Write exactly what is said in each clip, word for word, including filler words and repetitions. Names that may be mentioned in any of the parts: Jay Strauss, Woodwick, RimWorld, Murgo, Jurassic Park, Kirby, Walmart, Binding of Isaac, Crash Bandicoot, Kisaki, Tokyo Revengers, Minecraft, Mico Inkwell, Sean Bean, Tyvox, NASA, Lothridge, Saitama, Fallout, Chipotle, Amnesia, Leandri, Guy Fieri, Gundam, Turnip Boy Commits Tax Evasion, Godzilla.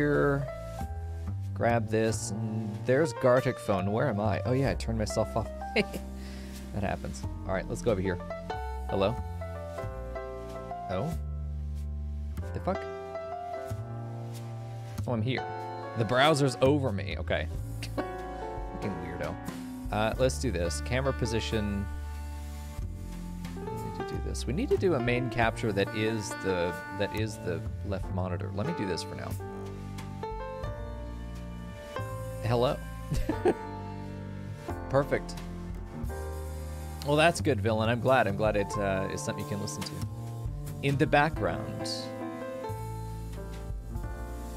here. Grab this. And there's Gartic Phone. Where am I? Oh yeah, I turned myself off. That happens. All right, let's go over here. Hello? Oh? The fuck? Oh, I'm here. The browser's over me. Okay. Fucking weirdo. Uh, let's do this. Camera position. We need to do this. We need to do a main capture that is the that is the left monitor. Let me do this for now. Hello. Perfect. Well, that's good, villain. I'm glad. I'm glad it uh, is something you can listen to. In the background.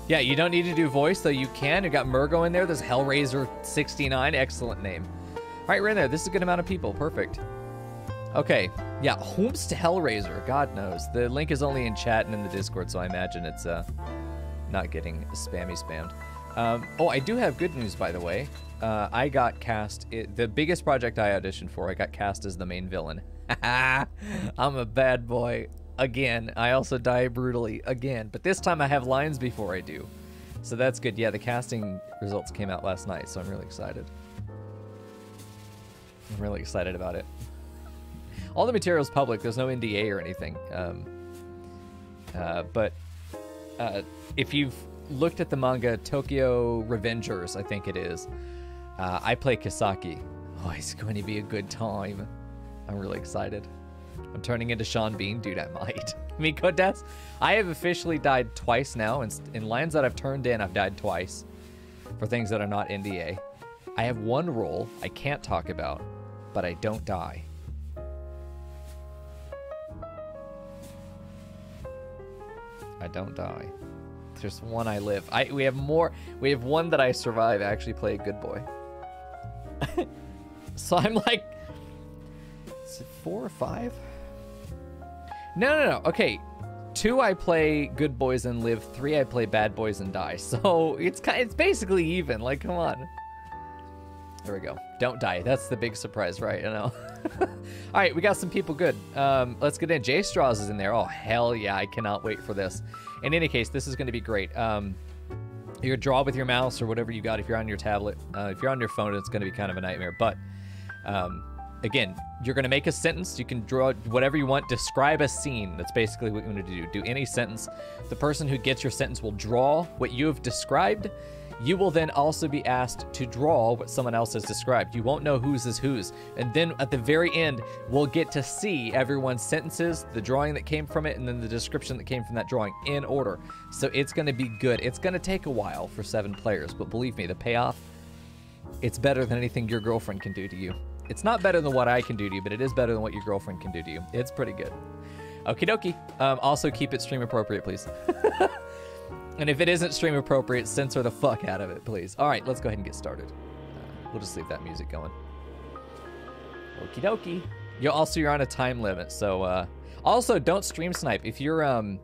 Yeah, you don't need to do voice, though you can. You got Murgo in there. There's Hellraiser sixty-nine. Excellent name. All right, we're in there. This is a good amount of people. Perfect. Okay. Yeah, whom's to Hellraiser? God knows. The link is only in chat and in the Discord, so I imagine it's uh, not getting spammy spammed. Um, oh, I do have good news, by the way. Uh, I got cast... It, the biggest project I auditioned for, I got cast as the main villain. I'm a bad boy. Again. I also die brutally. Again. But this time I have lines before I do. So that's good. Yeah, the casting results came out last night, so I'm really excited. I'm really excited about it. All the material's public. There's no N D A or anything. Um, uh, but uh, if you've looked at the manga Tokyo Revengers, I think it is, uh, I play Kisaki. Oh, it's going to be a good time. I'm really excited. I'm turning into Sean Bean. Dude, I might. I mean, God, that's... I have officially died twice now. And in, in lines that I've turned in, I've died twice. For things that are not N D A. I have one role I can't talk about, but I don't die. I don't die. There's one I live. I we have more... We have one that I survive. I actually play a good boy. So I'm like... Is it four or five? No, no, no. Okay. Two, I play good boys and live. Three, I play bad boys and die. So it's kind of, it's basically even. Like, come on. There we go. Don't die. That's the big surprise, right? You know. All right, we got some people good. Um, let's get in. Jay Straws is in there. Oh, hell yeah. I cannot wait for this. In any case, this is going to be great. Um, you draw with your mouse or whatever you got if you're on your tablet. Uh, if you're on your phone, it's going to be kind of a nightmare. But... Um, Again, you're going to make a sentence. You can draw whatever you want. Describe a scene. That's basically what you want to do. Do any sentence. The person who gets your sentence will draw what you have described. You will then also be asked to draw what someone else has described. You won't know whose is whose. And then at the very end, we'll get to see everyone's sentences, the drawing that came from it, and then the description that came from that drawing in order. So it's going to be good. It's going to take a while for seven players. But believe me, the payoff, it's better than anything your girlfriend can do to you. It's not better than what I can do to you, but it is better than what your girlfriend can do to you. It's pretty good. Okie dokie. Um, also, keep it stream appropriate, please. And if it isn't stream appropriate, censor the fuck out of it, please. All right, let's go ahead and get started. Uh, we'll just leave that music going. Okie dokie. You're also, you're on a time limit, so... Uh, also, don't stream snipe. If you're... um,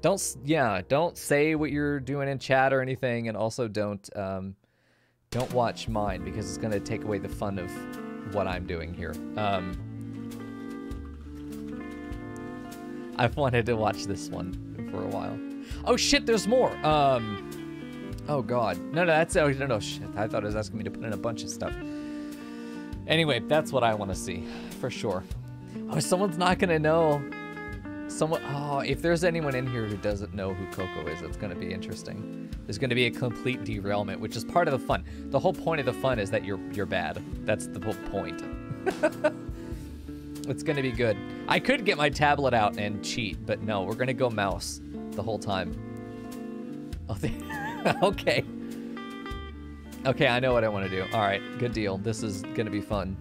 Don't... Yeah, don't say what you're doing in chat or anything, and also don't... Um, don't watch mine, because it's going to take away the fun of... what I'm doing here. Um, I've wanted to watch this one for a while. Oh shit, there's more. Um, oh god, no, no, that's oh no, no shit. I thought it was asking me to put in a bunch of stuff. Anyway, that's what I want to see for sure. Oh, someone's not gonna know. Someone. Oh, if there's anyone in here who doesn't know who Coco is, it's gonna be interesting. There's going to be a complete derailment, which is part of the fun. The whole point of the fun is that you're you're bad. That's the whole point. It's going to be good. I could get my tablet out and cheat, but no, we're going to go mouse the whole time. Oh, okay. Okay, I know what I want to do. All right, good deal. This is going to be fun.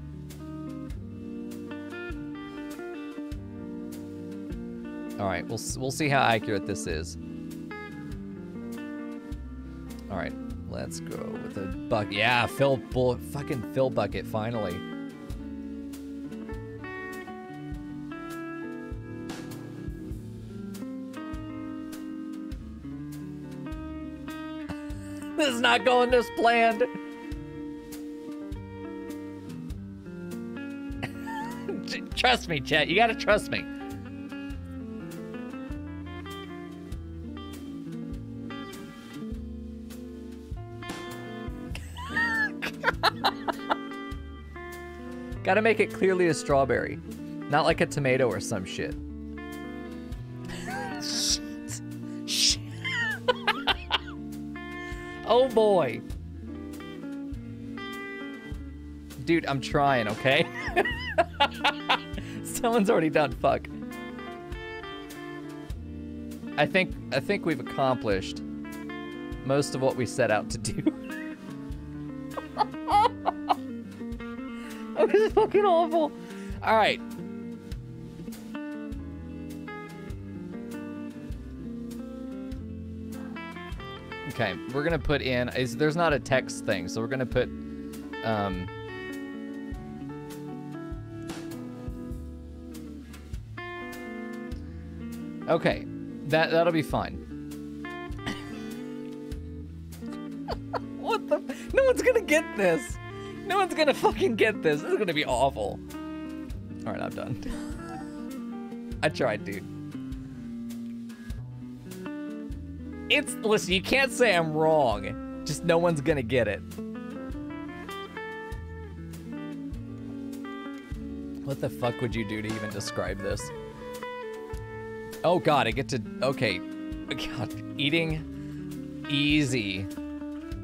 All right, we'll we'll see how accurate this is. All right, let's go with a bucket. Yeah, fill bullet, fucking fill bucket, finally. This is not going as planned. Trust me, chat, you gotta trust me. Gotta make it clearly a strawberry, not like a tomato or some shit. Oh boy. Dude, I'm trying, okay? Someone's already done, fuck. I think I think we've accomplished most of what we set out to do. Oh, this is fucking awful. All right. Okay, we're gonna put in. Is there's not a text thing, so we're gonna put. Um, okay, that that'll be fine. What the? No one's gonna get this. No one's gonna fucking get this. This is gonna be awful. All right, I'm done. I tried, dude. It's, listen, you can't say I'm wrong. Just no one's gonna get it. What the fuck would you do to even describe this? Oh god, I get to, okay. God, eating, easy.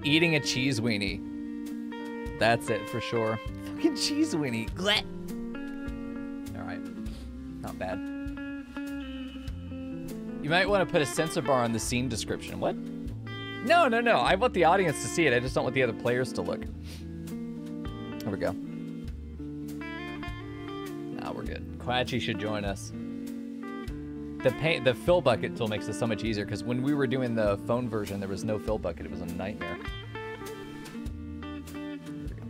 Eating a cheese weenie. That's it for sure. Fucking cheese weenie. Alright, not bad. You might want to put a censor bar on the scene description. What? No, no, no. I want the audience to see it. I just don't want the other players to look. There we go. Now we're good. Quachi should join us. The paint, the fill bucket tool makes this so much easier because when we were doing the phone version, there was no fill bucket. It was a nightmare. Go.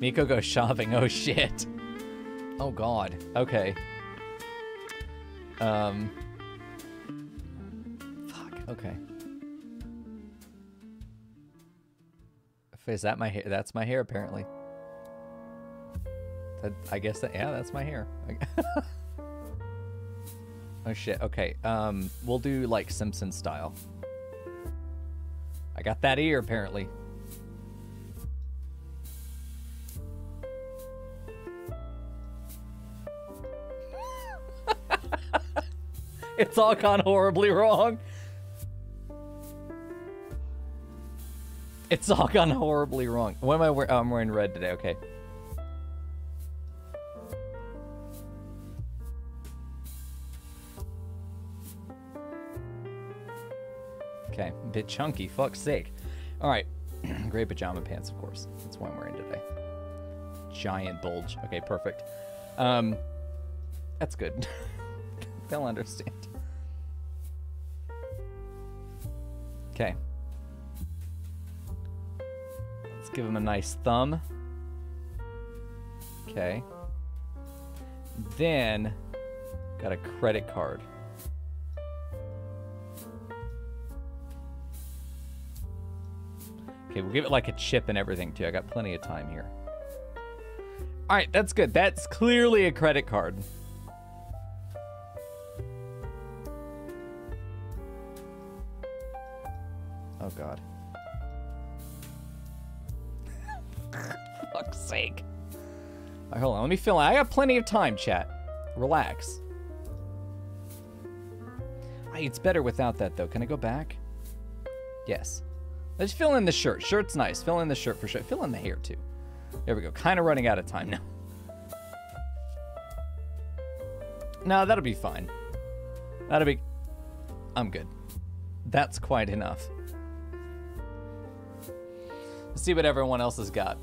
Miko goes shopping. Oh shit. Oh god. Okay. Um. Okay. Is that my hair? That's my hair, apparently. That, I guess that, yeah, that's my hair. Oh shit, okay. Um, we'll do like Simpson style. I got that ear, apparently. It's all gone horribly wrong. It's all gone horribly wrong. What am I wearing? Oh, I'm wearing red today. Okay. Okay. Bit chunky. Fuck's sake. All right. Gray pajama pants, of course. That's what I'm wearing today. Giant bulge. Okay, perfect. Um, that's good. They'll understand. Okay. Give him a nice thumb. Okay. Then got a credit card. Okay, we'll give it like a chip and everything too. I got plenty of time here. All right, that's good. That's clearly a credit card. Oh god. Fuck's sake. Right, hold on, let me fill out. I got plenty of time, chat. Relax. Right, it's better without that, though. Can I go back? Yes. Let's fill in the shirt. Shirt's nice. Fill in the shirt for sure. Fill in the hair, too. There we go. Kind of running out of time now. No, that'll be fine. That'll be... I'm good. That's quite enough. Let's see what everyone else has got.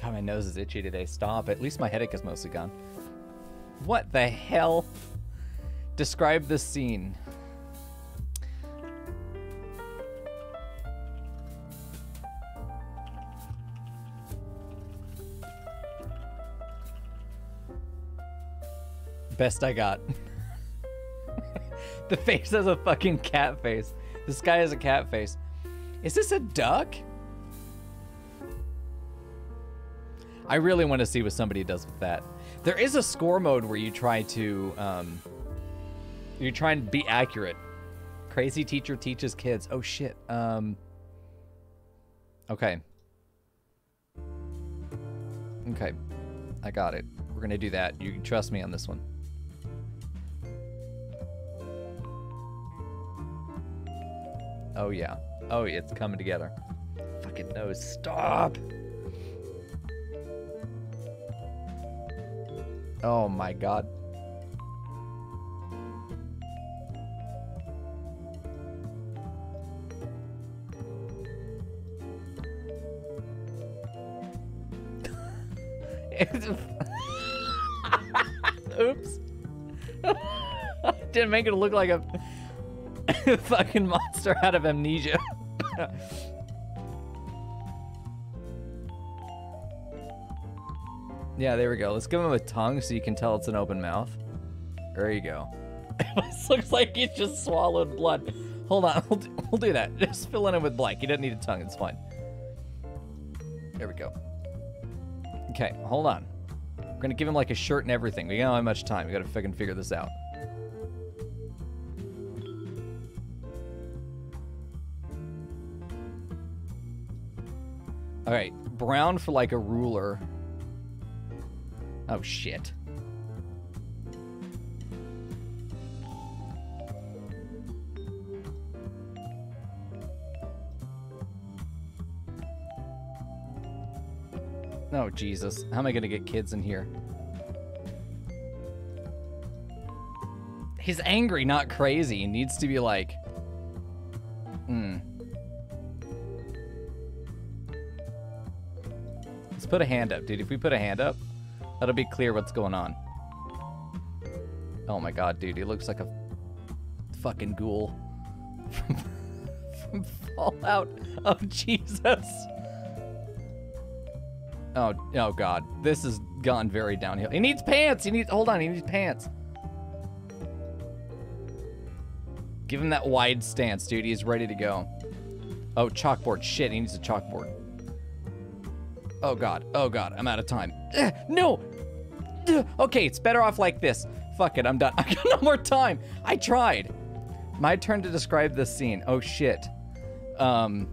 God, my nose is itchy today. Stop. At least my headache is mostly gone. What the hell? Describe the scene. Best I got. The face has a fucking cat face. This guy has a cat face. Is this a duck? I really want to see what somebody does with that. There is a score mode where you try to, um, you try and be accurate. Crazy teacher teaches kids. Oh shit. Um, okay. Okay. I got it. We're going to do that. You can trust me on this one. Oh yeah. Oh, it's coming together. Fucking no, stop. Oh my God. Oops. Didn't make it look like a fucking monster out of Amnesia. Yeah, there we go. Let's give him a tongue so you can tell it's an open mouth. There you go. This looks like he just swallowed blood. Hold on, we'll do, we'll do that. Just fill in it with blank. You don't need a tongue, it's fine. There we go. Okay, hold on. We're gonna give him like a shirt and everything. We don't have much time. We gotta fucking figure this out. All right, brown for like a ruler. Oh shit. Oh Jesus, how am I gonna get kids in here? He's angry, not crazy. He needs to be like, hmm. Let's put a hand up, dude. If we put a hand up, that'll be clear what's going on. Oh my God, dude. He looks like a fucking ghoul from, from Fallout. Oh, Jesus. Oh, oh God. This has gone very downhill. He needs pants. He needs, hold on. He needs pants. Give him that wide stance, dude. He's ready to go. Oh, chalkboard. Shit. He needs a chalkboard. Oh God, oh God, I'm out of time. Ugh, no! Ugh, okay, it's better off like this. Fuck it, I'm done. I got no more time. I tried. My turn to describe this scene. Oh shit. Um.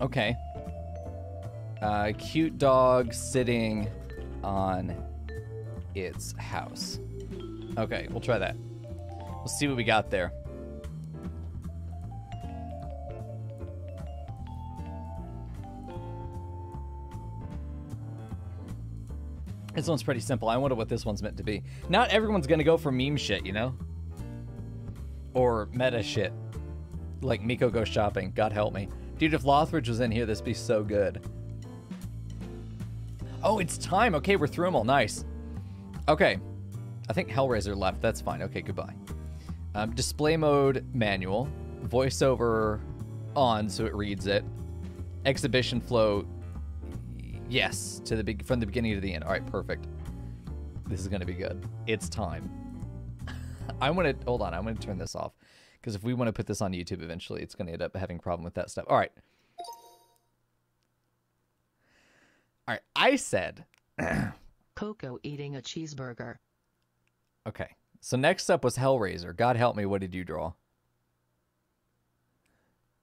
Okay. Uh, cute dog sitting on its house. Okay, we'll try that. We'll see what we got there. This one's pretty simple. I wonder what this one's meant to be. Not everyone's gonna go for meme shit, you know? Or meta shit. Like Miko goes shopping. God help me. Dude, if Lothridge was in here, this'd be so good. Oh, it's time. Okay, we're through them all. Nice. Okay. I think Hellraiser left. That's fine. Okay, goodbye. Um, display mode manual. Voiceover on so it reads it. Exhibition flow. Yes, to the big from the beginning to the end. All right, perfect. This is gonna be good. It's time. I want to hold on. I want to turn this off because if we want to put this on YouTube eventually, it's gonna end up having a problem with that stuff. All right. All right. I said. Coco eating a cheeseburger. Okay. So next up was Hellraiser. God help me. What did you draw?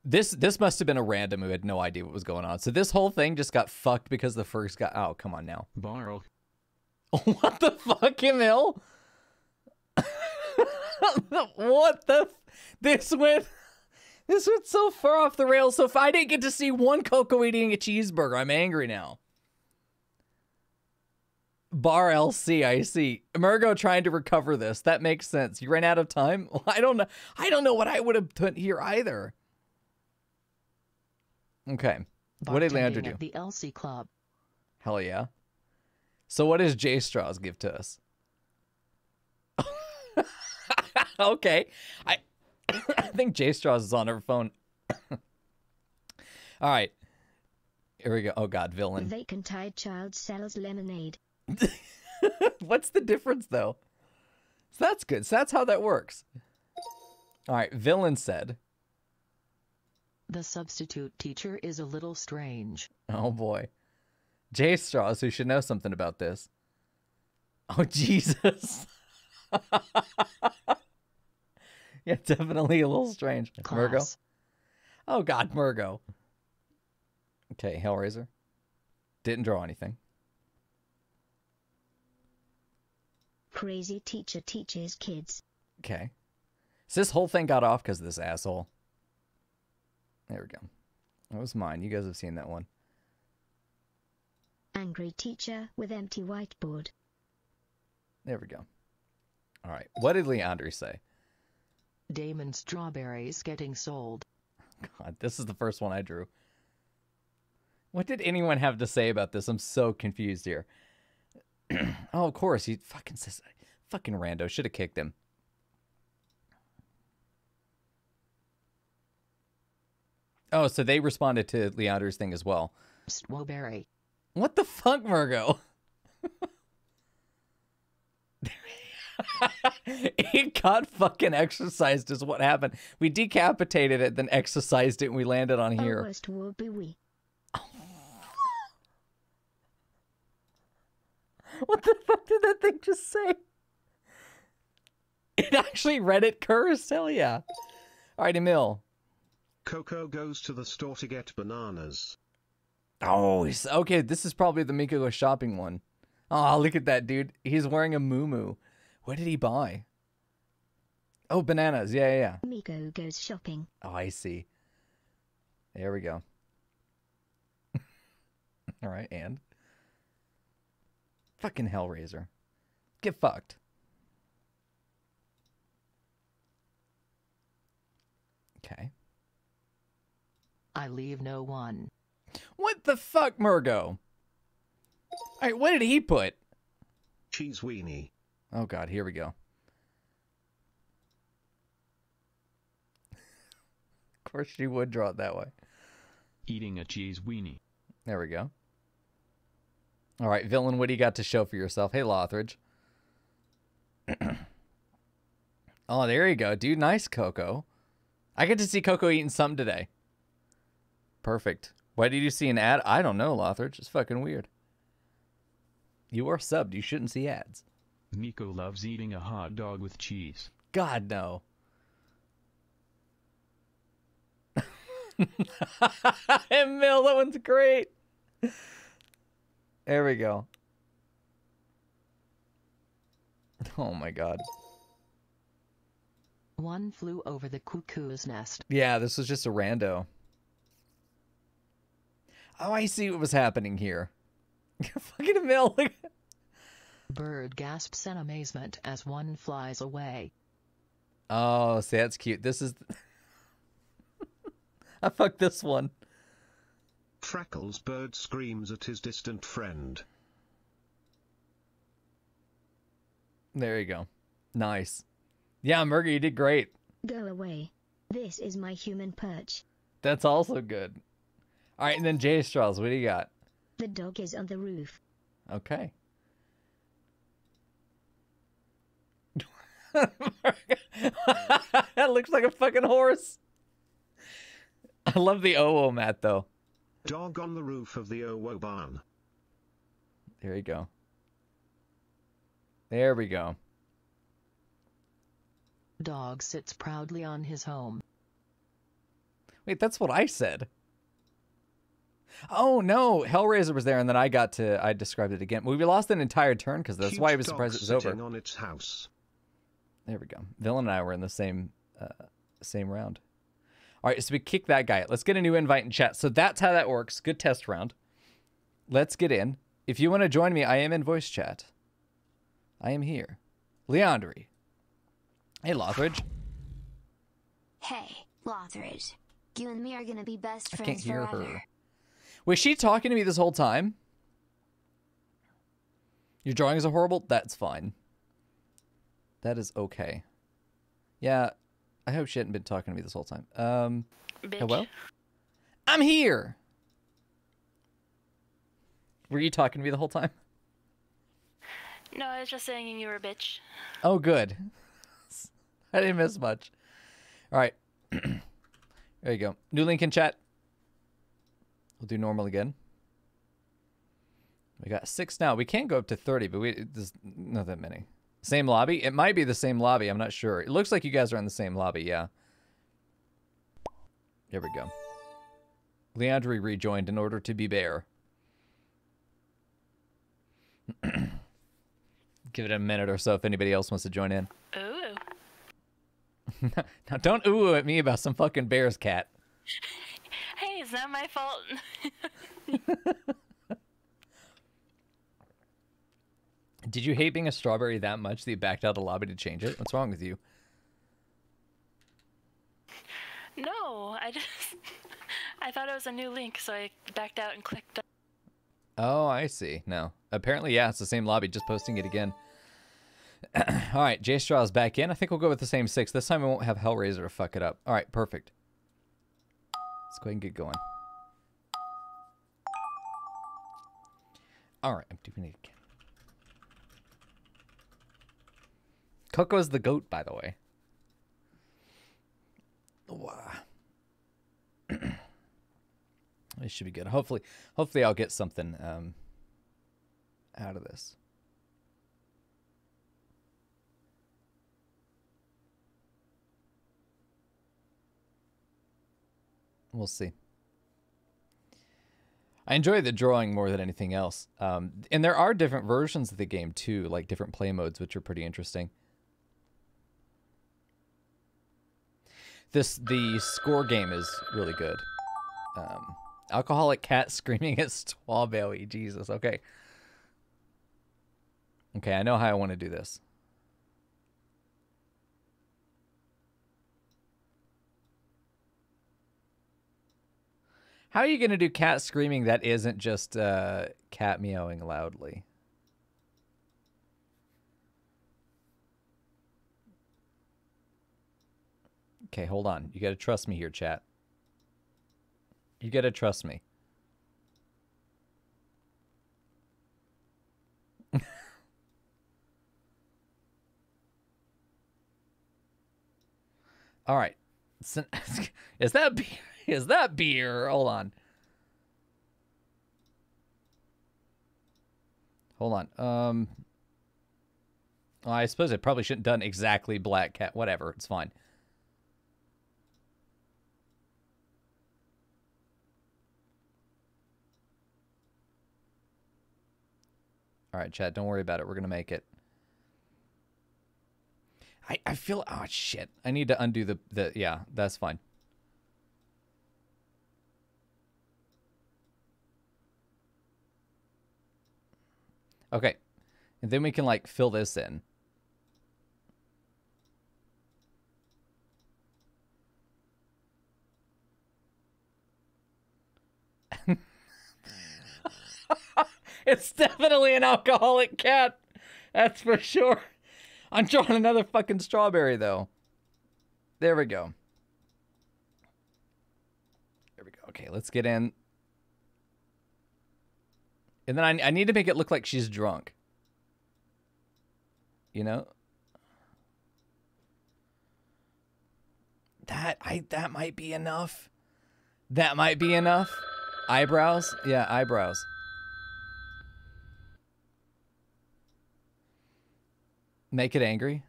This this must have been a random who had no idea what was going on. So this whole thing just got fucked because the first guy... Oh, come on now. Borrow. What the fuck, Emil? What the... This went... This went so far off the rails. So if I didn't get to see one Coco eating a cheeseburger, I'm angry now. Bar L C, I see. Murgo trying to recover this. That makes sense. You ran out of time? Well, I don't know. I don't know what I would have put here either. Okay, what did Leandro do? The L C Club. Hell yeah. So what does Jay Strauss give to us? Okay, I, I think Jay Strauss is on her phone. All right, here we go. Oh God, villain. They can tie child sells lemonade. What's the difference though? So that's good. So that's how that works. All right, villain said. The substitute teacher is a little strange. Oh boy. J Straws, who should know something about this. Oh, Jesus. Yeah, definitely a little strange. Class. Murgo. Oh, God, Murgo. Okay, Hellraiser. Didn't draw anything. Crazy teacher teaches kids. Okay. So this whole thing got off because of this asshole. There we go. That was mine. You guys have seen that one. Angry teacher with empty whiteboard. There we go. All right. What did Leandre say? Damon strawberries getting sold. God, this is the first one I drew. What did anyone have to say about this? I'm so confused here. Oh, of course. He fucking says, fucking rando. Should have kicked him. Oh, so they responded to Leandre's thing as well. Strawberry. What the fuck, Murgo? It got fucking exercised is what happened. We decapitated it, then exercised it, and we landed on here. Worst will be we. Oh. What the fuck did that thing just say? It actually read it cursed, hell yeah. All right, Emil. Coco goes to the store to get bananas. Oh, he's, okay, this is probably the Miko Goes Shopping one. Oh, look at that, dude. He's wearing a muumuu. What did he buy? Oh, bananas. Yeah, yeah, yeah. Miko goes shopping. Oh, I see. There we go. All right, and? Fucking Hellraiser. Get fucked. Okay. I leave no one. What the fuck, Murgo? All right, what did he put? Cheese weenie. Oh, God, here we go. Of course she would draw it that way. Eating a cheese weenie. There we go. All right, villain, what do you got to show for yourself? Hey, Lothridge. Oh, there you go, dude. Nice, Coco. I get to see Coco eating something today. Perfect. Why did you see an ad? I don't know, Lothridge. It's fucking weird. You are subbed. You shouldn't see ads. Miko loves eating a hot dog with cheese. God, no. Emil, that one's great. There we go. Oh, my God. One flew over the cuckoo's nest. Yeah, this was just a rando. Oh, I see what was happening here. Fucking Emil, look at... Bird gasps in amazement as one flies away. Oh, see, that's cute. This is... I fucked this one. Freckles bird screams at his distant friend. There you go. Nice. Yeah, Murgo, you did great. Go away. This is my human perch. That's also good. All right, and then Jay Strauss, what do you got? The dog is on the roof. Okay. That looks like a fucking horse. I love the O O mat though. Dog on the roof of the O O barn. There you go. There we go. Dog sits proudly on his home. Wait, that's what I said. Oh no, Hellraiser was there, and then I got to I described it again. We lost an entire turn because that's Huge why I was surprised it was over. On its house. There we go. Villain and I were in the same uh, same round. All right, so we kick that guy out. Let's get a new invite in chat. So that's how that works. Good test round. Let's get in. If you want to join me, I am in voice chat. I am here. Leandre. Hey, Lothridge. Hey, Lothridge. You and me are going to be best friends I can't hear forever. Her. Was she talking to me this whole time? Your drawings are horrible? That's fine. That is okay. Yeah. I hope she hadn't been talking to me this whole time. Um, Bitch. Hello? I'm here! Were you talking to me the whole time? No, I was just saying you were a bitch. Oh, good. I didn't miss much. All right. There you go. New link in chat. We'll do normal again. We got six now. We can go up to thirty, but we there's not that many. Same lobby? It might be the same lobby. I'm not sure. It looks like you guys are in the same lobby, yeah. Here we go. Leandri rejoined in order to be bear. Give it a minute or so if anybody else wants to join in. Ooh. Now don't ooh at me about some fucking bear's cat. Hey, it's not my fault. Did you hate being a strawberry that much that you backed out of the lobby to change it? What's wrong with you? No, I just... I thought it was a new link, so I backed out and clicked on. Oh, I see. No. Apparently, yeah, it's the same lobby, just posting it again. All right, J Straw's back in. I think we'll go with the same six. This time we won't have Hellraiser fuck it up. All right, perfect. Let's go ahead and get going. All right, I'm doing it again. Coco's the goat, by the way. Wow. This should be good. Hopefully, hopefully I'll get something um, out of this. We'll see. I enjoy the drawing more than anything else. Um, and there are different versions of the game, too, like different play modes, which are pretty interesting. This the score game is really good. Um, alcoholic cat screaming at strawberry. Jesus. Okay. Okay, I know how I want to do this. How are you going to do cat screaming that isn't just uh, cat meowing loudly? Okay, hold on. You got to trust me here, chat. You got to trust me. All right. Is that beer? Is that beer? Hold on. Hold on. Um, well, I suppose I probably shouldn't have done exactly black cat. Whatever. It's fine. All right, chat, don't worry about it. We're going to make it. I, I feel... Oh, shit. I need to undo the... the yeah, that's fine. Okay. And then we can, like, fill this in. It's definitely an alcoholic cat. That's for sure. I'm drawing another fucking strawberry, though. There we go. There we go. Okay, let's get in. And then I, I need to make it look like she's drunk. You know? That, I, that might be enough. That might be enough. Eyebrows? Yeah, eyebrows. Make it angry.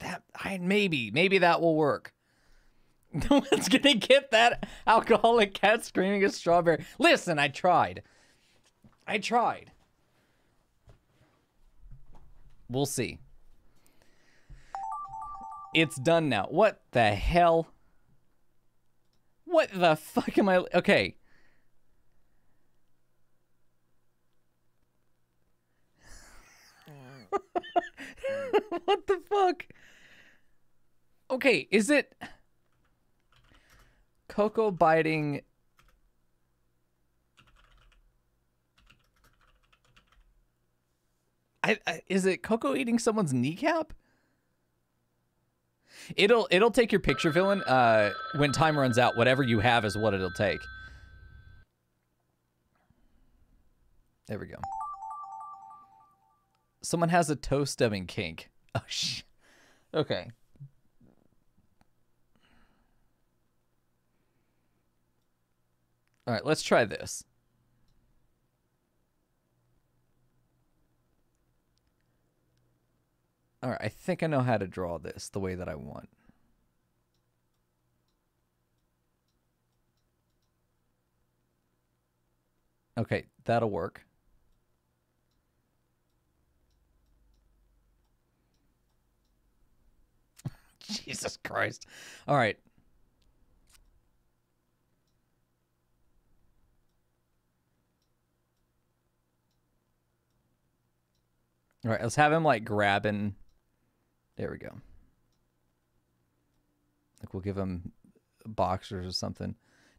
That I maybe maybe that will work. No one's gonna get that alcoholic cat screaming at strawberry. Listen, I tried. I tried. We'll see. It's done now. What the hell? What the fuck am I? Okay. What the fuck? Okay, is it Coco biting? I, I is it Coco eating someone's kneecap? It'll it'll take your picture, villain. Uh, when time runs out, whatever you have is what it'll take. There we go. Someone has a toe stubbing kink. Oh, sh. Okay. All right, let's try this. All right, I think I know how to draw this the way that I want. Okay, that'll work. Jesus Christ. All right. All right, let's have him like grabbing. There we go. Like we'll give him boxers or something.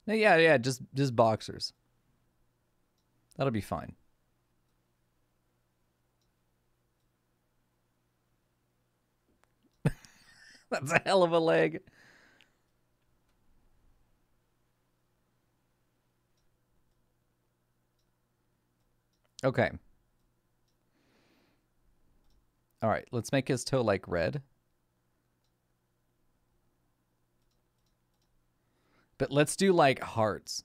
No, yeah, yeah, just just boxers. That'll be fine. That's a hell of a leg. Okay. All right, let's make his toe like red. But let's do like hearts.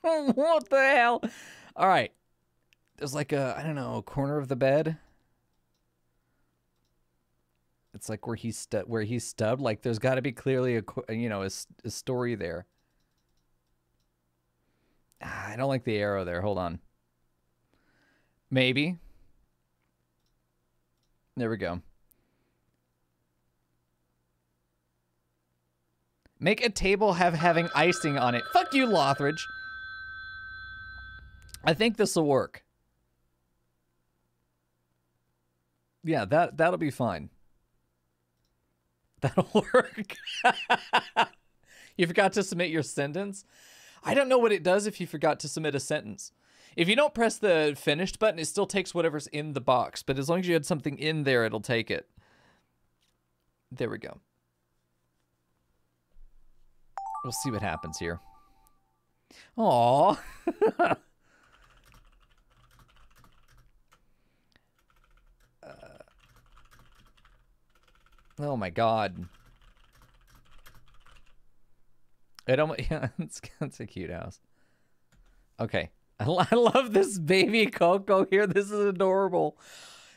What the hell? All right. There's like a, I don't know, a corner of the bed. It's like where he's stu where he's stubbed. Like there's got to be clearly a, you know, a, a story there. Ah, I don't like the arrow there. Hold on. Maybe. There we go. Make a table have having icing on it. Fuck you, Lothridge. I think this will work. Yeah, that, that'll be fine. That'll work. You forgot to submit your sentence? I don't know what it does if you forgot to submit a sentence. If you don't press the finished button, it still takes whatever's in the box. But as long as you had something in there, it'll take it. There we go. We'll see what happens here. Aww. uh, oh my god. It almost, yeah, it's, it's a cute house. Okay. I, I love this baby Coco here. This is adorable.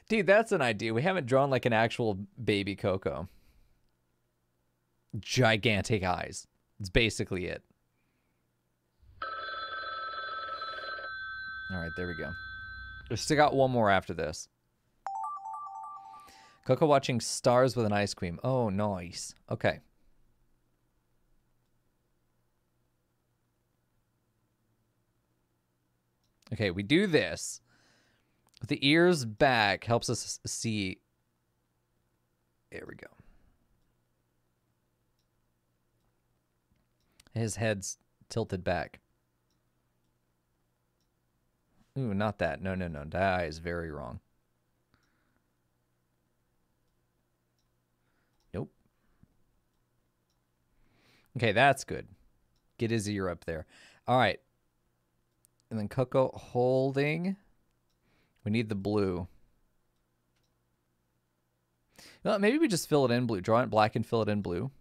Dude, that's an idea. We haven't drawn like an actual baby Coco. Gigantic eyes. It's basically it. All right, there we go. We still got one more after this. Coco watching stars with an ice cream. Oh, nice. Okay. Okay, we do this. The ears back helps us see. There we go. His head's tilted back. Ooh, not that. No, no, no. That is very wrong. Nope. Okay, that's good. Get his ear up there. All right. And then Coco holding. We need the blue. Well, maybe we just fill it in blue. Draw it black and fill it in blue.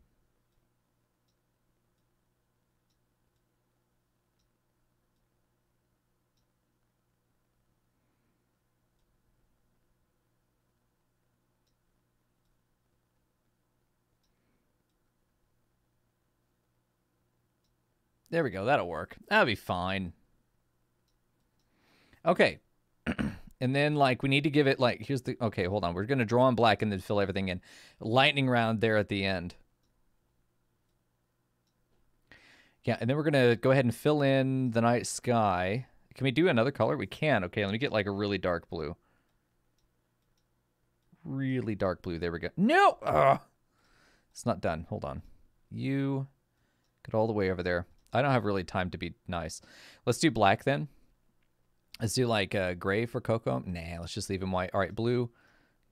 There we go. That'll work. That'll be fine. Okay. And then, like, we need to give it, like, here's the... Okay, hold on. We're going to draw in black and then fill everything in. Lightning round there at the end. Yeah, and then we're going to go ahead and fill in the night sky. Can we do another color? We can. Okay, let me get, like, a really dark blue. Really dark blue. There we go. No! Ugh. It's not done. Hold on. You... Get all the way over there. I don't have really time to be nice. Let's do black then. Let's do like uh, gray for Coco. Nah, let's just leave him white. All right, blue.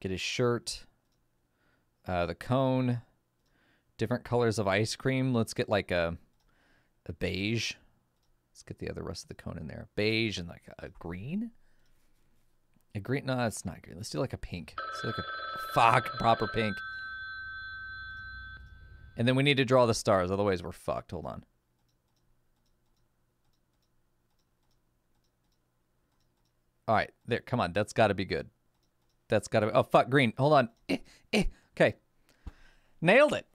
Get his shirt. Uh, the cone. Different colors of ice cream. Let's get like a, a beige. Let's get the other rest of the cone in there. Beige and like a green. A green? No, it's not green. Let's do like a pink. Let's do like a fuck proper pink. And then we need to draw the stars, otherwise we're fucked. Hold on. All right, there. Come on, that's got to be good. That's got to be... Oh, fuck, green. Hold on. Eh, eh. Okay. Nailed it.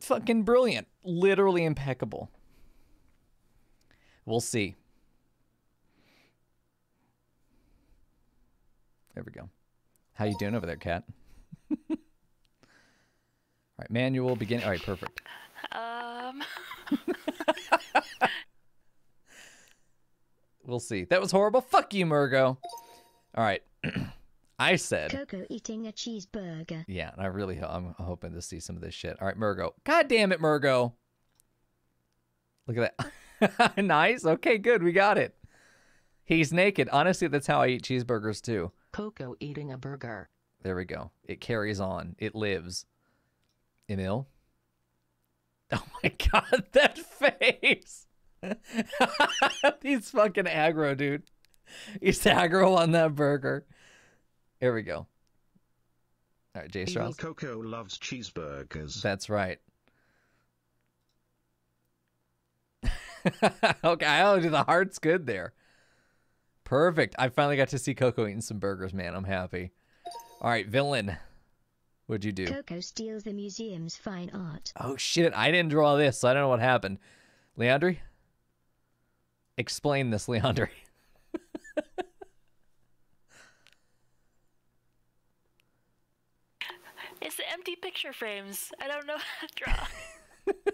Fucking brilliant. Literally impeccable. We'll see. There we go. How you doing over there, cat? All right, manual begin. All right, perfect. Um... We'll see. That was horrible. Fuck you, Murgo. All right. I said. Coco eating a cheeseburger. Yeah, and I really ho I'm hoping to see some of this shit. All right, Murgo. God damn it, Murgo. Look at that. Nice. Okay, good. We got it. He's naked. Honestly, that's how I eat cheeseburgers, too. Coco eating a burger. There we go. It carries on. It lives. Emil? Oh, my God. That face. He's fucking aggro, dude. He's aggro on that burger. Here we go. All right, Jay Strauss. Coco loves cheeseburgers. That's right. Okay, I only do the hearts good there. Perfect. I finally got to see Coco eating some burgers, man. I'm happy. All right, villain. What'd you do? Coco steals the museum's fine art. Oh, shit. I didn't draw this, so I don't know what happened. Leandri? Explain this, Leandri. It's the empty picture frames. I don't know how to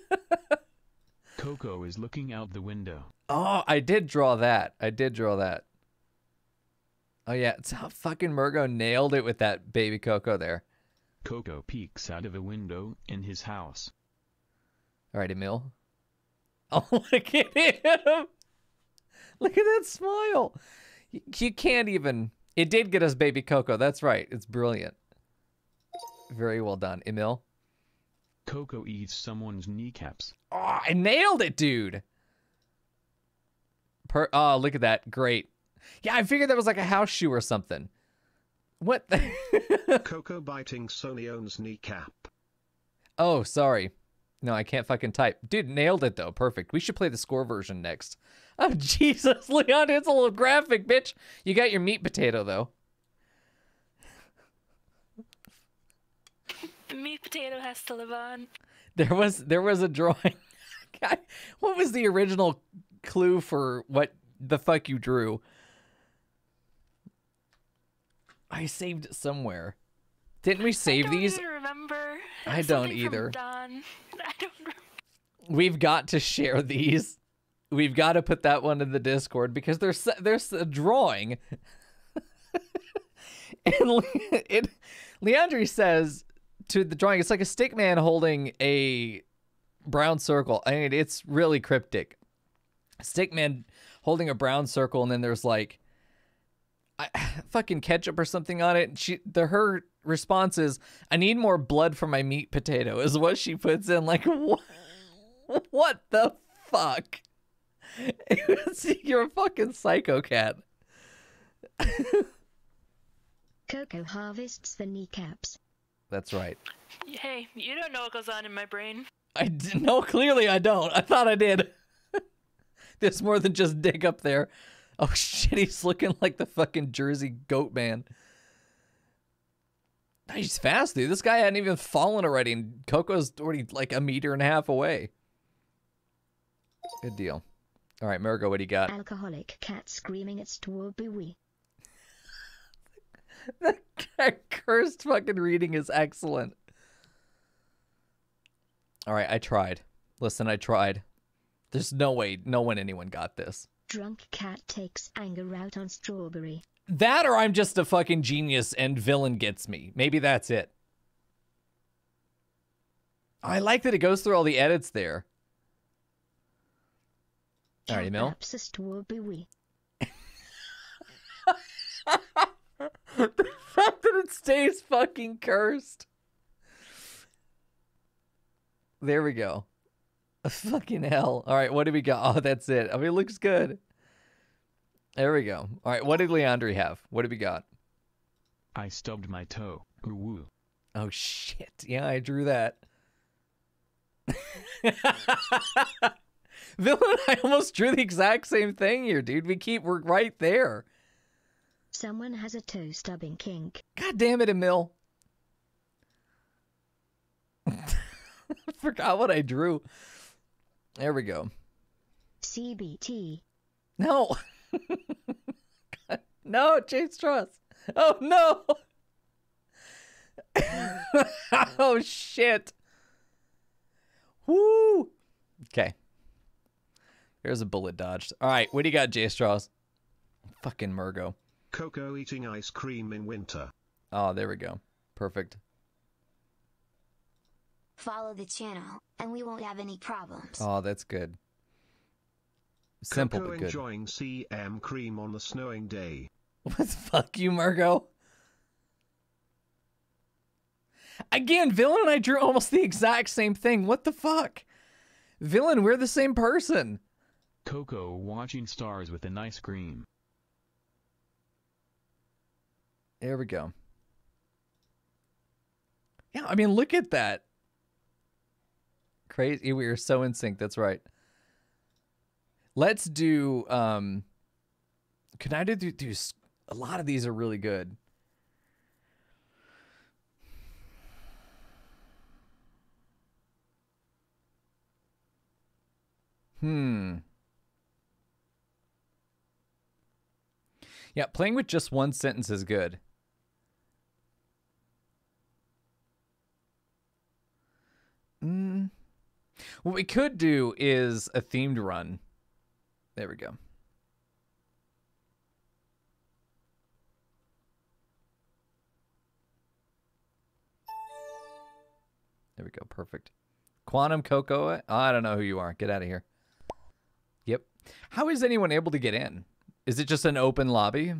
draw. Coco is looking out the window. Oh, I did draw that. I did draw that. Oh, yeah. It's how fucking Murgo nailed it with that baby Coco there. Coco peeks out of a window in his house. All right, Emil. Oh, look at him. Look at that smile. You can't even... It did get us baby Coco. That's right. It's brilliant. Very well done. Emil? Coco eats someone's kneecaps. Oh, I nailed it, dude. Per oh, look at that. Great. Yeah, I figured that was like a house shoe or something. What the... Coco biting Sonion's kneecap. Oh, sorry. No, I can't fucking type. Dude, nailed it, though. Perfect. We should play the score version next. Oh, Jesus, Leon, it's a little graphic, bitch. You got your meat potato, though. The meat potato has to live on. There was, there was a drawing. God, what was the original clue for what the fuck you drew? I saved it somewhere. Didn't we save these? I don't even remember. I don't either. Don. I don't remember. We've got to share these. We've got to put that one in the Discord because there's there's a drawing. And Le it, Leandri says to the drawing, it's like a stick man holding a brown circle. I mean, it's really cryptic. Stick man holding a brown circle, and then there's like I, fucking ketchup or something on it. She, the her response is, "I need more blood for my meat potato," is what she puts in. Like, what? What the fuck? You're a fucking psycho cat. Coco harvests the kneecaps. That's right. Hey, you don't know what goes on in my brain. I d no, clearly I don't. I thought I did. There's more than just dig up there. Oh shit, he's looking like the fucking Jersey goat man. He's fast, dude. This guy hadn't even fallen already, and Coco's already like a meter and a half away. Good deal. All right, Murgo, what do you got? Alcoholic cat screaming at Strawberry. That cursed fucking reading is excellent. All right, I tried. Listen, I tried. There's no way, no one, anyone got this. Drunk cat takes anger out on Strawberry. That or I'm just a fucking genius and villain gets me. Maybe that's it. I like that it goes through all the edits there. All right, Emil. The fact that it stays fucking cursed. There we go. Fucking hell. All right, what do we got? Oh, that's it. I mean, it looks good. There we go. All right, what did Leandri have? What did we got? I stubbed my toe. Ooh. Oh, shit. Yeah, I drew that. Villain, I almost drew the exact same thing here, dude. We keep, we're right there. Someone has a toe stubbing kink. God damn it, Emil. Forgot what I drew. There we go. C B T. No. No, James Truss. Oh, no. Oh, shit. Woo. Okay. There's a bullet dodged. All right, what do you got, Jay Strauss? Fucking Murgo. Coco eating ice cream in winter. Oh, there we go. Perfect. Follow the channel, and we won't have any problems. Oh, that's good. Simple Coco but good. Enjoying C M cream on the snowing day. What? Fuck you, Murgo. Again, Villain and I drew almost the exact same thing. What the fuck? Villain, we're the same person. Coco watching stars with an ice cream. There we go. Yeah, I mean, look at that. Crazy. We are so in sync. That's right. Let's do... Um, can I do, do, do... A lot of these are really good. Hmm... Yeah, playing with just one sentence is good. Mm. What we could do is a themed run. There we go. There we go, perfect. Quantum Cocoa, I don't know who you are. Get out of here. Yep. How is anyone able to get in? Is it just an open lobby?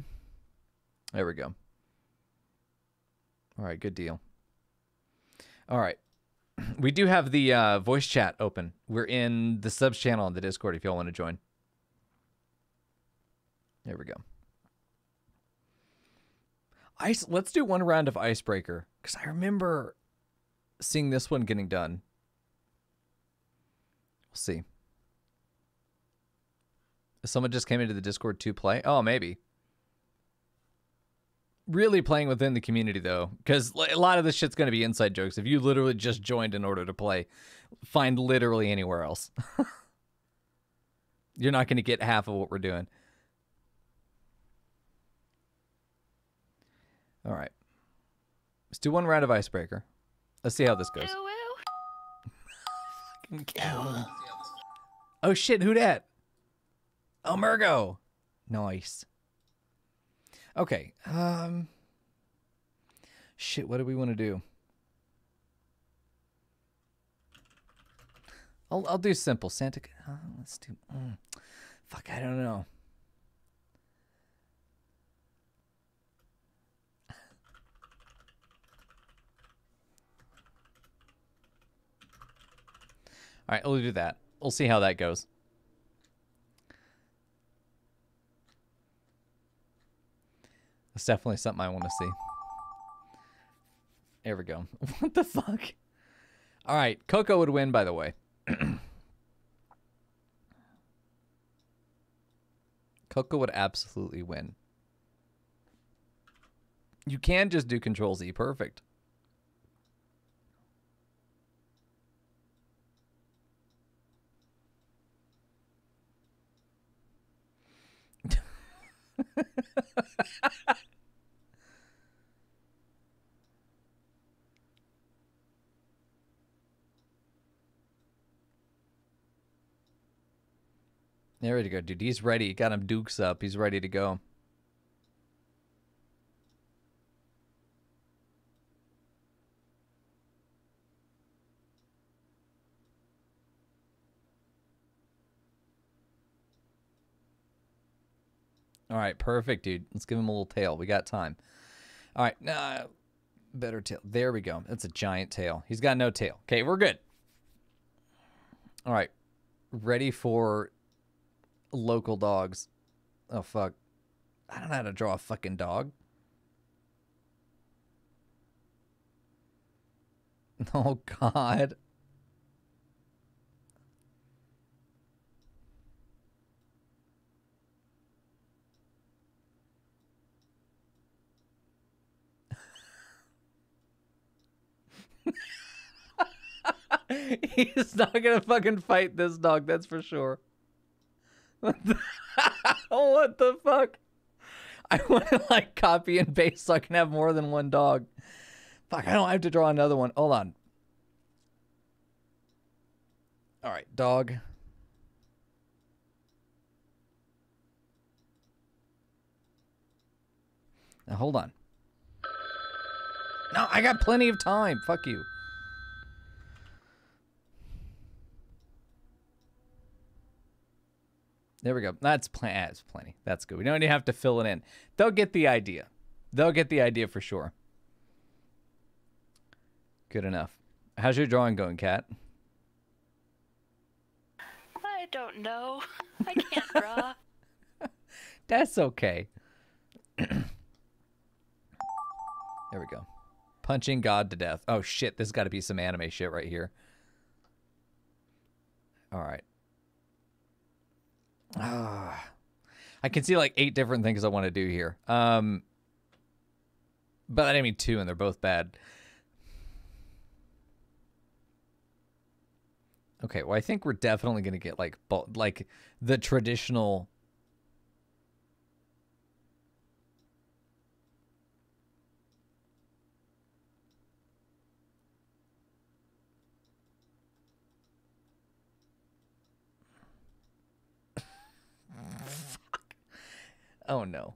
There we go. All right, good deal. All right. We do have the uh, voice chat open. We're in the subs channel on the Discord if y'all want to join. There we go. Ice. Let's do one round of Icebreaker, because I remember seeing this one getting done. We'll see. Someone just came into the Discord to play. Oh, maybe. Really playing within the community, though, because a lot of this shit's going to be inside jokes. If you literally just joined in order to play, find literally anywhere else. You're not going to get half of what we're doing. All right. Let's do one round of Icebreaker. Let's see how this goes. Oh, shit. Who dat? Oh, Murgo. Nice. Okay. Um. Shit, what do we want to do? I'll, I'll do simple. Santa... Uh, let's do... Mm. Fuck, I don't know. All right, we'll do that. We'll see how that goes. That's definitely something I want to see. There we go. What the fuck? All right. Coco would win, by the way. Coco would absolutely win. You can just do Control Z. Perfect. There we go, dude. He's ready. Got him dukes up. He's ready to go. All right, perfect, dude. Let's give him a little tail. We got time. All right, nah, better tail. There we go. That's a giant tail. He's got no tail. Okay, we're good. All right, ready for local dogs. Oh, fuck. I don't know how to draw a fucking dog. Oh, God. He's not gonna fucking fight this dog, that's for sure. What the, what the fuck? I want to like copy and paste so I can have more than one dog. Fuck, I don't have to draw another one. Hold on. All right, dog. Now hold on. No, I got plenty of time. Fuck you. There we go. That's, pl that's plenty. That's good. We don't even have to fill it in. They'll get the idea. They'll get the idea for sure. Good enough. How's your drawing going, Kat? I don't know. I can't draw. That's okay. There we go. Punching God to death. Oh, shit. This has got to be some anime shit right here. All right. Uh, I can see like eight different things I want to do here. Um, but I didn't mean two, and they're both bad. Okay, well, I think we're definitely going to get like like the traditional... Oh no.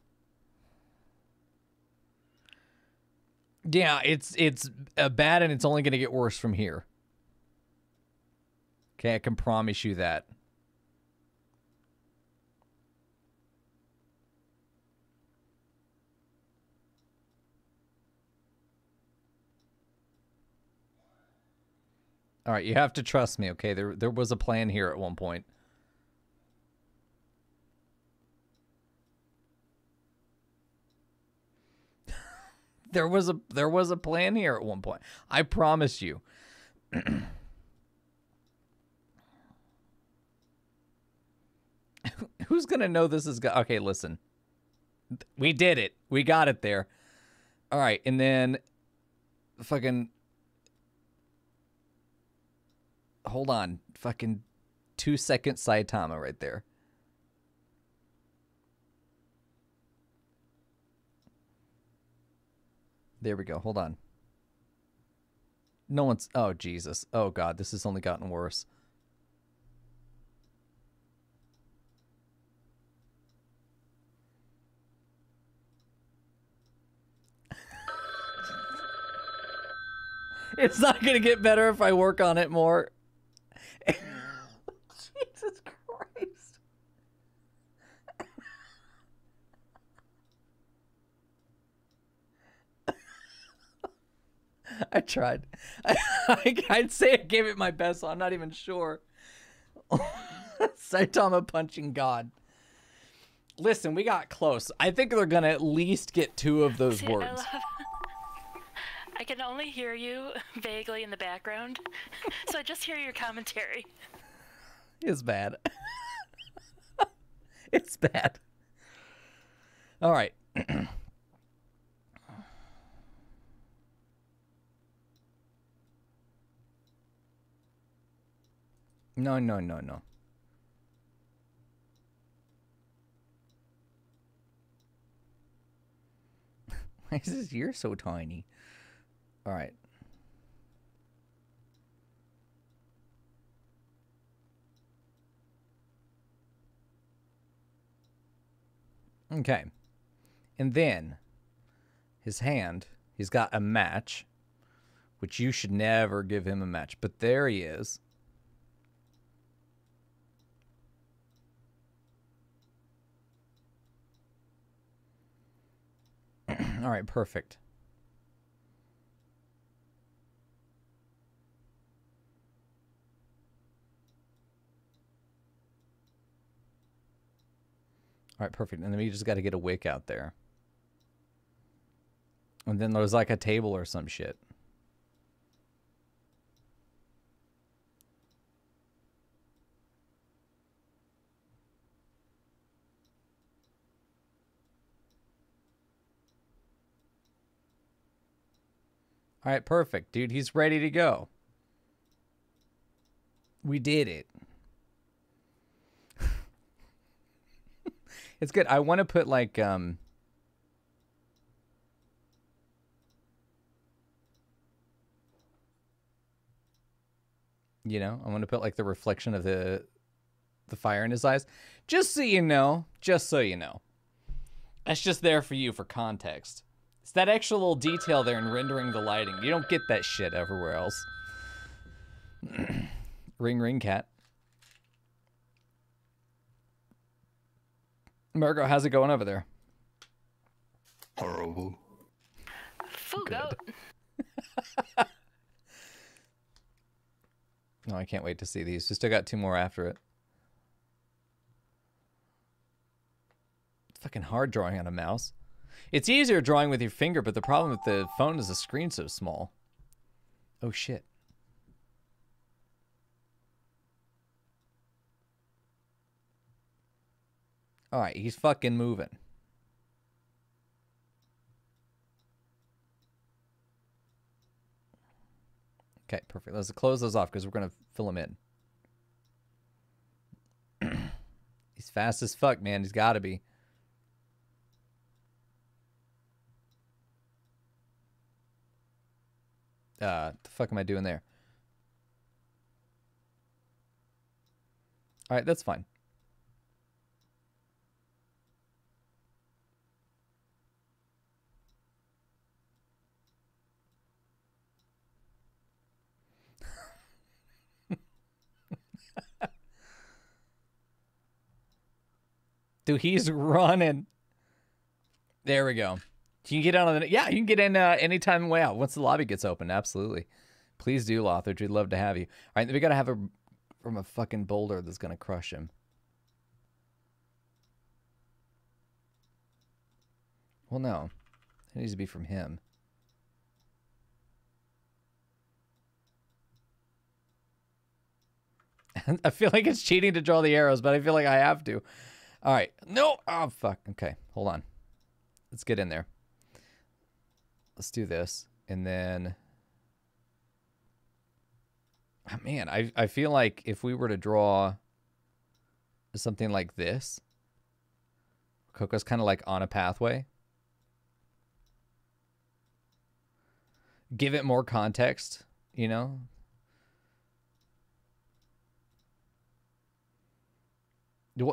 Yeah, it's it's uh, bad, and it's only going to get worse from here. Okay, I can promise you that. All right, you have to trust me, okay? There there was a plan here at one point. There was a there was a plan here at one point. I promise you. Who's gonna know this is? Go okay, listen. We did it. We got it there. All right, and then, fucking. Hold on, fucking, two second Saitama right there. There we go. Hold on. No one's... Oh, Jesus. Oh, God. This has only gotten worse. It's not going to get better if I work on it more. Jesus Christ. I tried. I, I, I'd say I gave it my best, so I'm not even sure. Saitama punching God. Listen, we got close. I think they're going to at least get two of those See, words. I, love... I can only hear you vaguely in the background, so I just hear your commentary. It's bad. It's bad. All right. No, no, no, no. Why is his ear so tiny? All right. Okay. And then his hand, he's got a match, which you should never give him a match, but there he is. All right, perfect. All right, perfect. And then we just got to get a wick out there. And then there's like a table or some shit. All right, perfect, dude. He's ready to go. We did it. It's good. I want to put like um you know, I want to put like the reflection of the the fire in his eyes. Just so you know, just so you know. That's just there for you for context. It's that extra little detail there in rendering the lighting. You don't get that shit everywhere else. Ring, ring, cat. Margo, how's it going over there? Horrible. Full goat. No, I can't wait to see these. We still got two more after it. It's fucking hard drawing on a mouse. It's easier drawing with your finger, but the problem with the phone is the screen's so small. Oh, shit. All right, he's fucking moving. Okay, perfect. Let's close those off because we're going to fill them in. He's fast as fuck, man. He's got to be. Uh, the fuck am I doing there? All right, that's fine. Dude, he's running. There we go. You can get out on the yeah. You can get in uh, anytime and way out once the lobby gets open. Absolutely, please do, Lothridge. We'd love to have you. All right, we gotta have a from a fucking boulder that's gonna crush him. Well, no, it needs to be from him. I feel like it's cheating to draw the arrows, but I feel like I have to. All right. No. Oh, fuck. Okay. Hold on. Let's get in there. Let's do this. And then... Oh, man, I, I feel like if we were to draw something like this, Coco's kind of like on a pathway. Give it more context, you know?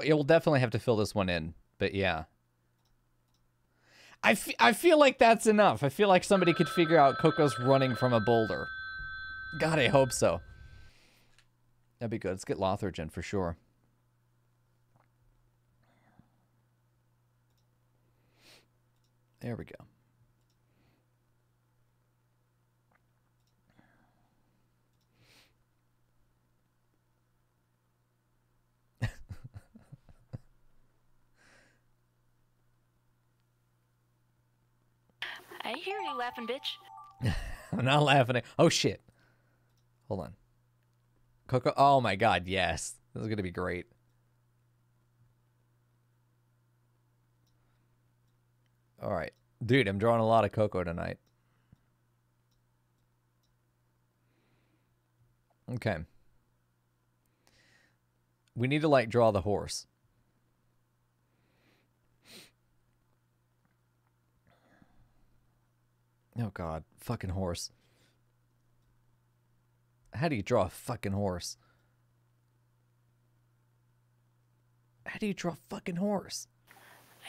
You'll definitely have to fill this one in, but yeah. I, f I feel like that's enough. I feel like somebody could figure out Coco's running from a boulder. God, I hope so. That'd be good. Let's get Lothridge in for sure. There we go. I hear you laughing, bitch. I'm not laughing. Oh, shit. Hold on. Coco. Oh, my God. Yes. This is going to be great. All right. Dude, I'm drawing a lot of Coco tonight. Okay. We need to, like, draw the horse. Oh, God. Fucking horse. How do you draw a fucking horse? How do you draw a fucking horse?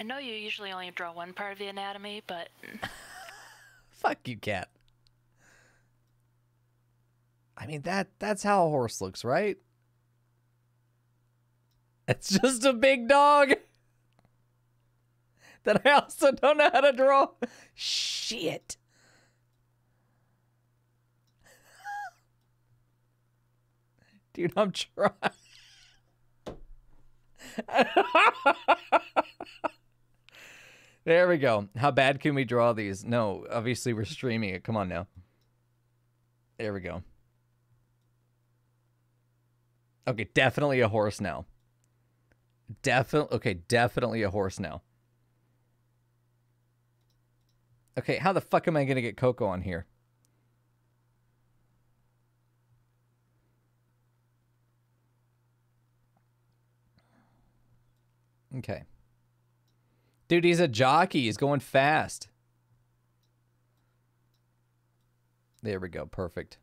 I know you usually only draw one part of the anatomy, but... Fuck you, cat. I mean, that that's how a horse looks, right? It's just a big dog that I also don't know how to draw. Shit. Dude, I'm trying. There we go. How bad can we draw these? No, obviously we're streaming it. Come on now. There we go. Okay, definitely a horse now. Definitely. Okay, definitely a horse now. Okay, how the fuck am I going to get Coco on here? Okay. Dude, he's a jockey. He's going fast. There we go. Perfect.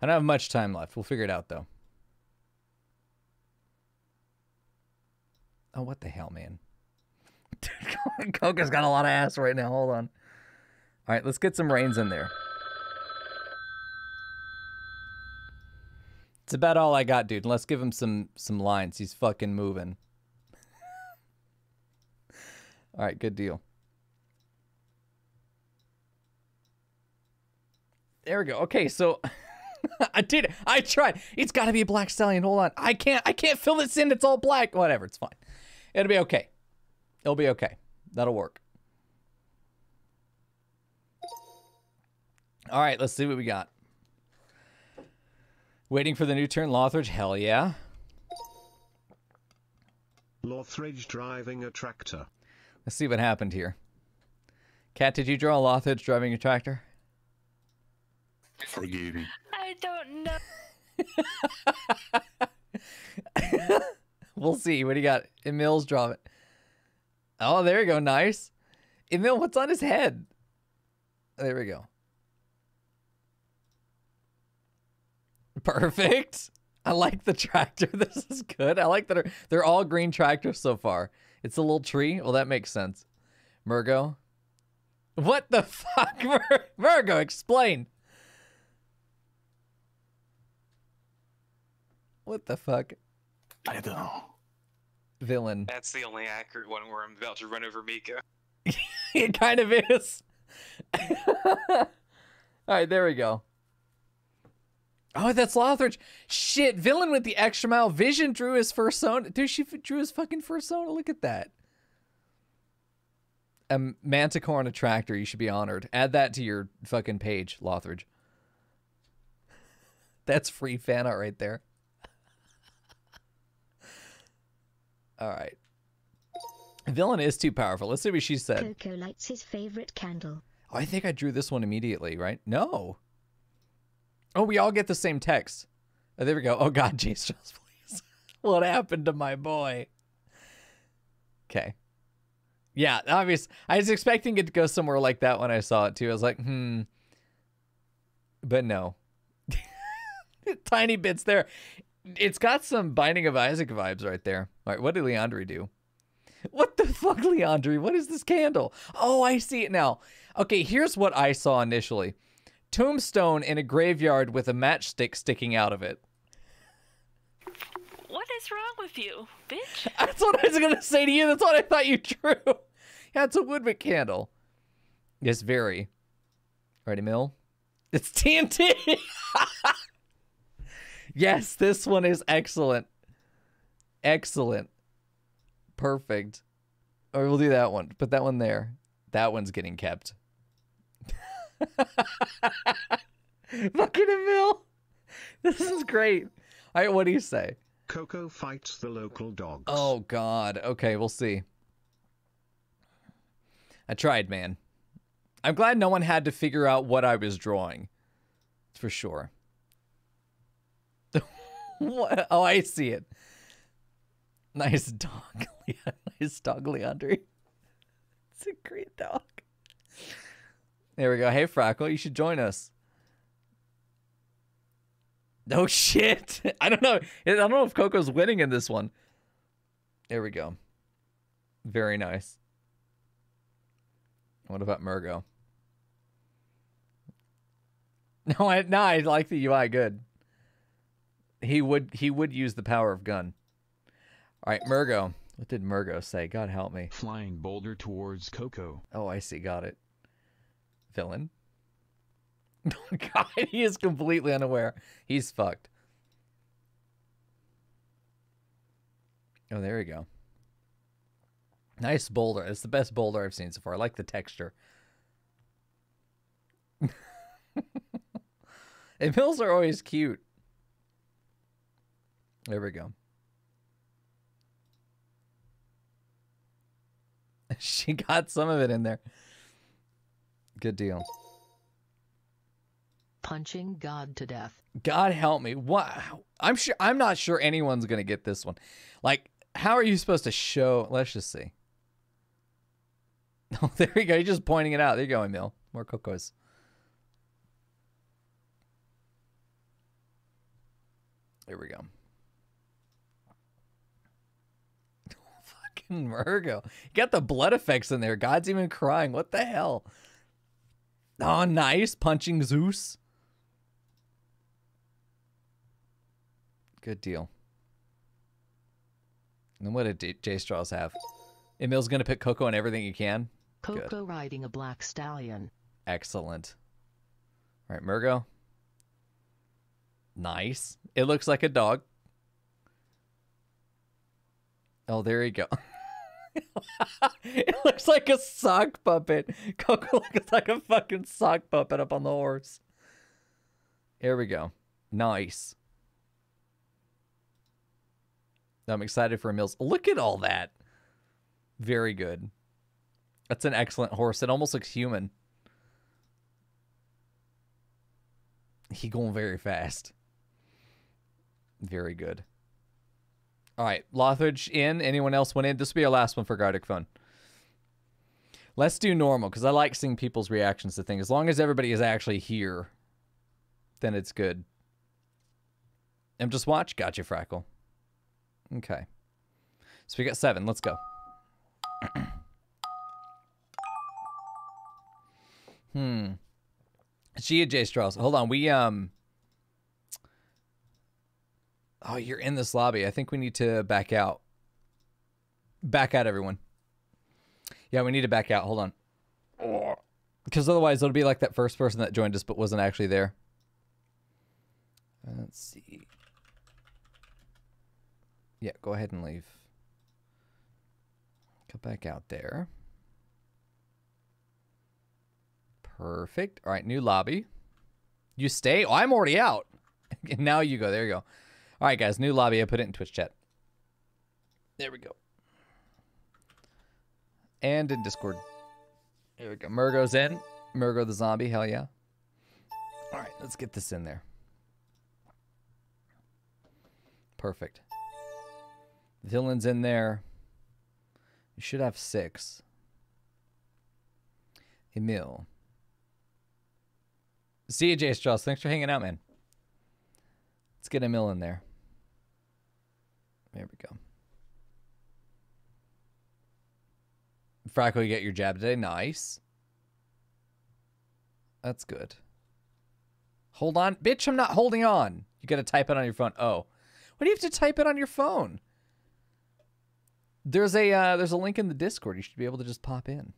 I don't have much time left. We'll figure it out, though. Oh, what the hell, man? Coca's got a lot of ass right now. Hold on. All right, let's get some reins in there. It's about all I got, dude. Let's give him some some lines. He's fucking moving. All right, good deal. There we go. Okay, so I did. I tried. It's got to be a black stallion. Hold on. I can't. I can't fill this in. It's all black. Whatever. It's fine. It'll be okay. It'll be okay. That'll work. All right. Let's see what we got. Waiting for the new turn, Lothridge. Hell yeah. Lothridge driving a tractor. Let's see what happened here. Kat, did you draw Lothridge driving a tractor? Forgive me. I don't know. We'll see. What do you got? Emil's drawing it. Oh, there you go. Nice. Emil, what's on his head? There we go. Perfect. I like the tractor. This is good. I like that they're all green tractors so far. It's a little tree. Well, that makes sense. Murgo. What the fuck? Murgo, explain. What the fuck? I don't know. Villain. That's the only accurate one where I'm about to run over Mika. It kind of is. All right, there we go. Oh, that's Lothridge. Shit, villain with the extra mile vision drew his fursona. Dude, she drew his fucking fursona. Look at that. A manticore on a tractor. You should be honored. Add that to your fucking page, Lothridge. That's free fan art right there. All right. Villain is too powerful. Let's see what she said. Coco lights his favorite candle. Oh, I think I drew this one immediately, right? No. Oh, we all get the same text. Oh, there we go. Oh, God, Jesus, please. What happened to my boy? Okay. Yeah, obvious. I was expecting it to go somewhere like that when I saw it, too. I was like, hmm. But no. Tiny bits there. It's got some Binding of Isaac vibes right there. All right, what did Leandri do? What the fuck, Leandri? What is this candle? Oh, I see it now. Okay, here's what I saw initially. Tombstone in a graveyard with a matchstick sticking out of it. What is wrong with you, bitch? That's what I was going to say to you. That's what I thought you drew. Yeah, it's a Woodwick candle. Yes, very. All right, Emil. It's T N T. Yes, this one is excellent. Excellent. Perfect. All right, we'll do that one. Put that one there. That one's getting kept. Fucking Emil. This is great. All right, what do you say? Coco fights the local dogs. Oh, God. Okay, we'll see. I tried, man. I'm glad no one had to figure out what I was drawing. For sure. What? Oh, I see it. Nice dog, Leon. Nice dog, Leandri. It's a great dog. There we go. Hey, Frackle, you should join us. No shit. I don't know. I don't know if Coco's winning in this one. There we go. Very nice. What about Murgo? No, I no, I like the U I. Good. He would he would use the power of gun. All right, Murgo. What did Murgo say? God help me. Flying boulder towards Coco. Oh, I see. Got it. Villain. Oh, God, he is completely unaware. He's fucked. Oh, there we go. Nice boulder. It's the best boulder I've seen so far. I like the texture. And pills are always cute. There we go. She got some of it in there. Good deal. Punching God to death. God help me. Wow. I'm sure I'm not sure anyone's gonna get this one. Like How are you supposed to show? Let's just see. Oh, there we go. You're just pointing it out. There you go, Emil. More cocos. There we go. Fucking Virgo. You got the blood effects in there. God's even crying. What the hell? Oh, nice. Punching Zeus. Good deal. And what did J Straws have? Emil's going to pick Coco on everything he can. Coco Good. Riding a black stallion. Excellent. All right, Murgo. Nice. It looks like a dog. Oh, there you go. It looks like a sock puppet. Coco looks like a fucking sock puppet up on the horse. Here we go. Nice. I'm excited for Emil's. Look at all that. Very good. That's an excellent horse. It almost looks human. He going very fast. Very good. All right. Lothridge in. Anyone else went in? This will be our last one for Gartic Phone. Let's do normal because I like seeing people's reactions to things. As long as everybody is actually here, then it's good. And just watch. Gotcha, Frackle. Okay. So we got seven. Let's go. Hmm. Gia J Strauss. Hold on. We, um. Oh, you're in this lobby. I think we need to back out. Back out, everyone. Yeah, we need to back out. Hold on. Because otherwise, it'll be like that first person that joined us but wasn't actually there. Let's see. Yeah, go ahead and leave. Go back out there. Perfect. All right, new lobby. You stay? Oh, I'm already out. And now you go. There you go. All right, guys, new lobby. I put it in Twitch chat. There we go. And in Discord. There we go. Murgo's in. Murgo the zombie. Hell yeah. All right, let's get this in there. Perfect. Villains in there. You should have six. Emil. See you, J Strauss. Thanks for hanging out, man. Let's get Emil in there. There we go. Frackle, you get your jab today. Nice. That's good. Hold on. Bitch, I'm not holding on. You got to type it on your phone. Oh. Why do you have to type it on your phone? There's a uh, there's a link in the Discord. You should be able to just pop in.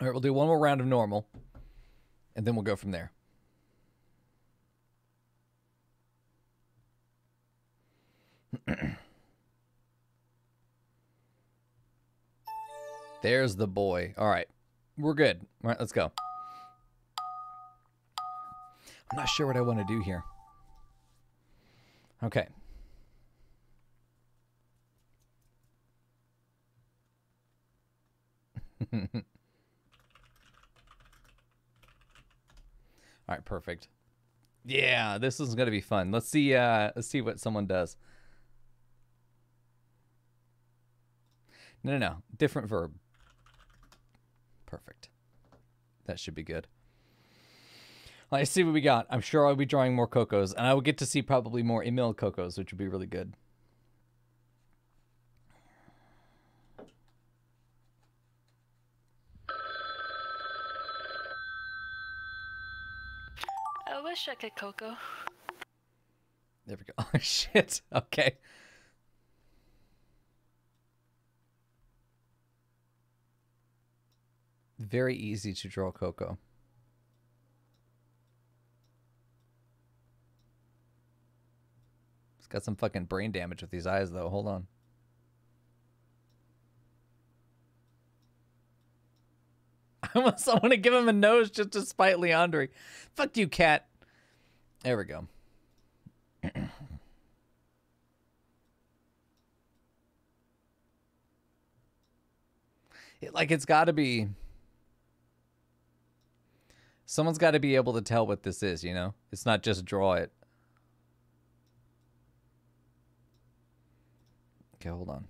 All right, we'll do one more round of normal, and then we'll go from there. There's the boy. All right, we're good. All right, let's go. I'm not sure what I want to do here. Okay. All right, perfect. Yeah, this is going to be fun. Let's see uh let's see what someone does. No, no, no. Different verb. Perfect. That should be good. I see what we got. I'm sure I'll be drawing more Cocos, and I will get to see probably more Emil Cocos, which would be really good. I wish I could Coco. There we go. Oh, shit. Okay. Very easy to draw Coco. Got some fucking brain damage with these eyes, though. Hold on. I almost want to give him a nose just to spite Leandri. Fuck you, cat. There we go. it, like, it's got to be... Someone's got to be able to tell what this is, you know? It's not just draw it. Okay, hold on.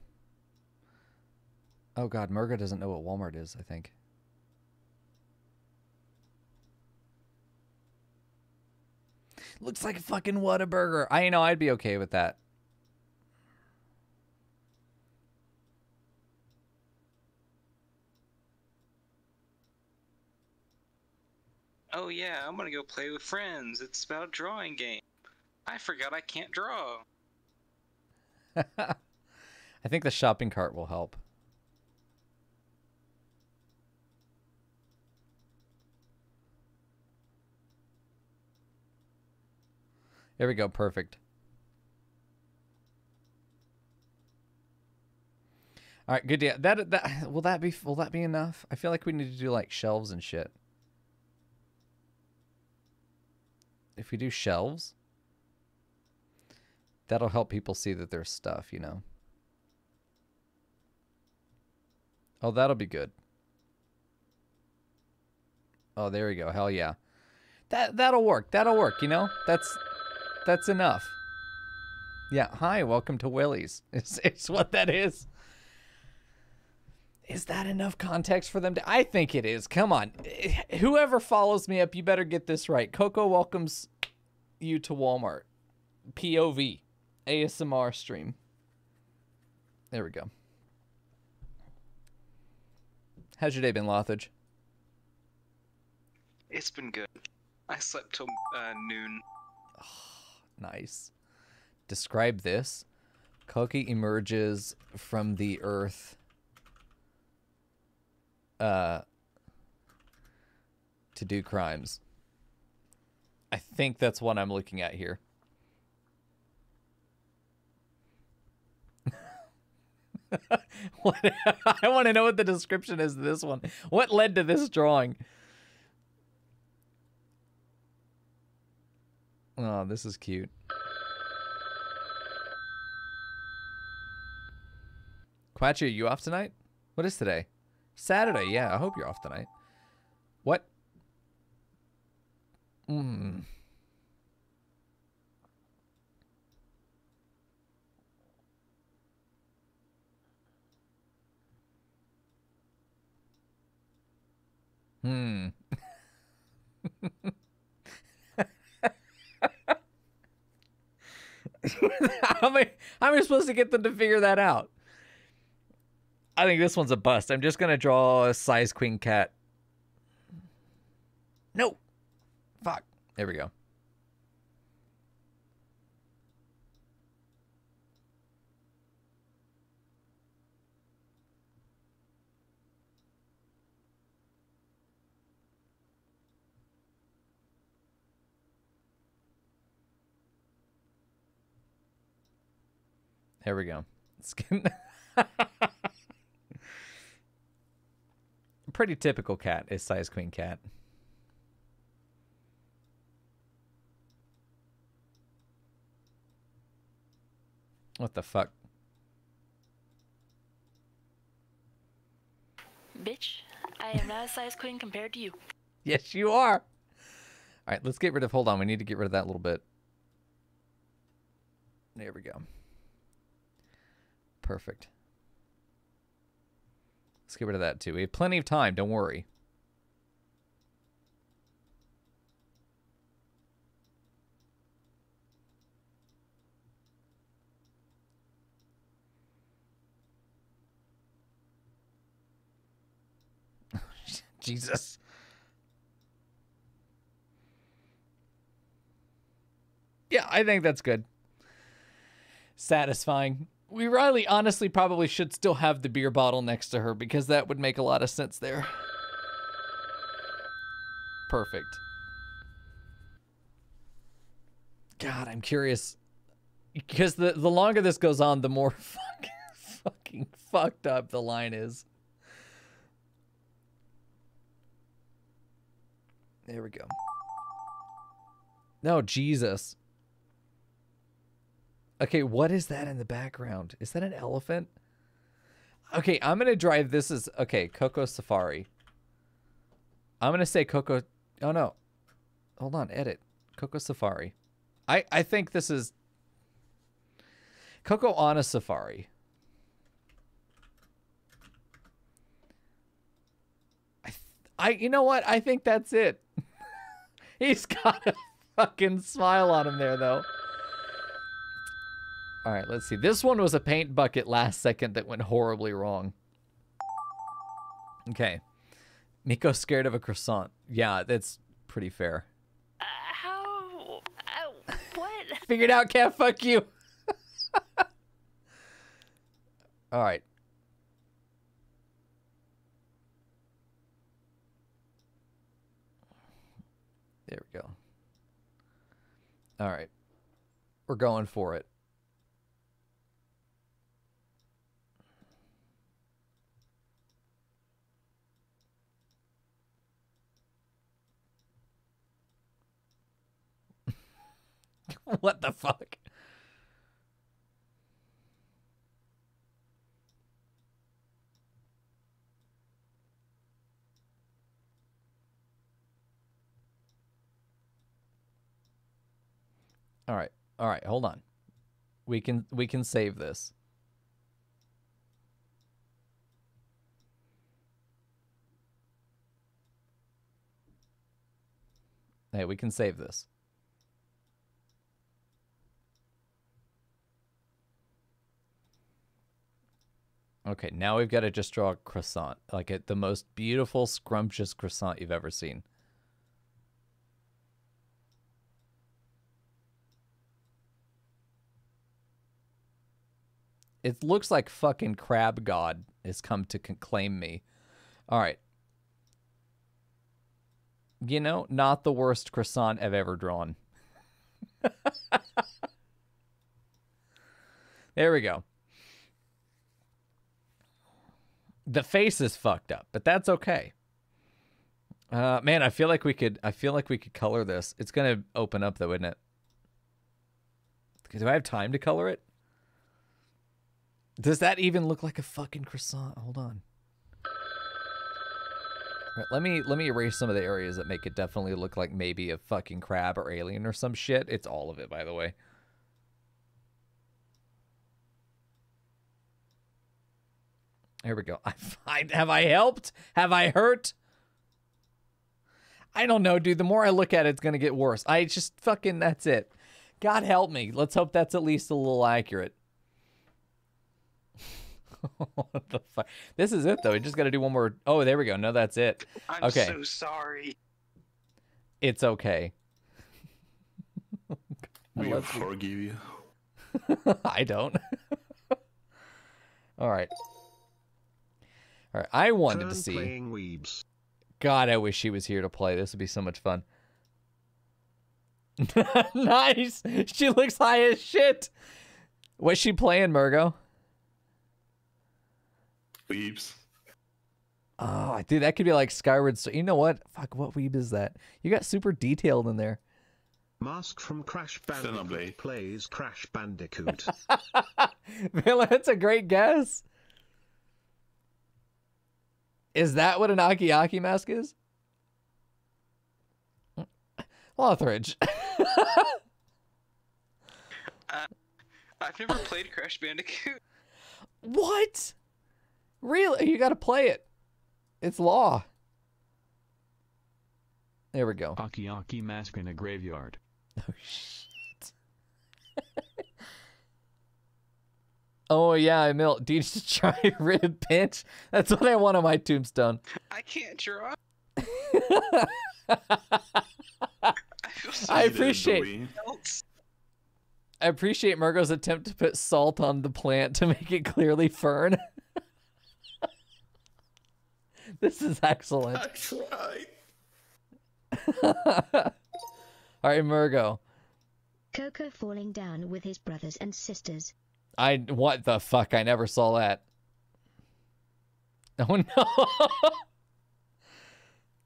Oh, God. Murga doesn't know what Walmart is, I think. Looks like a fucking Whataburger. I know, I'd be okay with that. Oh yeah, I'm gonna go play with friends. It's about a drawing game. I forgot I can't draw. I think the shopping cart will help. There we go, perfect. All right, good deal. That that will that be will that be enough? I feel like we need to do like shelves and shit. If we do shelves, that'll help people see that there's stuff, you know. Oh, that'll be good. Oh, there we go. Hell yeah. That that'll work. That'll work, you know? That's that's enough. Yeah, hi, welcome to Willie's. It's it's what that is. Is that enough context for them to... I think it is. Come on. Whoever follows me up, you better get this right. Coco welcomes you to Walmart. P O V. A S M R stream. There we go. How's your day been, Lothage? It's been good. I slept till uh, noon. Oh, nice. Describe this. Koki emerges from the earth... Uh, to do crimes. I think that's what I'm looking at here. What, I want to know what the description is of this one. What led to this drawing? Oh, this is cute. Quatchy, are you off tonight? What is today? Saturday, yeah. I hope you're off tonight. What? Mm. Hmm. How am I, how am I supposed to get them to figure that out? I think this one's a bust. I'm just going to draw a size queen cat. No. Fuck. There we go. There we go. Skin. Pretty typical cat is size queen cat. What the fuck? Bitch, I am not a size queen compared to you. Yes, you are. All right, let's get rid of... Hold on, we need to get rid of that little bit. There we go. Perfect. Let's get rid of that, too. We have plenty of time. Don't worry. Jesus. Yeah, I think that's good. Satisfying. We really, honestly, probably should still have the beer bottle next to her because that would make a lot of sense there. Perfect. God, I'm curious. Because the, the longer this goes on, the more fucking, fucking fucked up the line is. There we go. No, Jesus. Okay, what is that in the background? Is that an elephant? Okay, I'm going to drive this as... Okay, Coco Safari. I'm going to say Coco Oh, no. Hold on. Edit. Coco Safari. I, I think this is... Coco on a safari. I, th I you know what? I think that's it. He's got a fucking smile on him there, though. All right, let's see. This one was a paint bucket last second that went horribly wrong. Okay. Miko's scared of a croissant. Yeah, that's pretty fair. Uh, how? Uh, what? Figured out, cat, fuck you. All right. There we go. All right. We're going for it. What the fuck? All right. All right. Hold on. We can we can save this. Hey, we can save this. Okay, now we've got to just draw a croissant, like a, the most beautiful, scrumptious croissant you've ever seen. It looks like fucking Crab God has come to claim me. All right. You know, not the worst croissant I've ever drawn. There we go. The face is fucked up, but that's okay. Uh, man, I feel like we could. I feel like we could color this. It's gonna open up though, isn't it? Do I have time to color it? Does that even look like a fucking croissant? Hold on. Right, let me let me erase some of the areas that make it definitely look like maybe a fucking crab or alien or some shit. It's all of it, by the way. Here we go. I, I, have I helped? Have I hurt? I don't know, dude. The more I look at it, it's going to get worse. I just fucking, that's it. God help me. Let's hope that's at least a little accurate. What the fuck? This is it though. We just got to do one more. Oh, there we go. No, that's it. I'm okay. So sorry. It's okay. We will forgive you. I don't. All right. All right. I wanted Turn to see. Weebs. God, I wish she was here to play. This would be so much fun. Nice. She looks high as shit. What's she playing, Murgo? Weebs. Oh, dude, that could be like Skyward. So you know what? Fuck, what weeb is that? You got super detailed in there. Mask from Crash Bandicoot plays Crash Bandicoot. Villa, that's a great guess. Is that what an Aki Aki mask is? Lothridge. uh, I've never played Crash Bandicoot. What? Really? You gotta play it. It's law. There we go. Aki Aki mask in a graveyard. Oh, shit. Oh, yeah, I milk. Do you just try to rib pinch? That's what I want on my tombstone. I can't draw. I, so I appreciate I appreciate Murgo's attempt to put salt on the plant to make it clearly fern. This is excellent. I tried. All right, Murgo. Coco falling down with his brothers and sisters. I what the fuck? I never saw that. Oh no.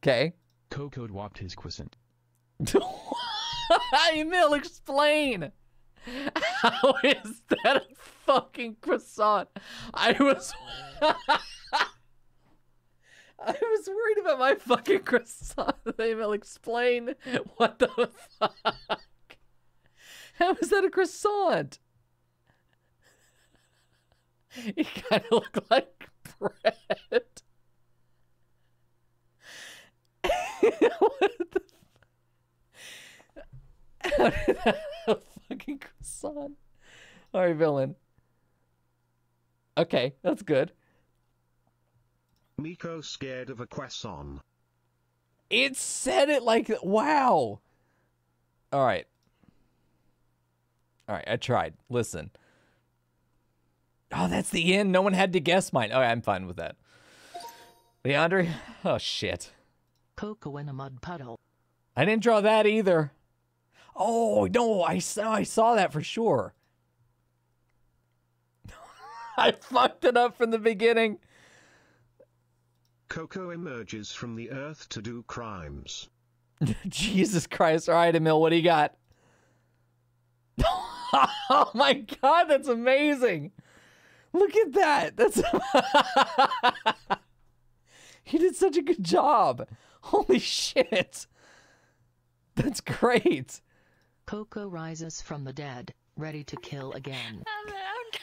Okay. Coco whopped his quiescent. Emil, explain. How is that a fucking croissant? I was. I was worried about my fucking croissant. They will explain what the fuck. How is that a croissant? It kind of looked like bread. What the fuck? How did that have a fucking croissant? Alright, villain. Okay, that's good. Miko scared of a croissant. It said it like, wow. All right. All right, I tried. Listen. Oh, that's the end. No one had to guess mine. Oh, right, I'm fine with that. Leandre? Oh, shit. Cocoa in a mud puddle. I didn't draw that either. Oh, no, I saw, I saw that for sure. I fucked it up from the beginning. Coco emerges from the earth to do crimes. Jesus Christ. All right, Emil, what do you got? Oh, my God. That's amazing. Look at that. That's he did such a good job. Holy shit. That's great. Coco rises from the dead, ready to kill again. I'm, I'm dying.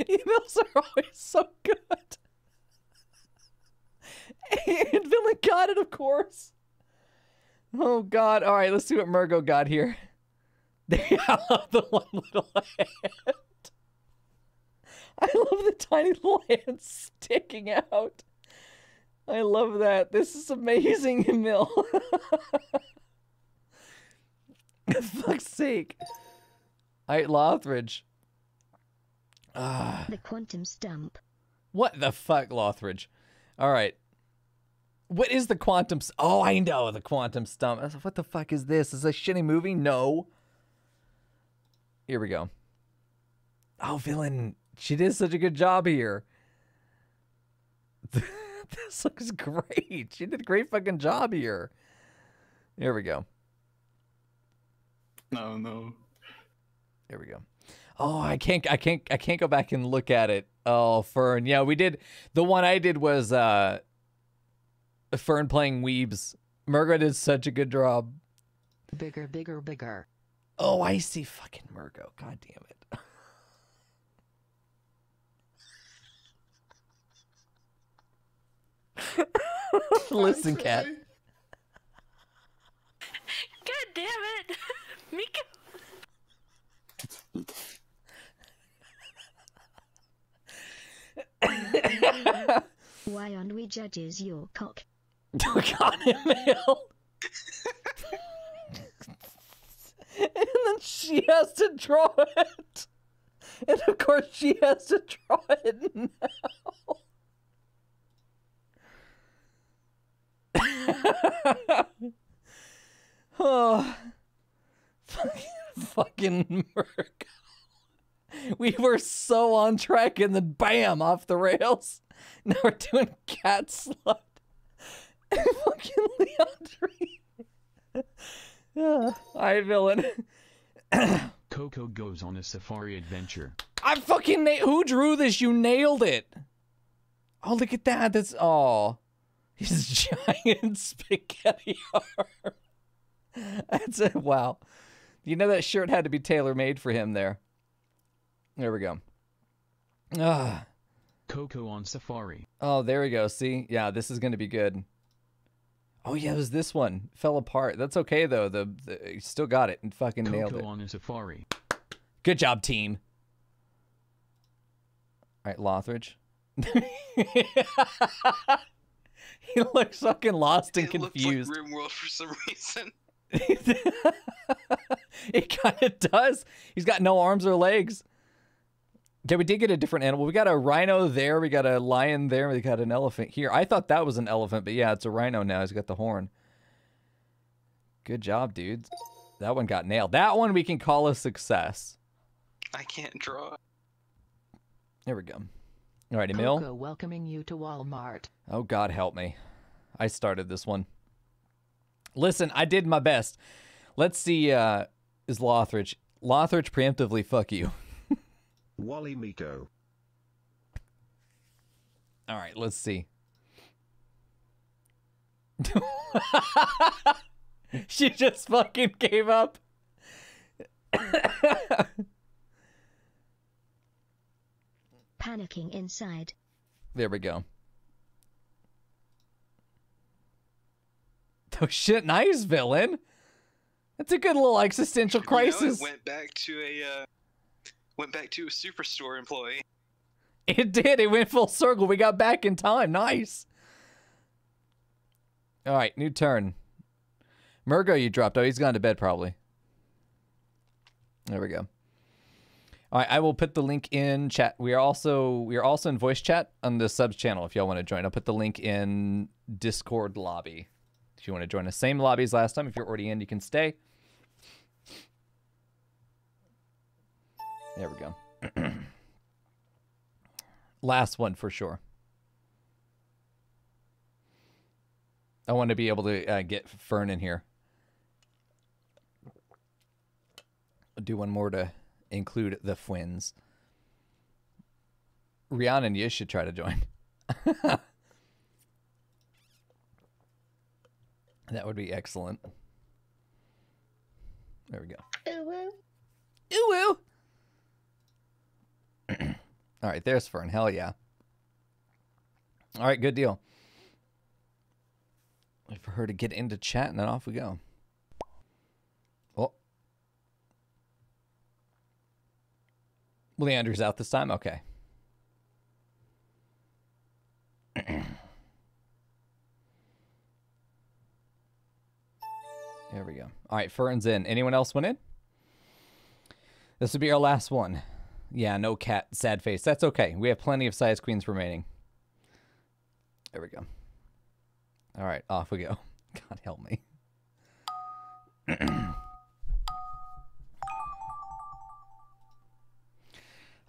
Emails are always so good. And Villain got it, of course. Oh, God. All right, let's see what Murgo got here. I love the one little hand. I love the tiny little hand sticking out. I love that. This is amazing, Emil. For fuck's sake. All right, Lothridge. Uh, the quantum stump. What the fuck, Lothridge? All right. What is the quantum? Oh, I know the quantum stump. What the fuck is this? Is this a shitty movie? No. Here we go. Oh, Villain. She did such a good job here. This looks great. She did a great fucking job here. Here we go. No, no. Here we go. Oh, I can't, I can't, I can't go back and look at it. Oh, Fern. Yeah, we did. The one I did was uh, Fern playing Weebs. Murgo did such a good job. Bigger, bigger, bigger. Oh, I see fucking Murgo. God damn it. Listen, cat. God damn it. Mika. Why aren't we judges your cock? Oh, God, Emil. And then she has to draw it. And of course she has to draw it now. Oh. Fucking, fucking Merc. We were so on track and then bam, off the rails. Now we're doing cat slut. And fucking Leandre. Yeah. Hi, Villain. Coco goes on a safari adventure. I fucking na- who drew this? You nailed it. Oh, look at that. That's, oh. His giant spaghetti arm. That's a, wow. You know that shirt had to be tailor-made for him there. There we go. Ah, Coco on safari. Oh, there we go. See? Yeah, this is going to be good. Oh, yeah, it was this one. Fell apart. That's okay, though. The, the still got it and fucking Coco nailed it. Coco on a safari. Good job, team. All right, Lothridge. He looks fucking lost and it confused. It looks like RimWorld for some reason. It kind of does. He's got no arms or legs. Yeah, we did get a different animal. We got a rhino there. We got a lion there. We got an elephant here. I thought that was an elephant, but yeah, it's a rhino now. He's got the horn. Good job, dude. That one got nailed. That one we can call a success. I can't draw. There we go. All right, Emil. Coco welcoming you to Walmart. Oh, God help me. I started this one. Listen, I did my best. Let's see. Uh, is Lothridge. Lothridge, preemptively fuck you. Wally Miko. All right, let's see. She just fucking gave up. Panicking inside. There we go. Oh shit, nice villain. That's a good little existential crisis. You know, it went back to a uh, went back to a Superstore employee. It did. It went full circle. We got back in time. Nice. All right, new turn. Murgo, you dropped. Oh, he's gone to bed probably. There we go. All right, I will put the link in chat. We are also we are also in voice chat on the subs channel if y'all want to join. I'll put the link in Discord lobby. If you want to join the same lobby as last time, if you're already in, you can stay. There we go. Last one for sure. I want to be able to uh, get Fern in here. I'll do one more to include the Fwins. Rhiannon, you should try to join. That would be excellent. There we go. Ooh-woo. Ooh-woo. All right, there's Fern. Hell yeah. All right, good deal. Wait for her to get into chat, and then off we go. Oh. Leander's out this time? Okay. There we go. All right, Fern's in. Anyone else went in? This would be our last one. Yeah, no cat, sad face. That's okay. We have plenty of size queens remaining. There we go. All right, off we go. God help me.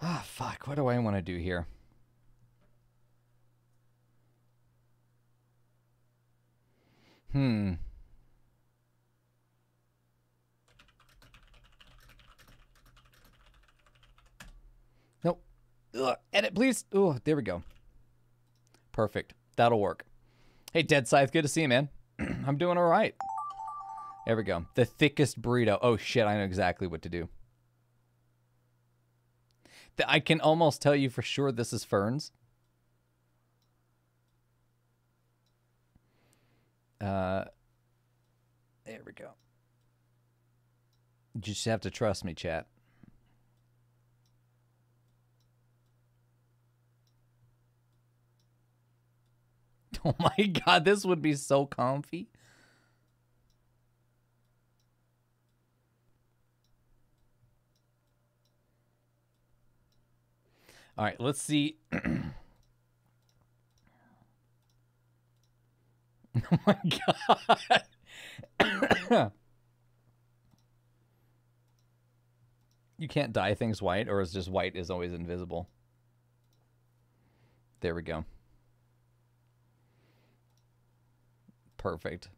Ah, fuck. What do I want to do here? Hmm. Ugh, edit, please. Oh, there we go. Perfect. That'll work. Hey, Dead Scythe, good to see you, man. I'm doing all right. There we go. The thickest burrito. Oh, shit, I know exactly what to do. The, I can almost tell you for sure this is Fern's. Uh, there we go. You just have to trust me, chat. Oh my god, this would be so comfy. All right, let's see. Oh my god. You can't dye things white, or is just white is always invisible? There we go. Perfect.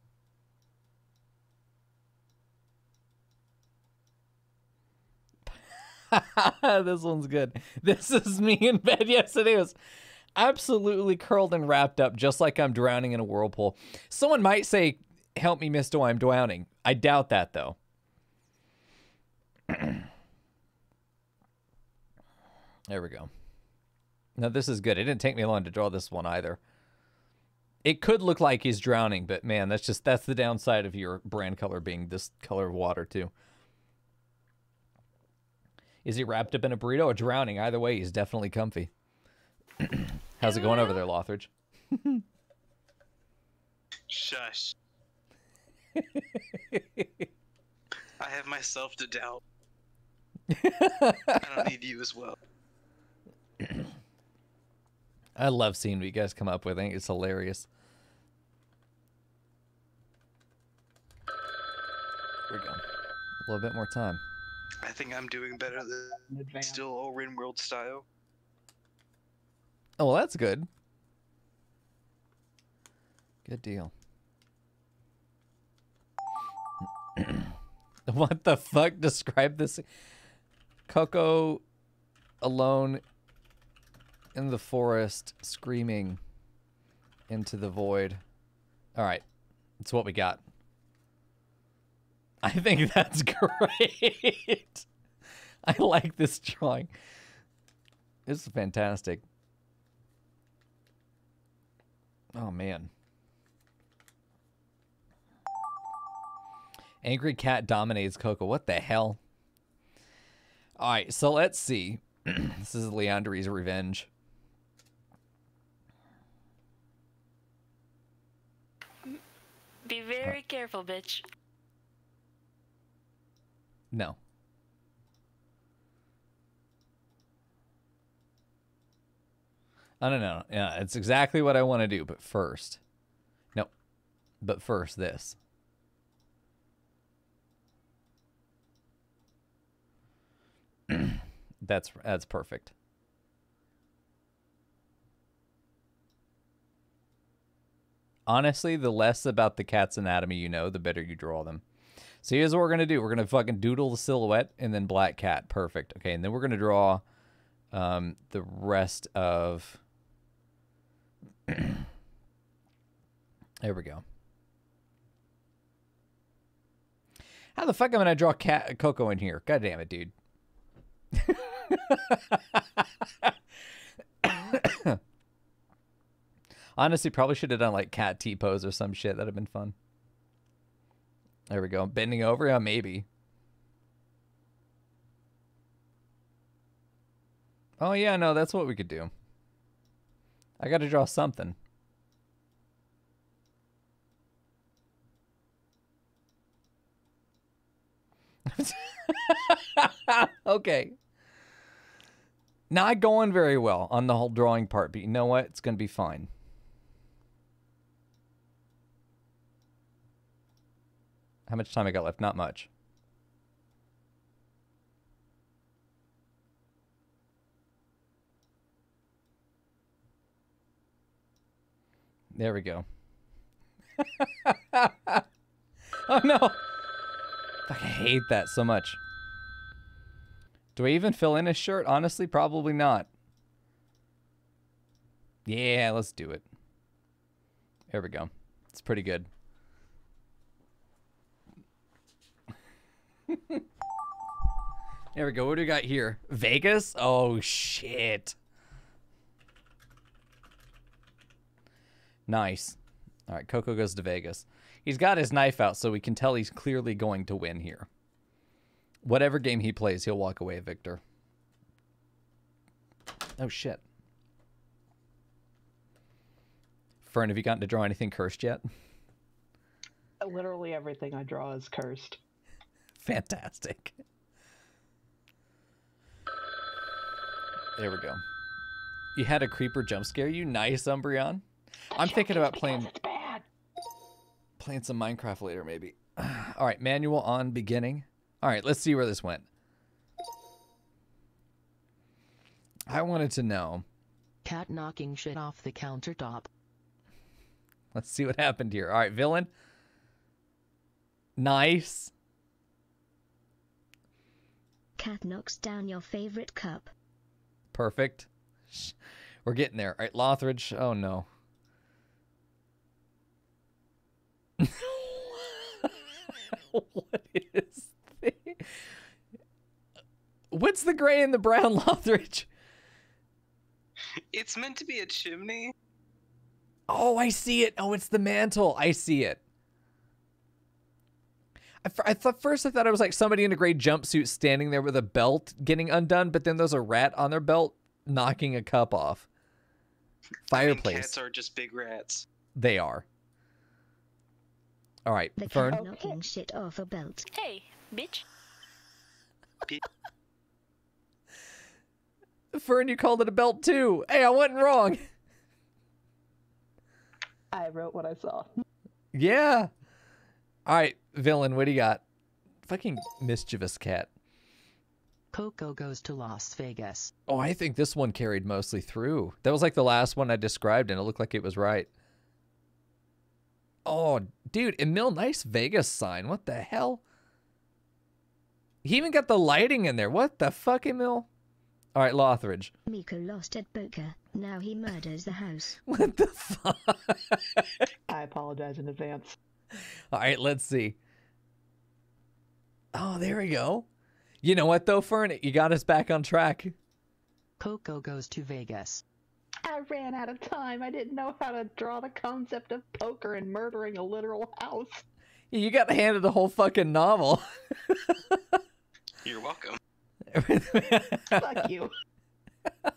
This one's good. This is me in bed. Yes, it is. Absolutely curled and wrapped up, just like I'm drowning in a whirlpool. Someone might say, help me, mister, I'm drowning. I doubt that, though. There we go. Now, this is good. It didn't take me long to draw this one, either. It could look like he's drowning, but man, that's just, that's the downside of your brand color being this color of water, too. Is he wrapped up in a burrito or drowning? Either way, he's definitely comfy. How's it going over there, Lothridge? Shush. I have myself to doubt. I don't need you as well. I love seeing what you guys come up with. I think it's hilarious. Here we go. A little bit more time. I think I'm doing better than still all RimWorld style. Oh, well, that's good. Good deal. What the fuck? Describe this. Coco alone in the forest screaming into the void. All right, that's what we got. I think that's great. I like this drawing. This is fantastic. Oh, man. Angry cat dominates Coco. What the hell? All right, so let's see. This is Leandri's revenge. Be very right. careful, bitch. No. I don't know. Yeah, it's exactly what I want to do, but first. Nope. But first, this. that's that's perfect. Honestly, the less about the cat's anatomy you know, the better you draw them. So here's what we're going to do. We're going to fucking doodle the silhouette and then black cat. Perfect. Okay, and then we're going to draw um, the rest of... There we go. How the fuck am I going to draw cat Coco in here? God damn it, dude. Honestly, probably should have done like cat T-pose or some shit. That'd have been fun. There we go. Bending over? Yeah, maybe. Oh, yeah, no, that's what we could do. I got to draw something. Okay. Not going very well on the whole drawing part, but you know what? It's going to be fine. How much time I got left? Not much. There we go. Oh no! I hate that so much. Do I even fill in his shirt? Honestly, probably not. Yeah, let's do it. There we go. It's pretty good. There we go. What do we got here? Vegas? Oh, shit. Nice. All right, Coco goes to Vegas. He's got his knife out, so we can tell he's clearly going to win here. Whatever game he plays, he'll walk away a victor. Oh, shit. Fern, have you gotten to draw anything cursed yet? Literally everything I draw is cursed. Fantastic. There we go. You had a creeper jump scare you? Nice, Umbreon. I'm thinking about playing playing some Minecraft later, maybe. All right, manual on beginning. All right, let's see where this went. I wanted to know. Cat knocking shit off the countertop. Let's see what happened here. All right, villain. Nice. Cat knocks down your favorite cup. Perfect. We're getting there. All right, Lothridge. Oh, no. What is this? What's the gray and the brown, Lothridge? It's meant to be a chimney. Oh, I see it. Oh, it's the mantle. I see it. I thought first I thought it was like somebody in a gray jumpsuit standing there with a belt getting undone, but then there's a rat on their belt knocking a cup off. Fireplace. I mean, cats are just big rats. They are. All right, the Fern. Cat knocking shit off a belt. Hey, bitch. Fern, you called it a belt too. Hey, I wasn't wrong. I wrote what I saw. Yeah. All right, villain, what do you got? Fucking mischievous cat. Coco goes to Las Vegas. Oh, I think this one carried mostly through. That was like the last one I described, and it looked like it was right. Oh, dude, Emil, nice Vegas sign. What the hell? He even got the lighting in there. What the fuck, Emil? All right, Lothridge. Miko lost at poker. Now he murders the house. What the fuck? I apologize in advance. All right, let's see. Oh, there we go. You know what, though, Fern? You got us back on track. Coco goes to Vegas. I ran out of time. I didn't know how to draw the concept of poker and murdering a literal house. You got handed the whole fucking novel. You're welcome. Fuck you. All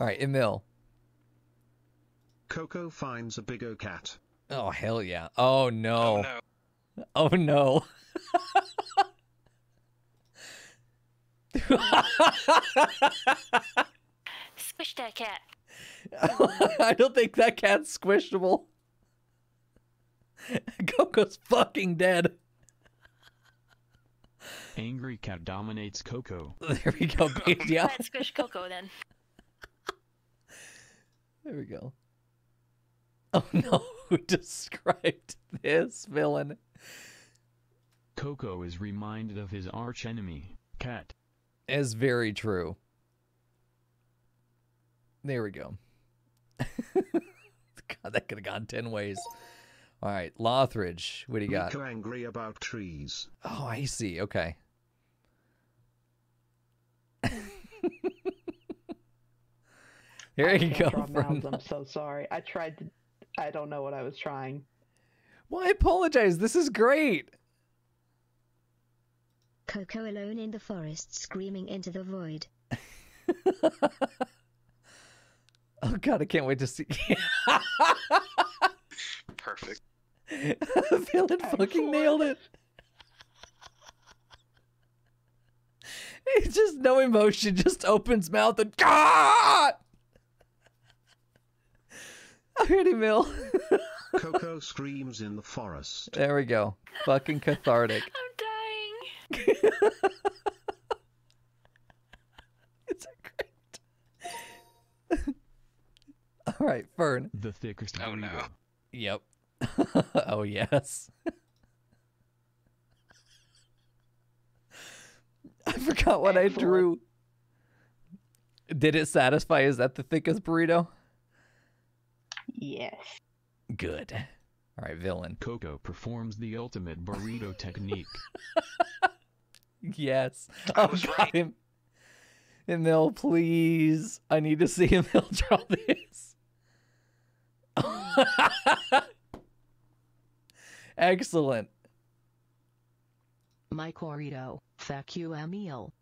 right, Emil. Coco finds a big O cat. Oh, hell yeah. Oh, no. Oh, no. Oh, no. Squish that cat. I don't think that cat's squishable. Coco's fucking dead. Angry cat dominates Coco. There we go, babe. Yeah. Let's squish Coco then. There we go. Oh no, who described this villain? Coco is reminded of his arch enemy, Cat. Is very true. There we go. God, that could have gone ten ways. All right, Lothridge, what do you got? Miko angry about trees. Oh, I see. Okay. Here I you go. From... I'm so sorry. I tried to. I don't know what I was trying. Well, I apologize. This is great. Coco alone in the forest, screaming into the void. Oh God, I can't wait to see. Perfect. The villain fucking nailed it. It's just no emotion. Just opens mouth and God. I heard him, Mill. Coco screams in the forest. There we go. Fucking cathartic. I'm dying. It's a great. All right, Fern. The thickest. Oh no. Yep. Oh yes. I forgot what I drew. Did it satisfy? Is that the thickest burrito? Yes. Good. All right, villain. Coco performs the ultimate burrito technique. Yes. I was oh, right. Him. Emil, please. I need to see Emil draw this. Excellent. My corrido. Fuck you, Emil.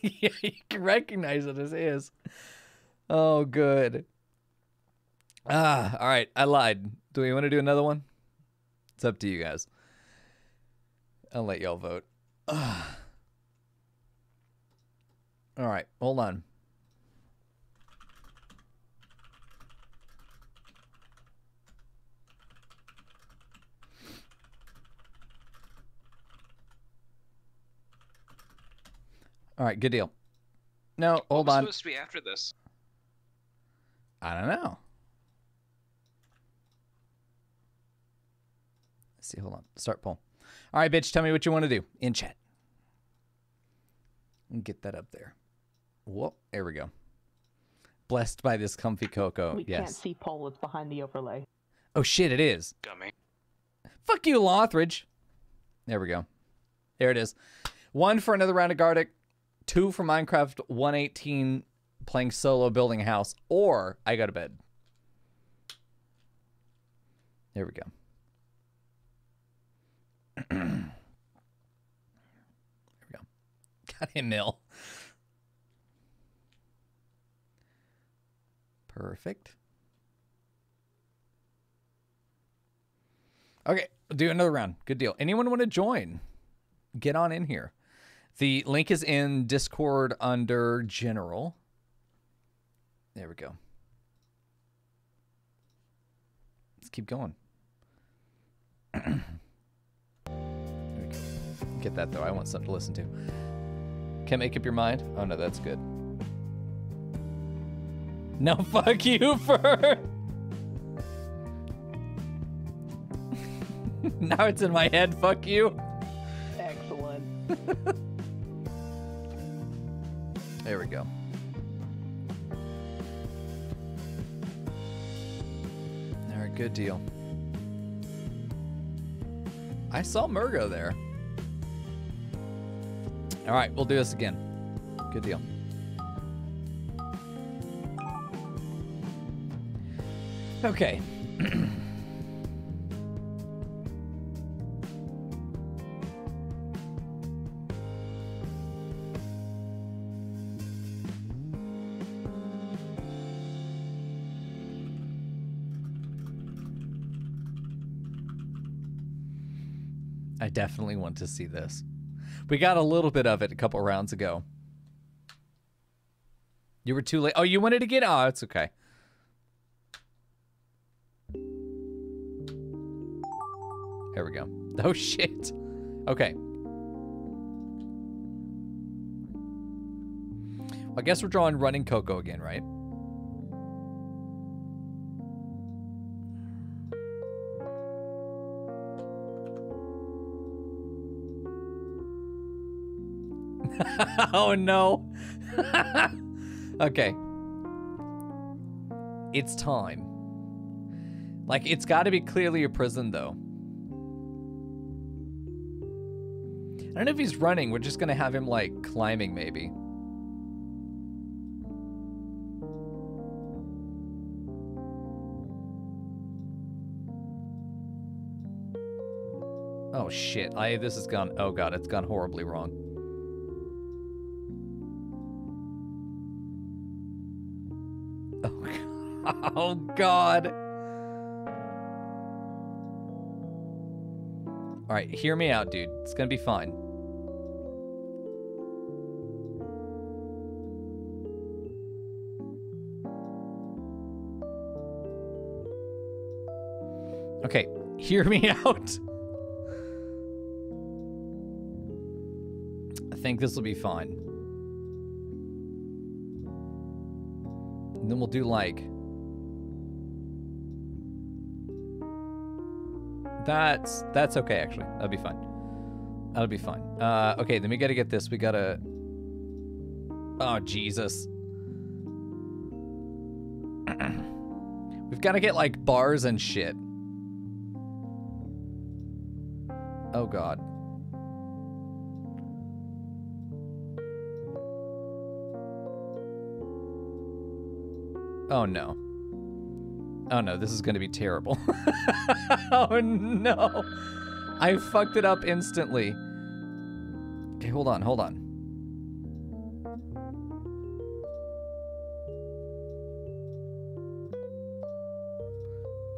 Yeah, you can recognize it as his. Oh, good. Ah, all right. I lied. Do we want to do another one? It's up to you guys. I'll let y'all vote. Ugh. All right. Hold on. All right. Good deal. No, hold what on. What's supposed to be after this? I don't know. See, hold on. Start poll. All right, bitch. Tell me what you want to do in chat. And get that up there. Whoa, there we go. Blessed by this comfy Coco. We yes. can't see poll. It's behind the overlay. Oh shit! It is. Dummy. Fuck you, Lothridge. There we go. There it is. One for another round of Gartic. Two for Minecraft one eighteen playing solo, building a house, or I go to bed. There we go. There we go. Got him, Mill. Perfect. Okay, I'll do another round. Good deal. Anyone want to join? Get on in here. The link is in Discord under General. There we go. Let's keep going. Get that though, I want something to listen to. Can't make up your mind? Oh no, that's good. No, fuck you, Fur! Now it's in my head, fuck you. Excellent. There we go. All right, good deal. I saw Murgo there. All right, we'll do this again. Good deal. Okay. I definitely want to see this. We got a little bit of it a couple rounds ago. You were too late. Oh, you wanted to get... Oh, it's okay. There we go. Oh, shit. Okay. Well, I guess we're drawing Running Coco again, right? Oh, no. Okay. It's time. Like, it's got to be clearly a prison, though. I don't know if he's running. We're just going to have him, like, climbing, maybe. Oh, shit. I, this has gone... Oh, God. It's gone horribly wrong. Oh, God. All right, hear me out, dude. It's going to be fine. Okay, hear me out. I think this will be fine. And then we'll do, like... That's that's okay, actually. That'll be fine. That'll be fine. Uh, okay, then we gotta get this. We gotta... Oh, Jesus. We've gotta get, like, bars and shit. Oh, God. Oh, no. Oh no, this is gonna be terrible. Oh no! I fucked it up instantly. Okay, hold on, hold on.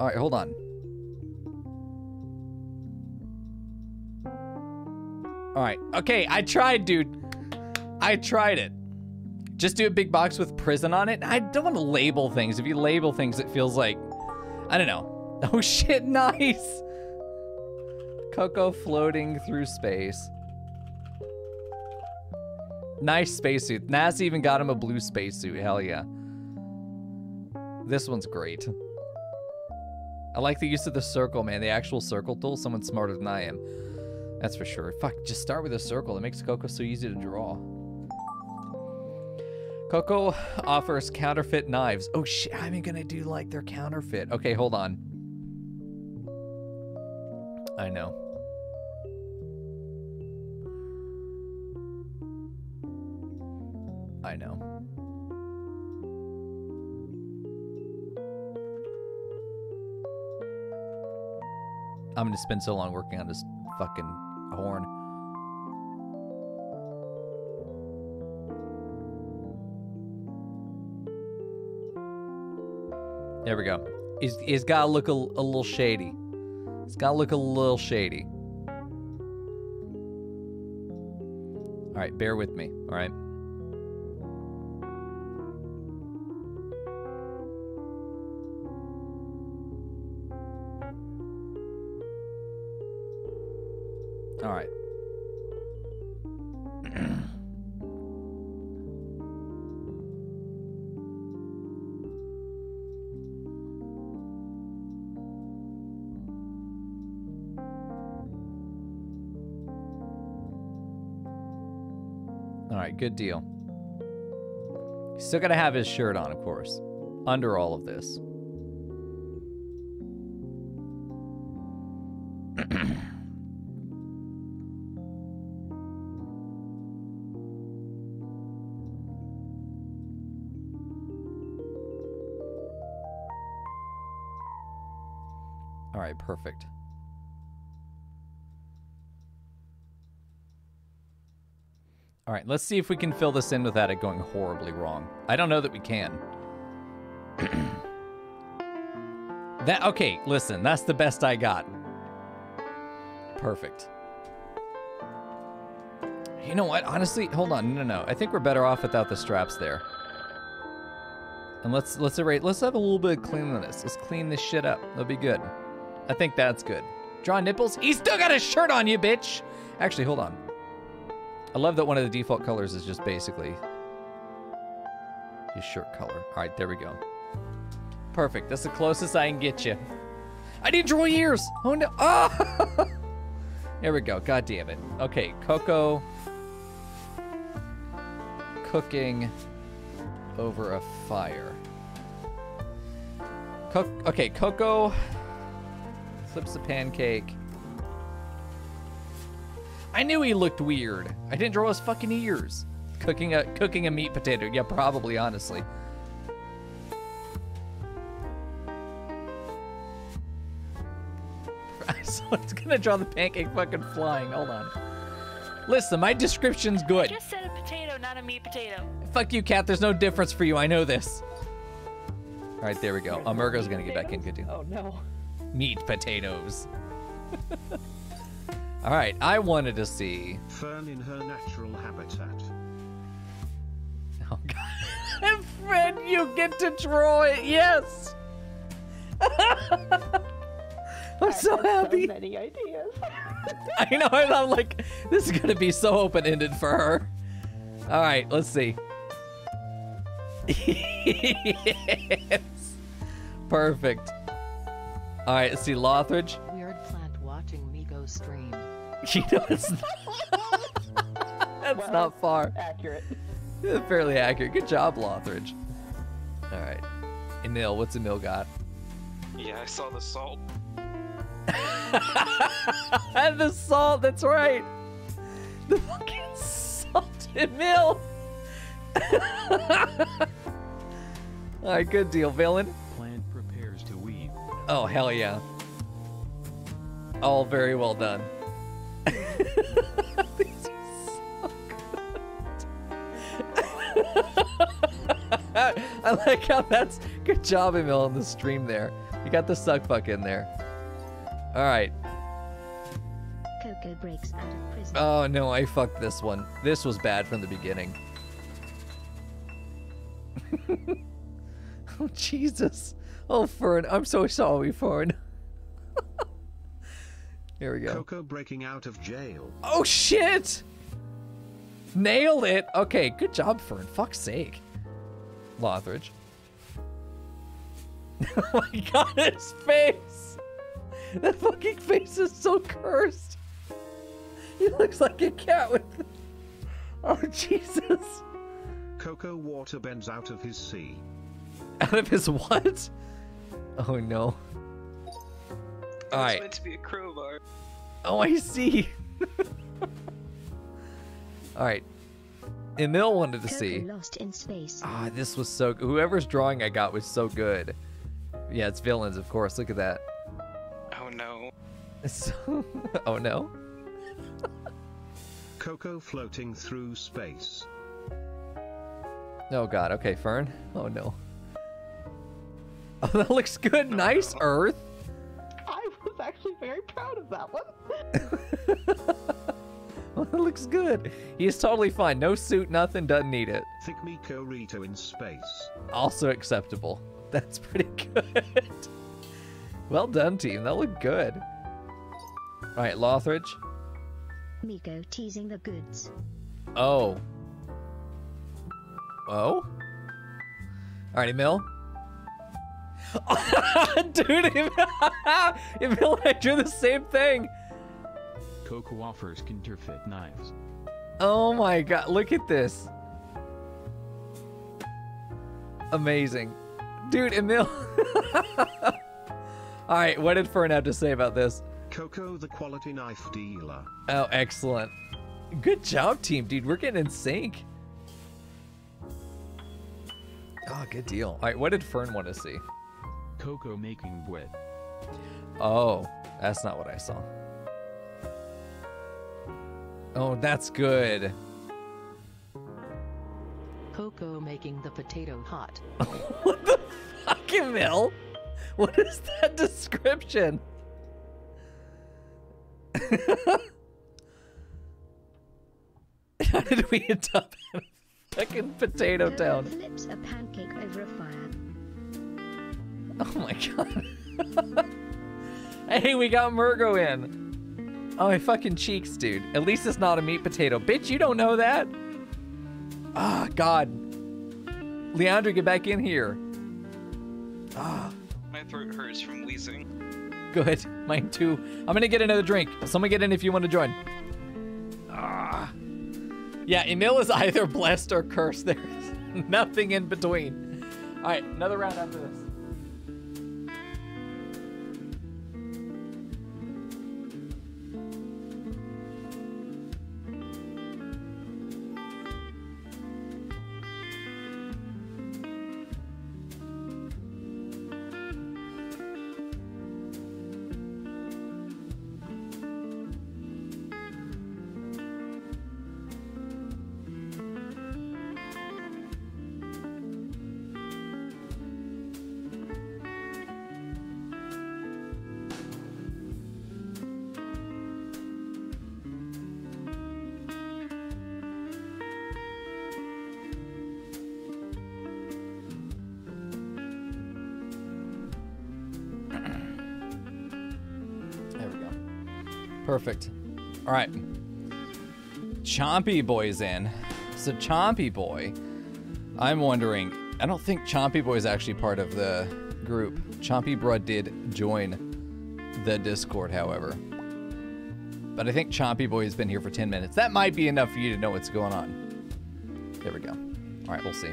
Alright, hold on. Alright, okay, I tried, dude. I tried it. Just do a big box with prison on it. I don't want to label things. If you label things, it feels like, I don't know. Oh shit, nice. Coco floating through space. Nice spacesuit. NASA even got him a blue spacesuit. Hell yeah. This one's great. I like the use of the circle, man. The actual circle tool. Someone's smarter than I am. That's for sure. Fuck, just start with a circle. It makes Coco so easy to draw. Coco offers counterfeit knives. Oh shit, I'm gonna do like they're counterfeit. Okay, hold on. I know. I know. I'm gonna spend so long working on this fucking horn. There we go. He's, he's gotta look a, a little shady. It's gotta look a little shady. Alright, bear with me, alright? Alright. Good deal. He's still gonna have his shirt on, of course, under all of this. All right, perfect. All right, let's see if we can fill this in without it going horribly wrong. I don't know that we can. That, okay, listen, that's the best I got. Perfect. You know what, honestly, hold on, no, no, no. I think we're better off without the straps there. And let's, let's erase, let's have a little bit of cleanliness. Let's clean this shit up, that'll be good. I think that's good. Draw nipples, he's still got his shirt on, you bitch! Actually, hold on. I love that one of the default colors is just basically your shirt color. All right, there we go. Perfect, that's the closest I can get you. I didn't draw ears! Oh no, ah! There we go, god damn it. Okay, cocoa, cooking over a fire. Co okay, cocoa, flips a pancake. I knew he looked weird. I didn't draw his fucking ears. Cooking a cooking a meat potato. Yeah, probably, honestly. Someone's gonna draw the pancake fucking flying. Hold on. Listen, my description's good. I just said a potato, not a meat potato. Fuck you, Cat. There's no difference for you. I know this. All right, there we go. Amurgo's gonna get back in. Good deal. Oh no. Meat potatoes. All right, I wanted to see fern in her natural habitat. Oh god, Fred, you get to draw it. Yes. I'm so happy. So many ideas. I know. I'm like, this is gonna be so open-ended for her. All right, let's see. Yes. Perfect. All right, let's see, Lothridge. Weird plant watching me go stream. You know, it's not, that's well, not far. Accurate. Fairly accurate. Good job, Lothridge. All right. Emil, what's Emil got? Yeah, I saw the salt. And the salt, that's right. The fucking salt, Emil. All right, good deal, villain. Plant prepares to weave. Oh, hell yeah. All very well done. These are so good. I like how that's good job, Emil, on the stream there. You got the suck fuck in there. All right. Coco breaks out of prison. Oh no, I fucked this one. This was bad from the beginning. Oh Jesus! Oh Fern, I'm so sorry, Fern. Here we go. Coco breaking out of jail. Oh shit! Nailed it! Okay, good job, Fern. Fuck's sake. Lothridge. Oh my god, his face! That fucking face is so cursed! He looks like a cat with... Oh, Jesus. Coco water bends out of his sea. Out of his what? Oh no. All right. It's meant to be a crowbar. Oh, I see. All right. Emil wanted to Coco see. Lost in space. Ah, this was so good. Whoever's drawing I got was so good. Yeah, it's villains, of course. Look at that. Oh, no. So, oh, no. Coco floating through space. Oh, God. Okay, Fern. Oh, no. Oh, that looks good. Nice, Earth. Actually very proud of that one. Well, it looks good. He's totally fine. No suit, nothing, doesn't need it. Thick Miko Rito in space. Also acceptable. That's pretty good. Well done, team. That looked good. All right, Lothridge. Miko teasing the goods. Oh. Oh? All right, Emil. Dude, Emil, Emil and I drew the same thing. Coco offers counterfeit knives. Oh my god, look at this. Amazing. Dude, Emil. Alright, what did Fern have to say about this? Coco, the quality knife dealer. Oh, excellent. Good job, team, dude. We're getting in sync. Oh, good deal. Alright, what did Fern want to see? Coco making bread. Oh, that's not what I saw. Oh, that's good. Coco making the potato hot. What the fuck, Emil? What is that description? How did we end up in a fucking potato Coco town? Flips a pancake over a fire. Oh my god. Hey, we got Murgo in. Oh, my fucking cheeks, dude. At least it's not a meat potato. Bitch, you don't know that. Ah, oh, God. Leandra, get back in here. Ah. Oh. My throat hurts from wheezing. Good. Mine too. I'm going to get another drink. Someone get in if you want to join. Ah. Yeah, Emil is either blessed or cursed. There's nothing in between. All right, another round after this. Perfect. All right. Chompy Boy's in. So Chompy Boy, I'm wondering, I don't think Chompy Boy is actually part of the group. Chompy Bruh did join the Discord, however. But I think Chompy Boy has been here for ten minutes. That might be enough for you to know what's going on. There we go. All right, we'll see.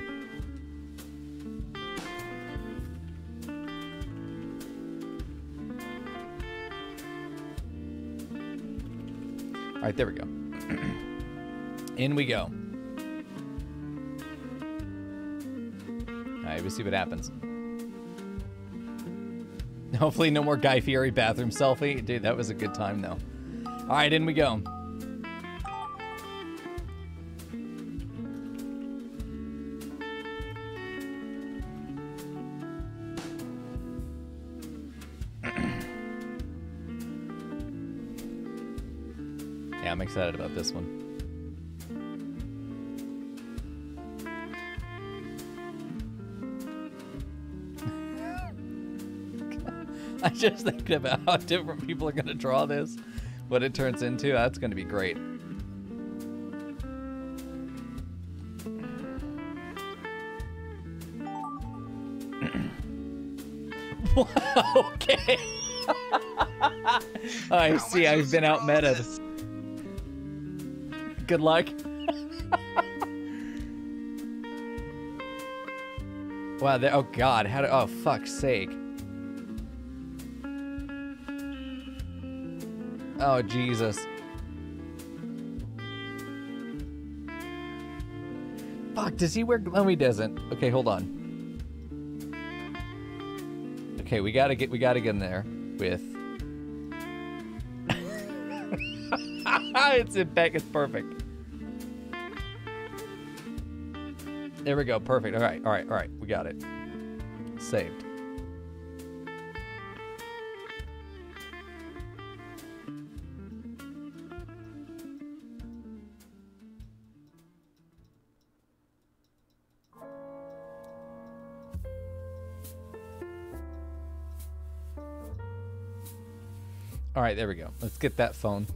All right, there we go. In we go. All right, we'll see what happens. Hopefully no more Guy Fieri bathroom selfie. Dude, that was a good time, though. All right, in we go. I'm excited about this one. I just think about how different people are going to draw this, what it turns into. That's going to be great. Okay. Oh, I see. I've been outmeted. Good luck. Wow, oh god, how do, oh fuck's sake. Oh Jesus. Fuck, does he wear, no he doesn't. Okay, hold on. Okay, we gotta get, we gotta get in there with. It's in back, it's perfect. There we go, perfect. All right, all right, all right. We got it. Saved. All right, there we go. Let's get that phone.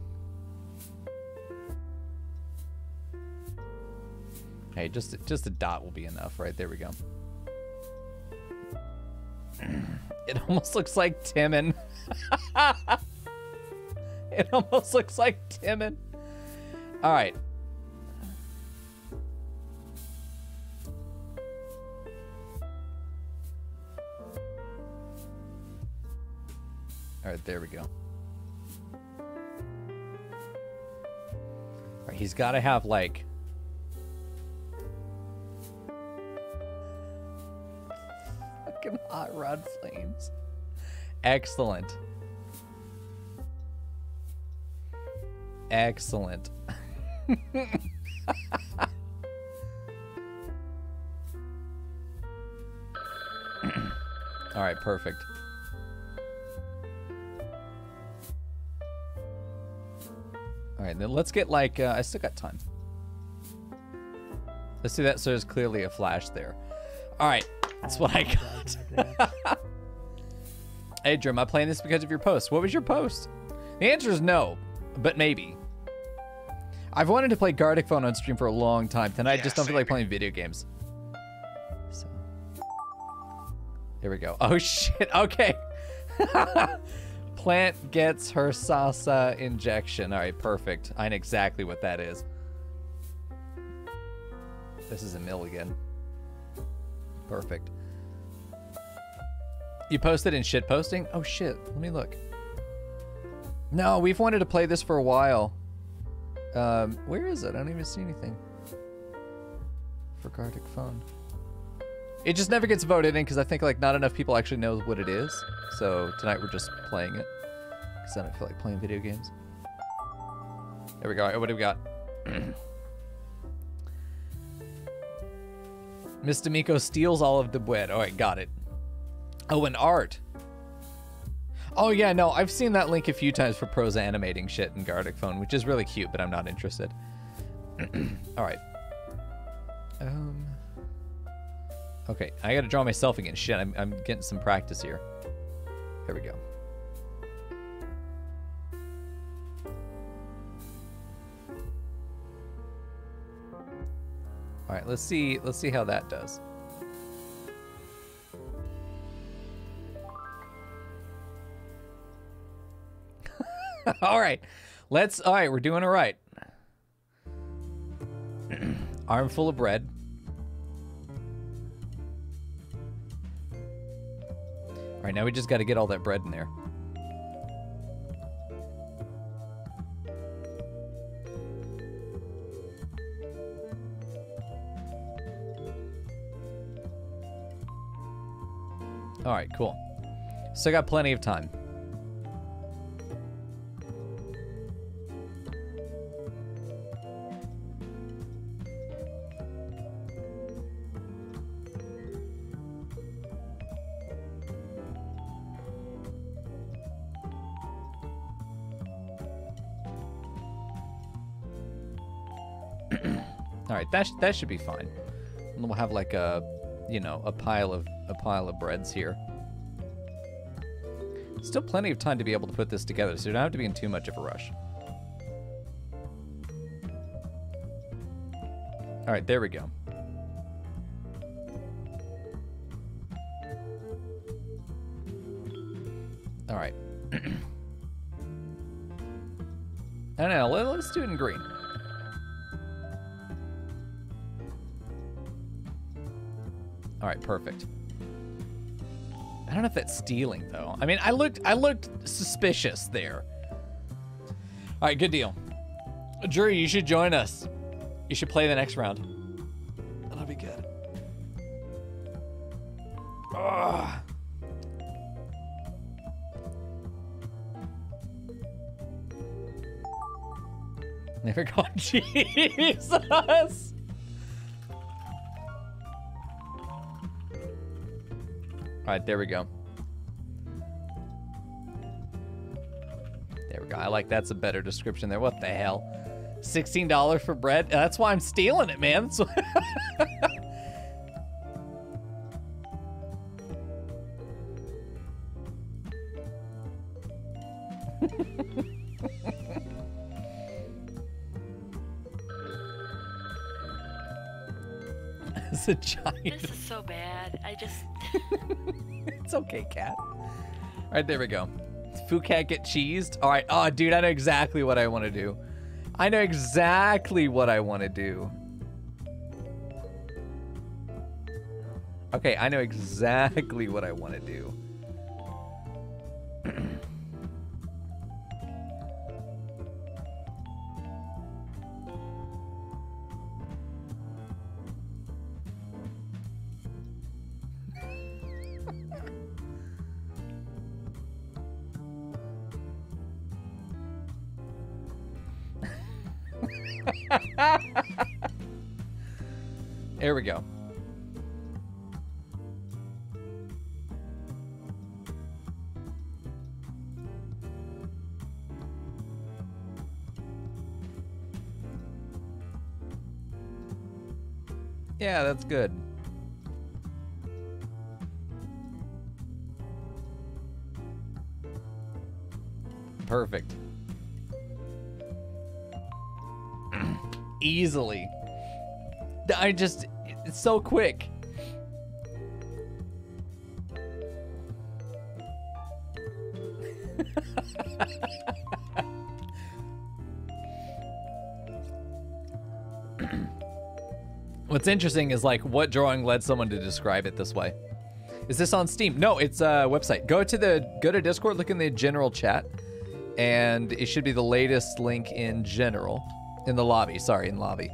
Hey, just just a dot will be enough, right? There we go. It almost looks like Timon. It almost looks like Timon. All right. Alright, there we go. Alright, he's got to have, like... fucking hot rod flames. Excellent. Excellent. All right, perfect. All right, then let's get like, uh, I still got time. Let's do that so there's clearly a flash there. All right, that's what I got. Adrian, am I playing this because of your post? What was your post? The answer is no, but maybe. I've wanted to play Gartic Phone on stream for a long time. Tonight, yeah, I just don't feel like playing video games. So. Here we go. Oh, shit. Okay. Plant gets her salsa injection. All right, perfect. I know exactly what that is. This is a milligan. Perfect. You posted in shit posting? Oh, shit. Let me look. No, we've wanted to play this for a while. Um, where is it? I don't even see anything for Gartic Phone. It just never gets voted in because I think like not enough people actually know what it is. So tonight we're just playing it because I don't feel like playing video games. There we go. Right, what do we got? Miss D'Amico steals all of the bread. All right, got it. Oh, and art. Oh yeah, no, I've seen that link a few times for Proza animating shit in Gartic Phone, which is really cute, but I'm not interested. All right. Um. Okay, I gotta draw myself again. Shit, I'm, I'm getting some practice here. Here we go. All right, let's see. Let's see how that does. All right, let's, all right, we're doing all right. Armful of bread. All right, now we just got to get all that bread in there. All right, cool. So I got plenty of time. That, sh that should be fine. And we'll have like a, you know, a pile of a pile of breads here. Still plenty of time to be able to put this together, so you don't have to be in too much of a rush. All right, there we go. All right. I don't know, let's do it in green. All right, perfect. I don't know if that's stealing though. I mean, I looked, I looked suspicious there. All right, good deal. Drew, you should join us. You should play the next round. That'll be good. Ugh. Never gone, Jesus. All right, there we go. There we go. I like that's a better description there. What the hell? sixteen dollars for bread? That's why I'm stealing it, man. That's why... It's a giant. This is so bad. I just... It's okay, cat. All right, there we go. Fucat get cheesed. All right. Oh, dude, I know exactly what I want to do. I know exactly what I want to do. Okay, I know exactly what I want to do. There we go. Yeah, that's good. Perfect. Easily. I just, it's so quick. What's interesting is, like, what drawing led someone to describe it this way? Is this on Steam? No, it's a website. Go to the, go to Discord, look in the general chat, and it should be the latest link in general. In the lobby, sorry, in the lobby.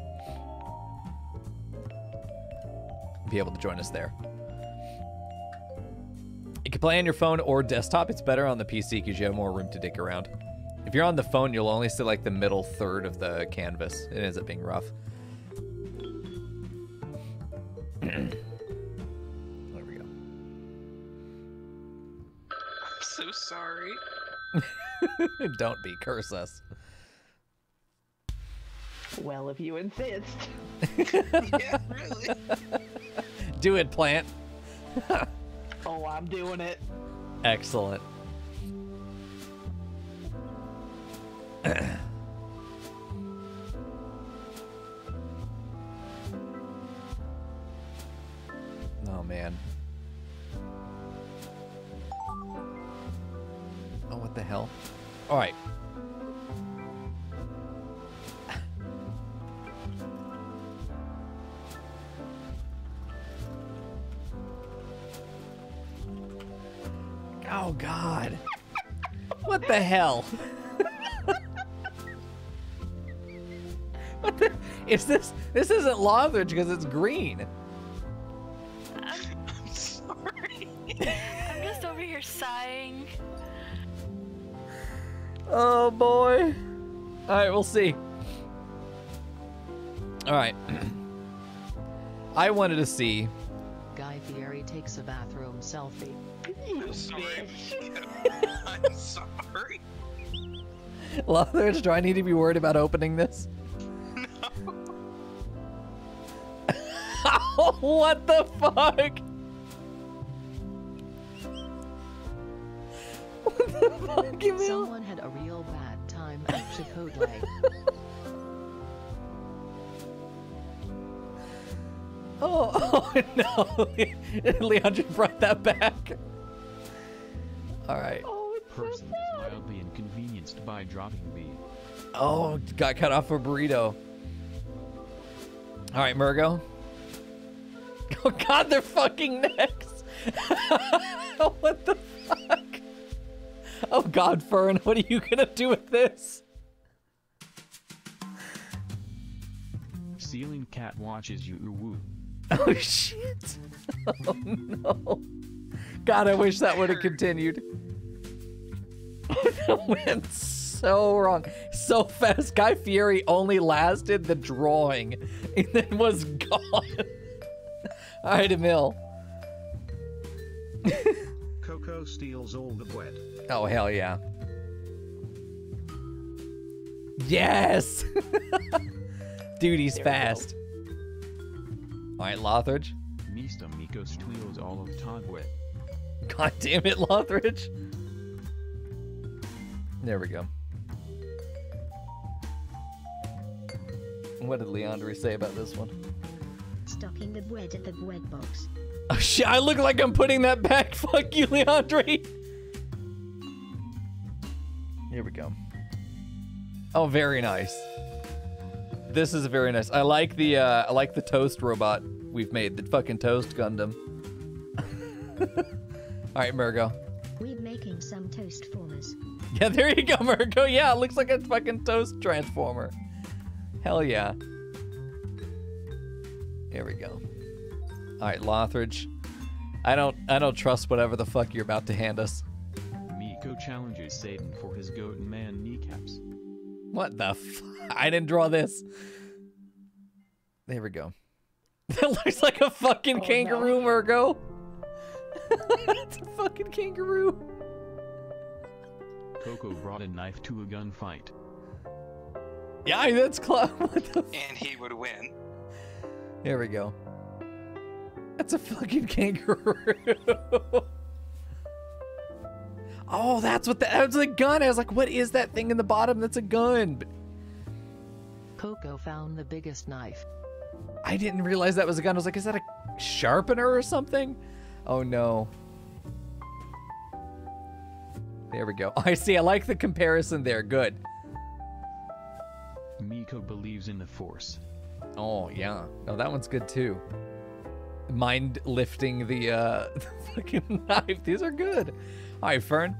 Be able to join us there. You can play on your phone or desktop. It's better on the P C because you have more room to dick around. If you're on the phone, you'll only see, like, the middle third of the canvas. It ends up being rough. There we go. I'm so sorry. Don't be, curse us. Well, if you insist. Yeah, really. Do it, plant. Oh, I'm doing it. Excellent. Oh, man. Oh, what the hell? All right. Oh, God. What the hell? What the? Is this? This isn't lozenge because it's green. I'm just over here sighing. Oh boy. Alright, we'll see. Alright. I wanted to see. Guy Fieri takes a bathroom selfie. I'm sorry. I'm sorry. Lozenge, do I need to be worried about opening this? No. What the fuck? Someone had a real bad time at Chipotle. Oh, oh no! Leandre brought that back. All right. Oh, it's person so is mildly inconvenienced by dropping me. Oh, got cut off a burrito. All right, Murgo. Oh God, they're fucking next. What the fuck? Oh God, Fern, what are you gonna do with this? Ceiling cat watches you. Woo. Oh shit! Oh no! God, I wish that would have continued. That went so wrong, so fast. Guy Fieri only lasted the drawing, and then was gone. All right, Emil. Coco steals all the bread. Oh, hell yeah. Yes! Dude, he's there fast. Alright, Lothridge. Mista Miko steals all of Togwit. God damn it, Lothridge. There we go. What did Leandre say about this one? Stocking the bread at the bread box. Oh shit, I look like I'm putting that back. Fuck you, Leandre. Here we go. Oh, very nice. This is very nice. I like the uh, I like the toast robot we've made. The fucking toast Gundam. All right, Murgo. We're making some toast formers. Yeah, there you go, Murgo. Yeah, it looks like a fucking toast transformer. Hell yeah. Here we go. All right, Lothridge. I don't I don't trust whatever the fuck you're about to hand us. Miko challenges Satan for his goat man kneecaps. What the f- I didn't draw this. There we go. That looks like a fucking oh, kangaroo, no. Murgo. It's a fucking kangaroo. Coco brought a knife to a gunfight. Yeah, that's close. What the f- and he would win. There we go. That's a fucking kangaroo. Oh, that's what the, that's the gun. I was like, what is that thing in the bottom? That's a gun. Coco found the biggest knife. I didn't realize that was a gun. I was like, is that a sharpener or something? Oh, no. There we go. Oh, I see. I like the comparison there. Good. Miko believes in the force. Oh, yeah. No, that one's good, too. Mind lifting the, uh, the fucking knife. These are good. All right, Fern.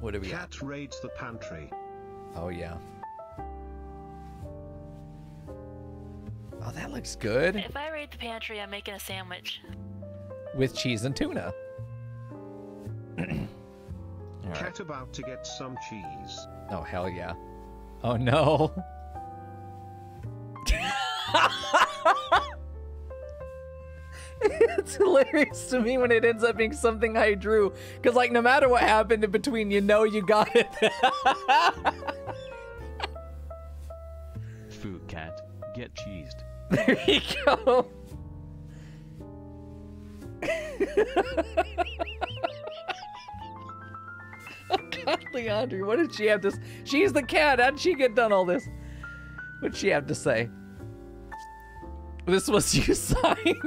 What do we got? Cat raids the pantry. Oh, yeah. Oh, that looks good. If I raid the pantry, I'm making a sandwich. With cheese and tuna. All right. Cat about to get some cheese. Oh, hell yeah. Oh, no. It's hilarious to me when it ends up being something I drew. Because, like, no matter what happened in between, you know you got it. Food cat, get cheesed. There you go. Oh, God, Leandre, what did she have to say? She's the cat. How'd she get done all this? What'd she have to say? This was you sighing.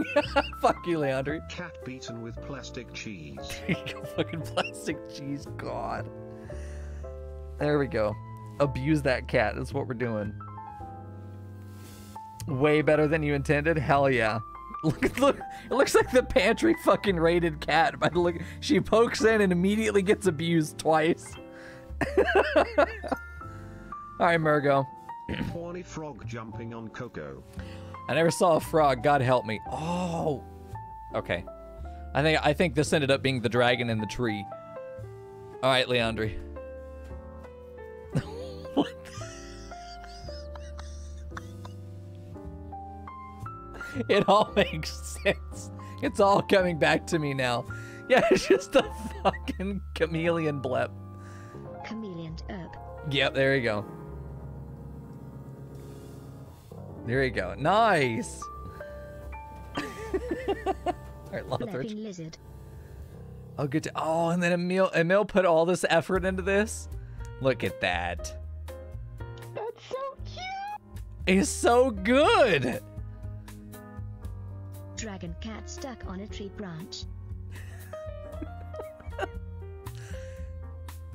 Fuck you, Leandre. Cat beaten with plastic cheese. Fucking plastic cheese, God. There we go. Abuse that cat. That's what we're doing. Way better than you intended. Hell yeah. Look, look. It looks like the pantry fucking raided cat. But look, she pokes in and immediately gets abused twice. All right, Murgo. Horny frog jumping on Coco. I never saw a frog. God help me. Oh, okay. I think I think this ended up being the dragon in the tree. All right, Leandre. What? It all makes sense. It's all coming back to me now. Yeah, it's just a fucking chameleon blep. Chameleon up. Yep, there you go. There you go. Nice. Alright, Lothridge. Lizard. Oh, good to. Oh, and then Emil Emil put all this effort into this. Look at that. That's so cute. It's so good. Dragon cat stuck on a tree branch.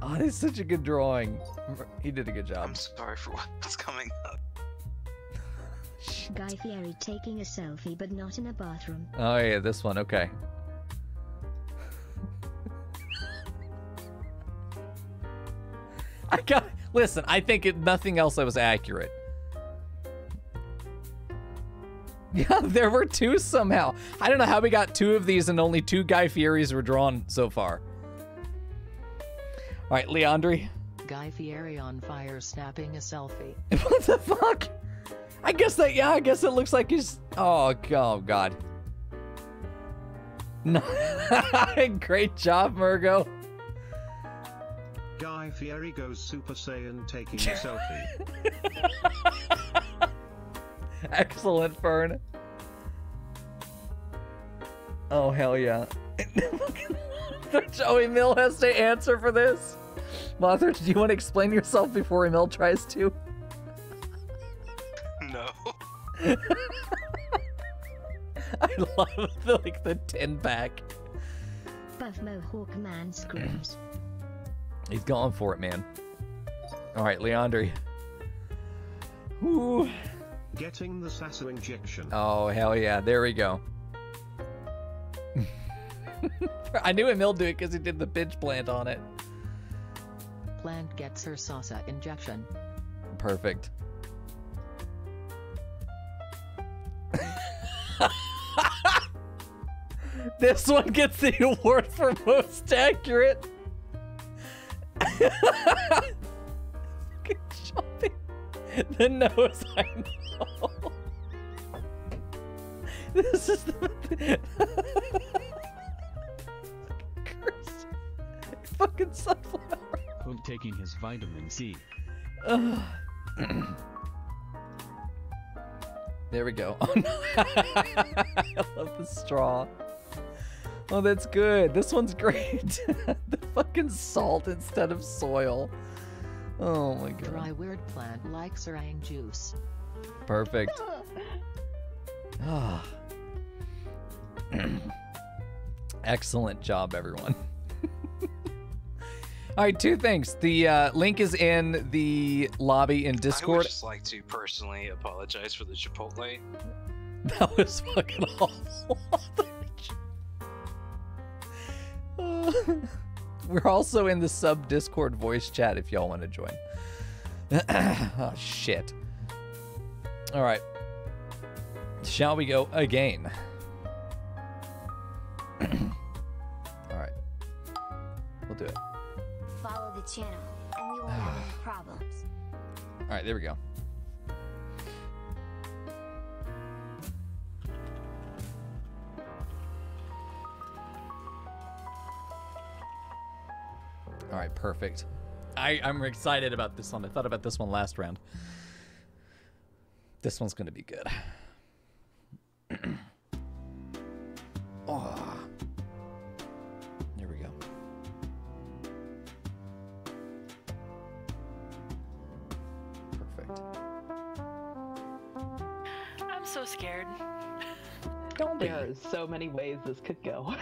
Oh, that's such a good drawing. He did a good job. I'm sorry for what's coming up. Guy Fieri taking a selfie, but not in a bathroom. Oh yeah, this one. Okay. I got. Listen, I think it, nothing else that was accurate. Yeah, there were two somehow. I don't know how we got two of these and only two Guy Fieris were drawn so far. All right, Leandre. Guy Fieri on fire, snapping a selfie. What the fuck? I guess that, yeah, I guess it looks like he's... Oh, oh God. No. Great job, Murgo. Guy Fieri goes Super Saiyan taking a selfie. Excellent, Fern. Oh, hell yeah. Oh, Emil has to answer for this. Mother, do you want to explain yourself before Emil tries to? No. I love the, like the tin pack. Buff Mohawk man screams. He's going for it, man. All right, Leandre. Ooh. Getting the Sasso injection. Oh hell yeah! There we go. I knew Emil do it because he did the bitch plant on it. Plant gets her Sasso injection. Perfect. This one gets the award for most accurate. shopping. The nose, I know. This is the... Curse. Fucking sunflower. Quote taking his vitamin C. Ugh. There we go. Oh, no. I love the straw. Oh, that's good. This one's great. The fucking salt instead of soil. Oh my god. Dry weird plant like serang juice. Perfect. Ah. Excellent job, everyone. All right, two things. The uh, link is in the lobby in Discord. I would just like to personally apologize for the Chipotle. That was fucking awful. uh, we're also in the sub Discord voice chat if y'all want to join. Oh, shit. All right. Shall we go again? All right. We'll do it. Follow the channel, and we won't have any problems. All right, there we go. All right, perfect. I, I'm excited about this one. I thought about this one last round. This one's gonna be good. Oh. So scared. Don't be. There are so many ways this could go.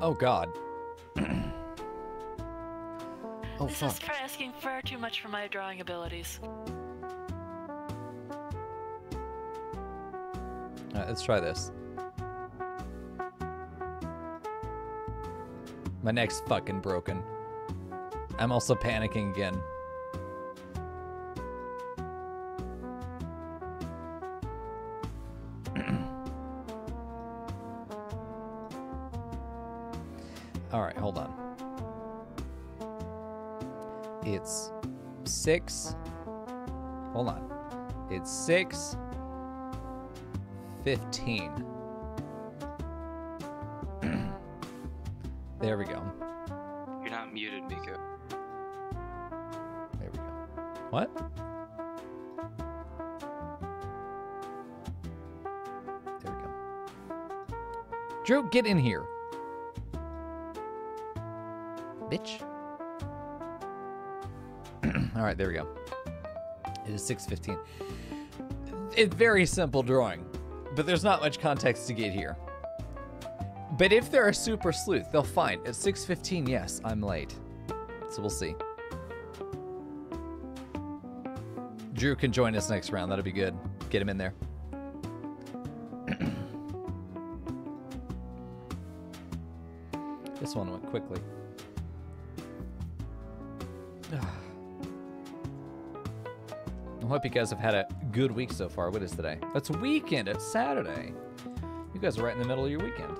Oh god. Oh, this fuck. Is for asking far too much for my drawing abilities. Alright, let's try this. My neck's fucking broken. I'm also panicking again. All right, hold on. It's six. Hold on. It's six. Fifteen. There we go. You're not muted, Mika. What? There we go. Drew, get in here. Bitch. All right, there we go. It is six fifteen. It's very simple drawing, but there's not much context to get here. But if they're a super sleuth, they'll find. At six fifteen, yes, I'm late. So we'll see. Drew can join us next round. That'll be good. Get him in there. This one went quickly. I hope you guys have had a good week so far. What is today? That's weekend. It's Saturday. You guys are right in the middle of your weekend.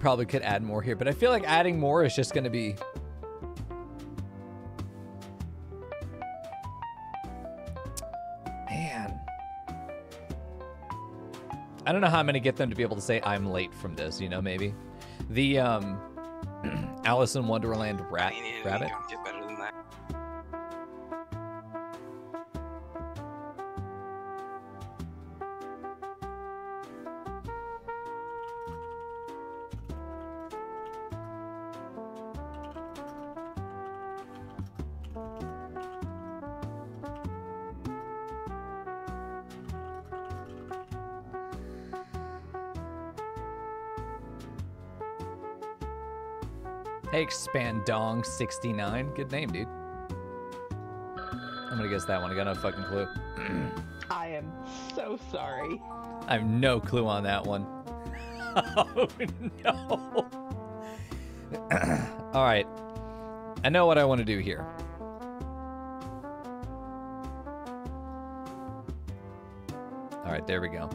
Probably could add more here, but I feel like adding more is just going to be man. I don't know how I'm going to get them to be able to say I'm late from this, you know, maybe the um Alice in Wonderland rat rabbit. Get better than that. Spandong sixty-nine. Good name, dude. I'm gonna guess that one. I got no fucking clue. I am so sorry. I have no clue on that one. Oh, no. All right. I know what I want to do here. All right, there we go.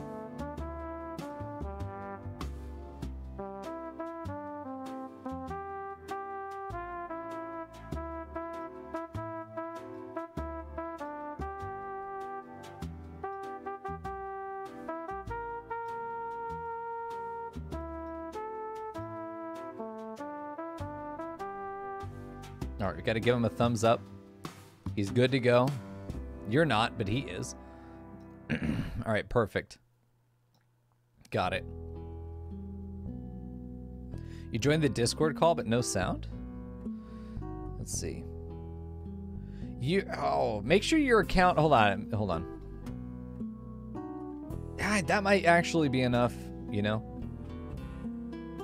All right, we got to give him a thumbs up. He's good to go. You're not, but he is. All right, perfect. Got it. You joined the Discord call, but no sound? Let's see. You oh, make sure your account. Hold on, hold on. Ah, that might actually be enough. You know,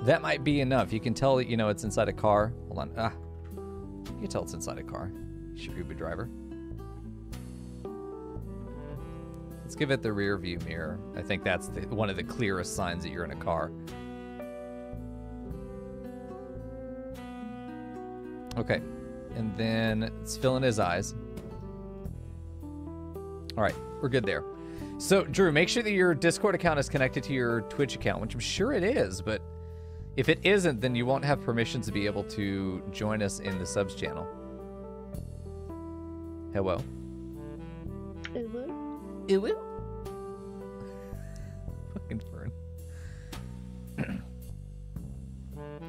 that might be enough. You can tell, you know, it's inside a car. Hold on. Ah, you can tell it's inside a car. Should Uber driver. Let's give it the rear view mirror. I think that's the, one of the clearest signs that you're in a car. Okay, and then it's filling his eyes. All right, we're good there. So Drew, make sure that your Discord account is connected to your Twitch account, which I'm sure it is, but if it isn't, then you won't have permissions to be able to join us in the subs channel. Hello. Hello. Ew. Fucking Fern.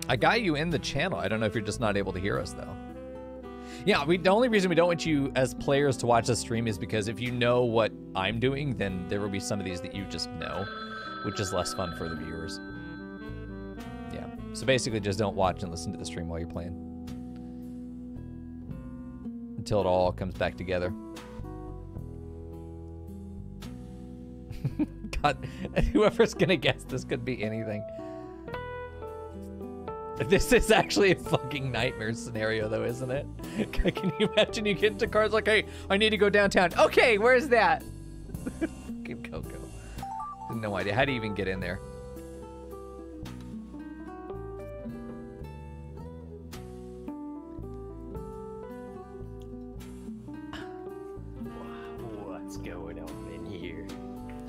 I got you in the channel. I don't know if you're just not able to hear us, though. Yeah, we, the only reason we don't want you as players to watch the stream is because if you know what I'm doing, then there will be some of these that you just know, which is less fun for the viewers. Yeah. So basically, just don't watch and listen to the stream while you're playing. Until it all comes back together. God, whoever's gonna guess this could be anything. This is actually a fucking nightmare scenario, though, isn't it? Can you imagine you get into cars like, hey, I need to go downtown. Okay, where's that? Fucking Coco. No idea. How do you even get in there?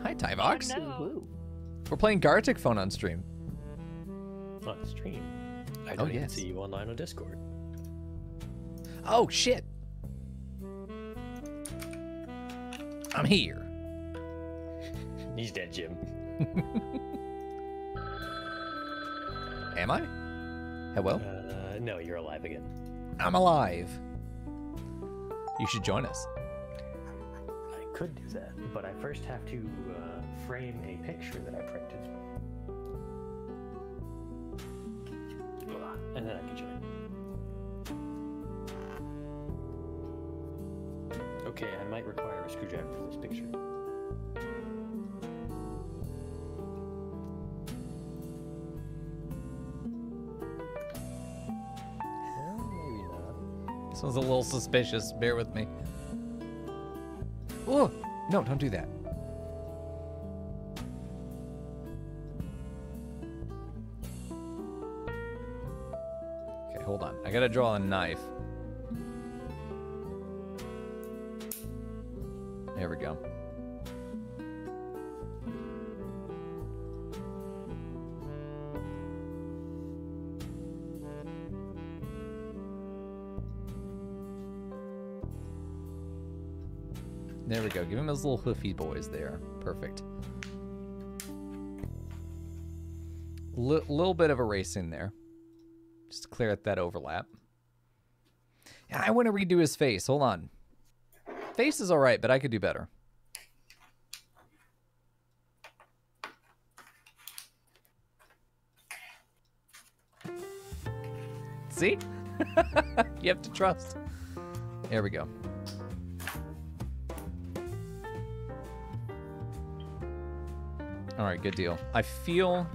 Hi, Tyvox. Oh, no. We're playing Gartic Phone on stream. On stream? I don't oh, yes. even see you online on Discord. Oh, shit. I'm here. He's dead, Jim. Am I? Hello? Uh, no, you're alive again. I'm alive. You should join us. Could do that, but I first have to uh, frame a picture that I printed, and then I can join. Okay, I might require a screwdriver for this picture. Well, maybe not. This one's a little suspicious. Bear with me. Oh, no, don't do that. Okay, hold on. I gotta draw a knife. There we go. There we go. Give him his little hoofy boys there. Perfect. L- little bit of erasing there. Just to clear up that overlap. Yeah, I want to redo his face. Hold on. Face is all right, but I could do better. See? You have to trust. There we go. All right, good deal. I feel...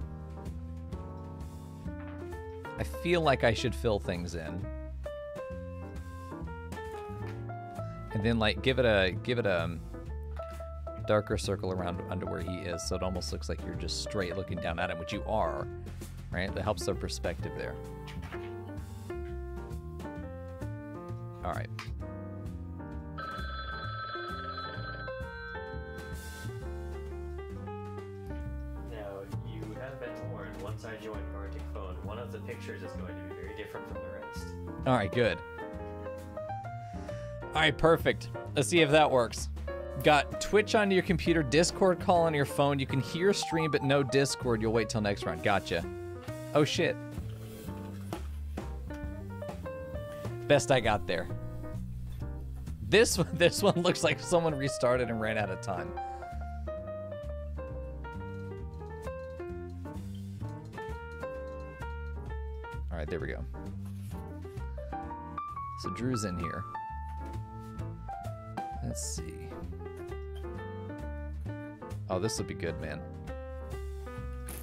I feel like I should fill things in. and then like give it a give it a darker circle around under where he is, so it almost looks like you're just straight looking down at him, which you are, right? That helps their perspective there. All right. Now, you have been warned, once I join Gartic Phone, one of the pictures is going to be very different from the rest. All right, good. All right, perfect. Let's see if that works. Got Twitch on your computer, Discord call on your phone. You can hear stream, but no Discord. You'll wait till next round. Gotcha. Oh, shit. Best I got there. This, this one looks like someone restarted and ran out of time. All right, there we go. So Drew's in here. Let's see. Oh, this will be good, man.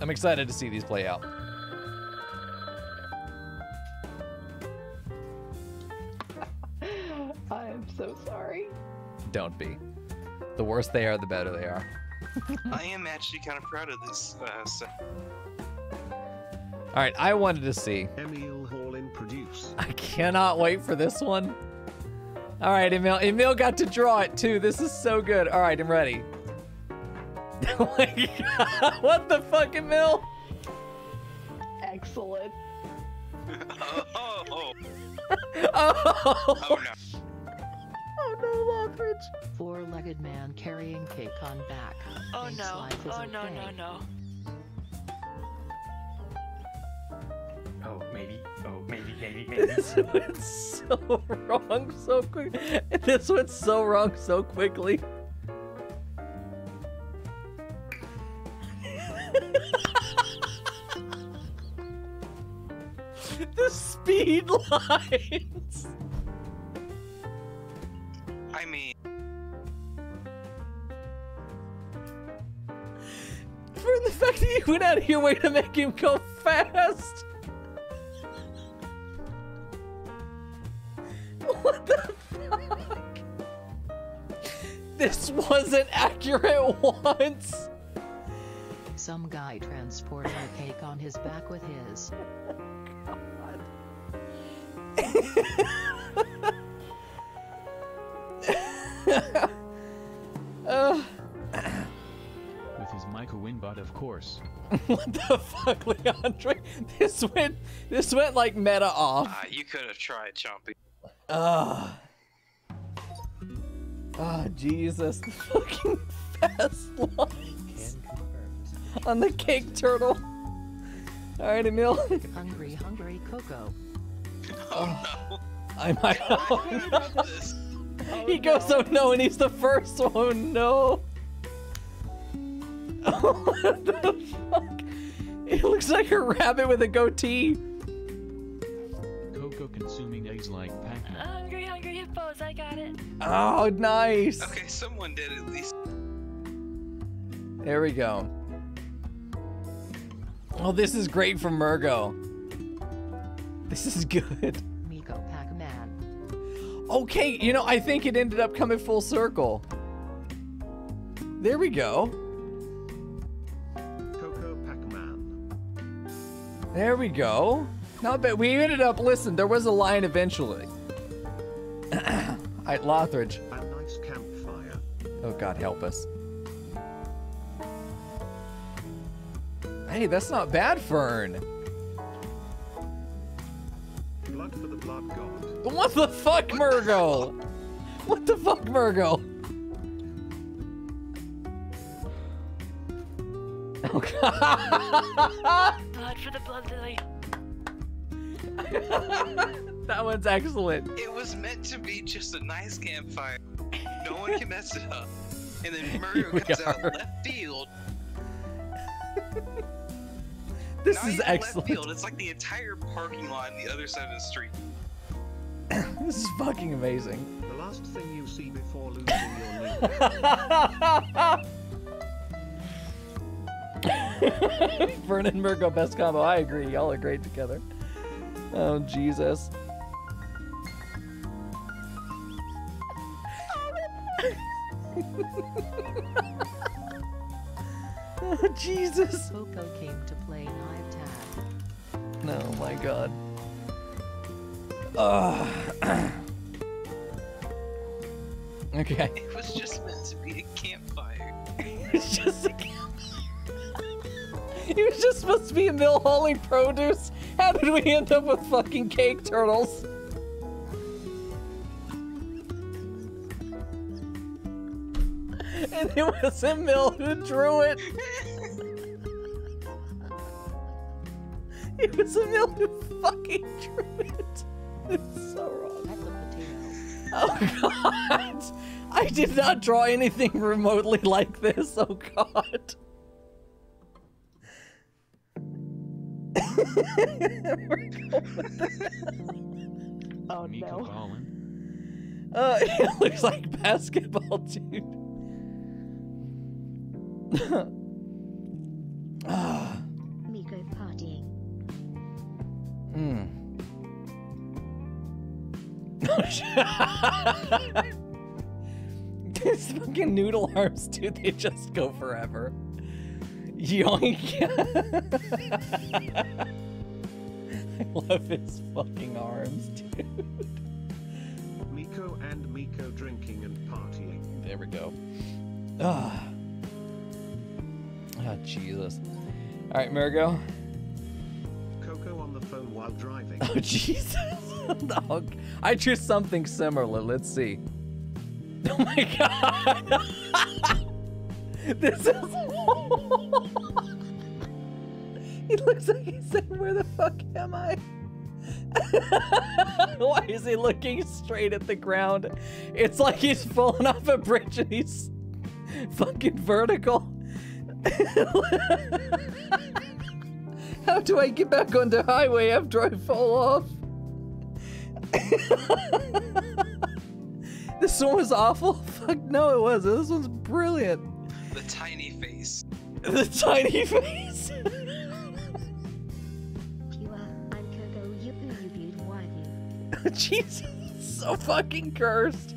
I'm excited to see these play out. I am so sorry. Don't be. The worse they are, the better they are. I am actually kind of proud of this. Uh, so. All right, I wanted to see. Emil Hall in produce. I cannot wait for this one. All right, Emil. Emil got to draw it too. This is so good. All right, I'm ready. What the fuck, Emil? Excellent. Oh, oh, oh. Oh. Oh, no. Oh, no, Lockridge. Four-legged man carrying cake on back. Oh, no. Oh, no, okay. no, no. Oh, maybe. Oh, maybe, maybe, maybe. This went so wrong so quick. This went so wrong so quickly. The speed lines. I mean, for the fact that you went out of your way to make him go fast. What the fuck? This wasn't accurate once. Some guy transporting a cake on his back with his. uh. With his Michael Winbot, of course. What the fuck, Leandre? This went, this went like meta off. Uh, you could have tried, Chompy. Ah. Uh. Ah, oh, Jesus! The fucking fast lines on the cake turtle. All right, Emil. Hungry, hungry Coco. Oh, no. I might. Oh, no. Oh, he goes, no. Oh no, and he's the first one. Oh, no. Oh, what the fuck? It looks like a rabbit with a goatee. Coco consuming eggs like Pac-Man. Hungry, hungry hippos. I got it. Oh, nice. Okay, someone did at least. There we go. Oh, this is great for Murgo. This is good. Miko Pac-Man. Okay, you know, I think it ended up coming full circle. There we go. Coco Pac-Man. There we go. Not bad. We ended up, listen, there was a line eventually. Alright, Lothridge. A nice campfire. Oh, God help us. Hey, that's not bad, Fern. Blood for the blood god. What the fuck, Murgo? What the fuck, Murgo? Oh, God. Blood for the blood lily. That one's excellent. It was meant to be just a nice campfire. No one can mess it up. And then Murgo comes are. out of left field. This Not is excellent. Left field. It's like the entire parking lot on the other side of the street. This is fucking amazing. The last thing you see before losing your leg. Vern and Murgo, best combo. I agree. Y'all are great together. Oh, Jesus. Oh, Jesus! Coco came to play live tag. No, oh my God. Uh, okay. It was just meant to be a campfire. It was just a campfire. It was just supposed to be a mill hauling produce. How did we end up with fucking cake turtles? And it was Emil who drew it. It was Emil who fucking drew it. It's so wrong. That's a potato. Oh God! I did not draw anything remotely like this. Oh God! We're going with this. Oh no! Uh, it looks like basketball, dude. Ah. Me go partying. Mm. These fucking noodle arms, dude, they just go forever. Yoink. I love his fucking arms, dude. Miko and Miko drinking and partying. There we go. Ah. Oh, Jesus. All right, Mergo. Coco on the phone while driving. Oh, Jesus. No, I choose something similar. Let's see. Oh, my God. This is... It looks like he's saying, where the fuck am I? Why is he looking straight at the ground? It's like he's falling off a bridge and he's fucking vertical. How do I get back on the highway after I fall off? This one was awful? Fuck no it wasn't. This one's brilliant. The tiny face. The tiny face. Jesus, so fucking cursed.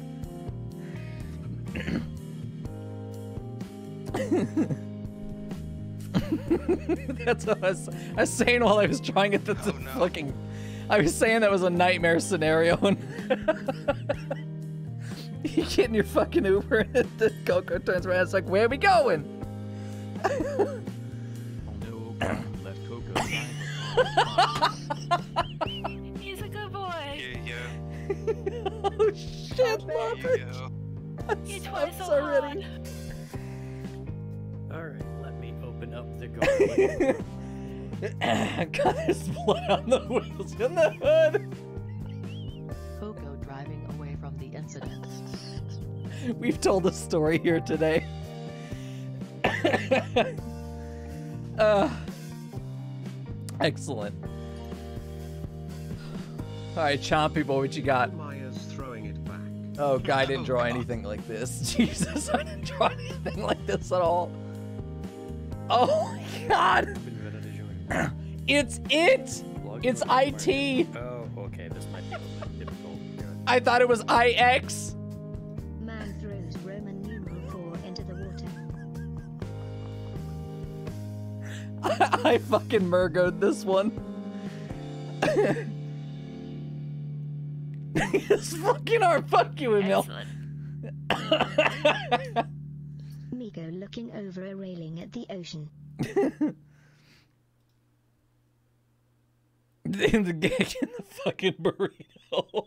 That's what I was, I was saying while I was trying it. That's oh, no. fucking. I was saying that was a nightmare scenario. You get in your fucking Uber and the Coco turns around. It's like, where are we going? No, let Coco drive. He's a good boy. Yeah, yeah. Oh shit, love it. It was so already. All right. Up the garden. God, there's blood on the wheels in the hood. Coco driving away from the incident. We've told a story here today. uh, excellent. All right, Chompy Boy, what you got? Maya's throwing it back. Oh God, I didn't draw oh, anything like this. Jesus, I didn't draw anything like this at all. Oh my God! It's it! It's I T! Oh, okay, this might be a little bit difficult. I thought it was I X! Man throws Roman numeral four into the water. I, I fucking Murgo'd this one. It's fucking hard. Fuck you, Emil. Migo looking over a railing at the ocean. In the gig in the fucking burrito.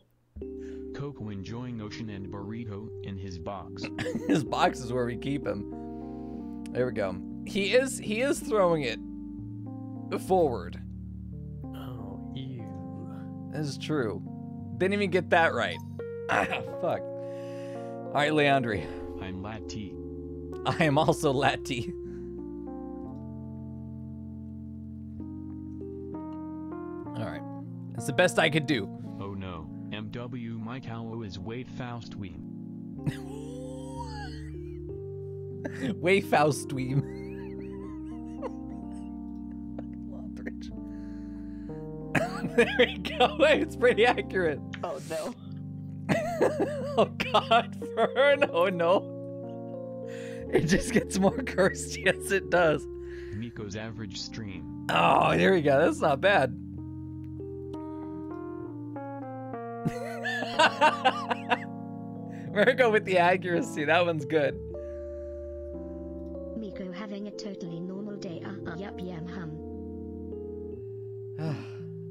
Coco enjoying ocean and burrito in his box. His box is where we keep him. There we go. He is he is throwing it forward. Oh, ew. That's true. Didn't even get that right. Ah, fuck. All right, Leandri. I'm Latte. I am also Latte. Alright. That's the best I could do. Oh no. M W Mike Howe is Wade Faustweem. Wade Faustweem. There we go. It's pretty accurate. Oh no. Oh God. Fern. Oh no. It just gets more cursed. Yes, it does. Miko's average stream. Oh, here we go. That's not bad. Virgo with the accuracy. That one's good. Miko having a totally normal day. Uh, uh, yup, yum, hum.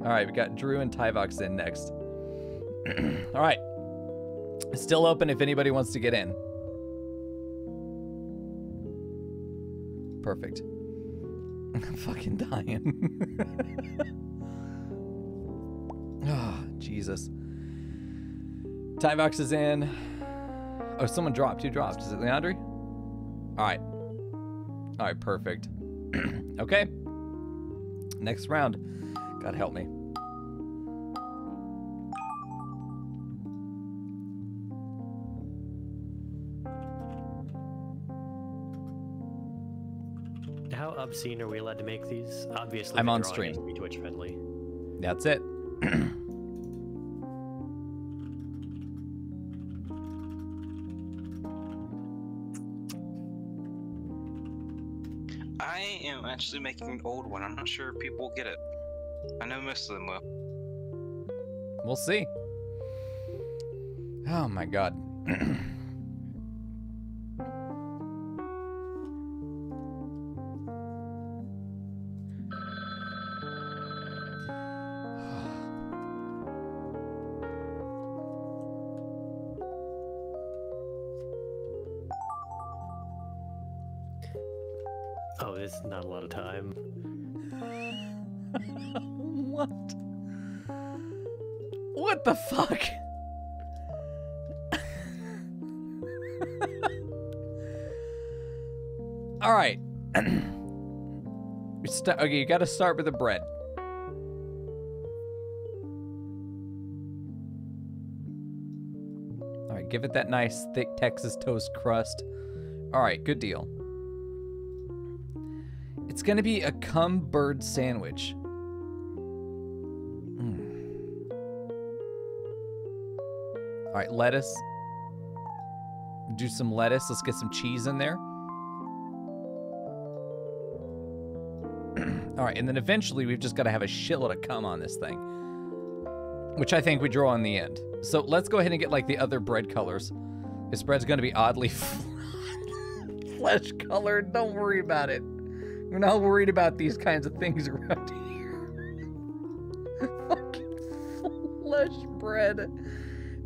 All right, we got Drew and Tyvox in next. All right. Still open if anybody wants to get in. Perfect. I'm fucking dying. Oh, Jesus. Tyvox is in. Oh, someone dropped. Who dropped? Is it Leandri? All right. All right, perfect. Okay. Next round. God help me. How obscene are we allowed to make these? Obviously, I'm on stream. Be Twitch friendly. That's it. I am actually making an old one. I'm not sure if people will get it. I know most of them will. We'll see. Oh my god. Oh, it's not a lot of time. What? What the fuck? All right. Okay, you got to start with the bread. All right, give it that nice thick Texas toast crust. All right, good deal. It's going to be a cum bird sandwich. Mm. All right, lettuce. Do some lettuce. Let's get some cheese in there. All right, and then eventually we've just got to have a shitload of cum on this thing, which I think we draw in the end. So let's go ahead and get, like, the other bread colors. This bread's going to be oddly flesh-colored. Don't worry about it. We're not worried about these kinds of things around here. Fucking flesh bread.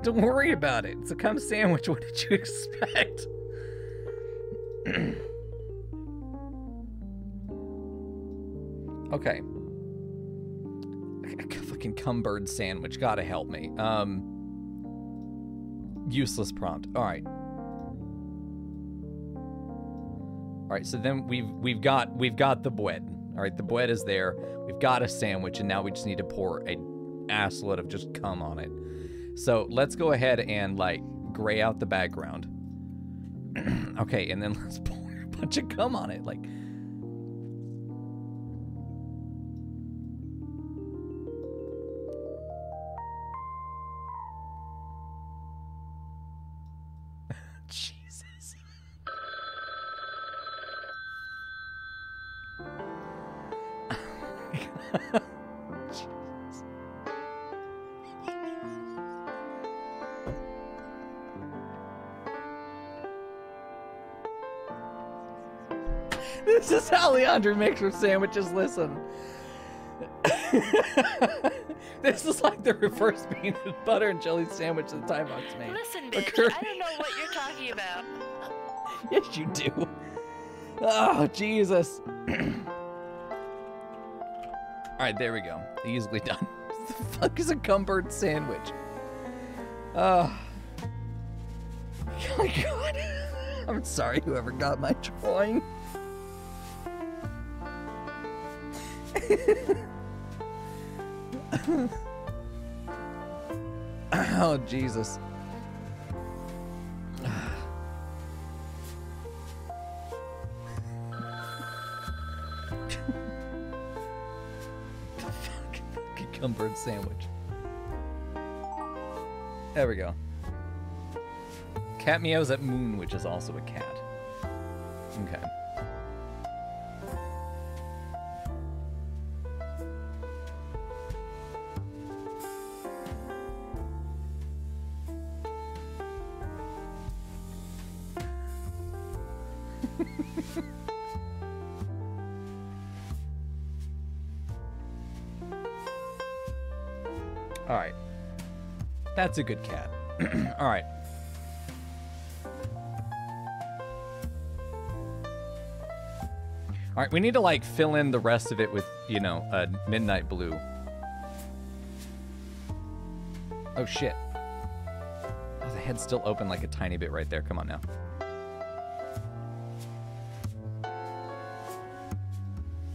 Don't worry about it. It's a cum sandwich. What did you expect? Okay. A fucking cum bird sandwich. Gotta help me. Um. Useless prompt. All right. All right, so then we've we've got we've got the bread. All right, the bread is there. We've got a sandwich, and now we just need to pour a assload of just cum on it. So let's go ahead and like gray out the background. Okay, and then let's pour a bunch of cum on it. Like, this is how Leandri makes her sandwiches. Listen, this is like the reverse peanut butter and jelly sandwich that Tyvox made. Listen, bitch, Kirby... I don't know what you're talking about. Yes, you do. Oh, Jesus. All right, there we go. Easily done. What the fuck is a cum bird sandwich? Uh, oh my god. I'm sorry, whoever got my drawing. Oh, Jesus. Bird sandwich. There we go. Cat meows at moon, which is also a cat. Okay. All right. That's a good cat. All right. All right, we need to like fill in the rest of it with, you know, a uh, midnight blue. Oh shit. Oh, the head's still open like a tiny bit right there. Come on now.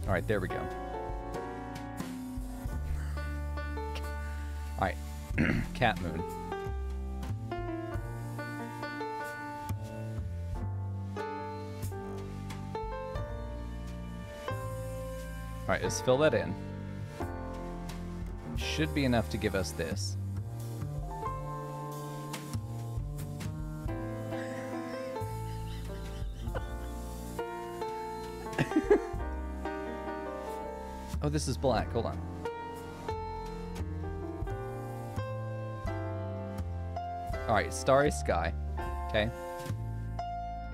All right, there we go. All right, cat moon. All right, let's fill that in. Should be enough to give us this. Oh, this is black. Hold on. All right, starry sky. Okay.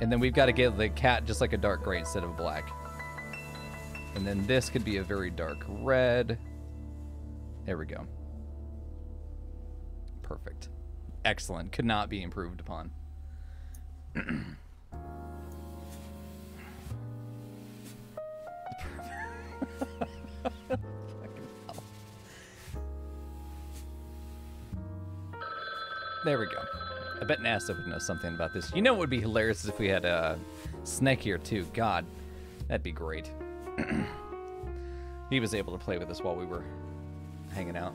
And then we've got to get the cat just like a dark gray instead of black. And then this could be a very dark red. There we go. Perfect. Excellent. Could not be improved upon. There we go. I bet NASA would know something about this. You know what would be hilarious is if we had a snake here too. God, that'd be great. He was able to play with us while we were hanging out.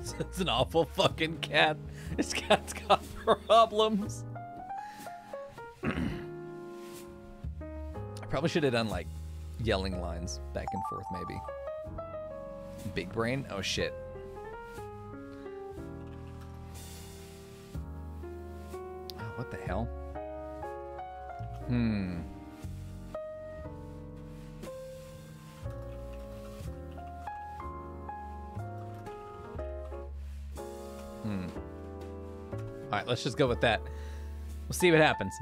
It's an awful fucking cat. This cat's got problems. I probably should have done like yelling lines back and forth maybe. Big brain? Oh shit. What the hell? Hmm. Hmm. All right, let's just go with that. We'll see what happens.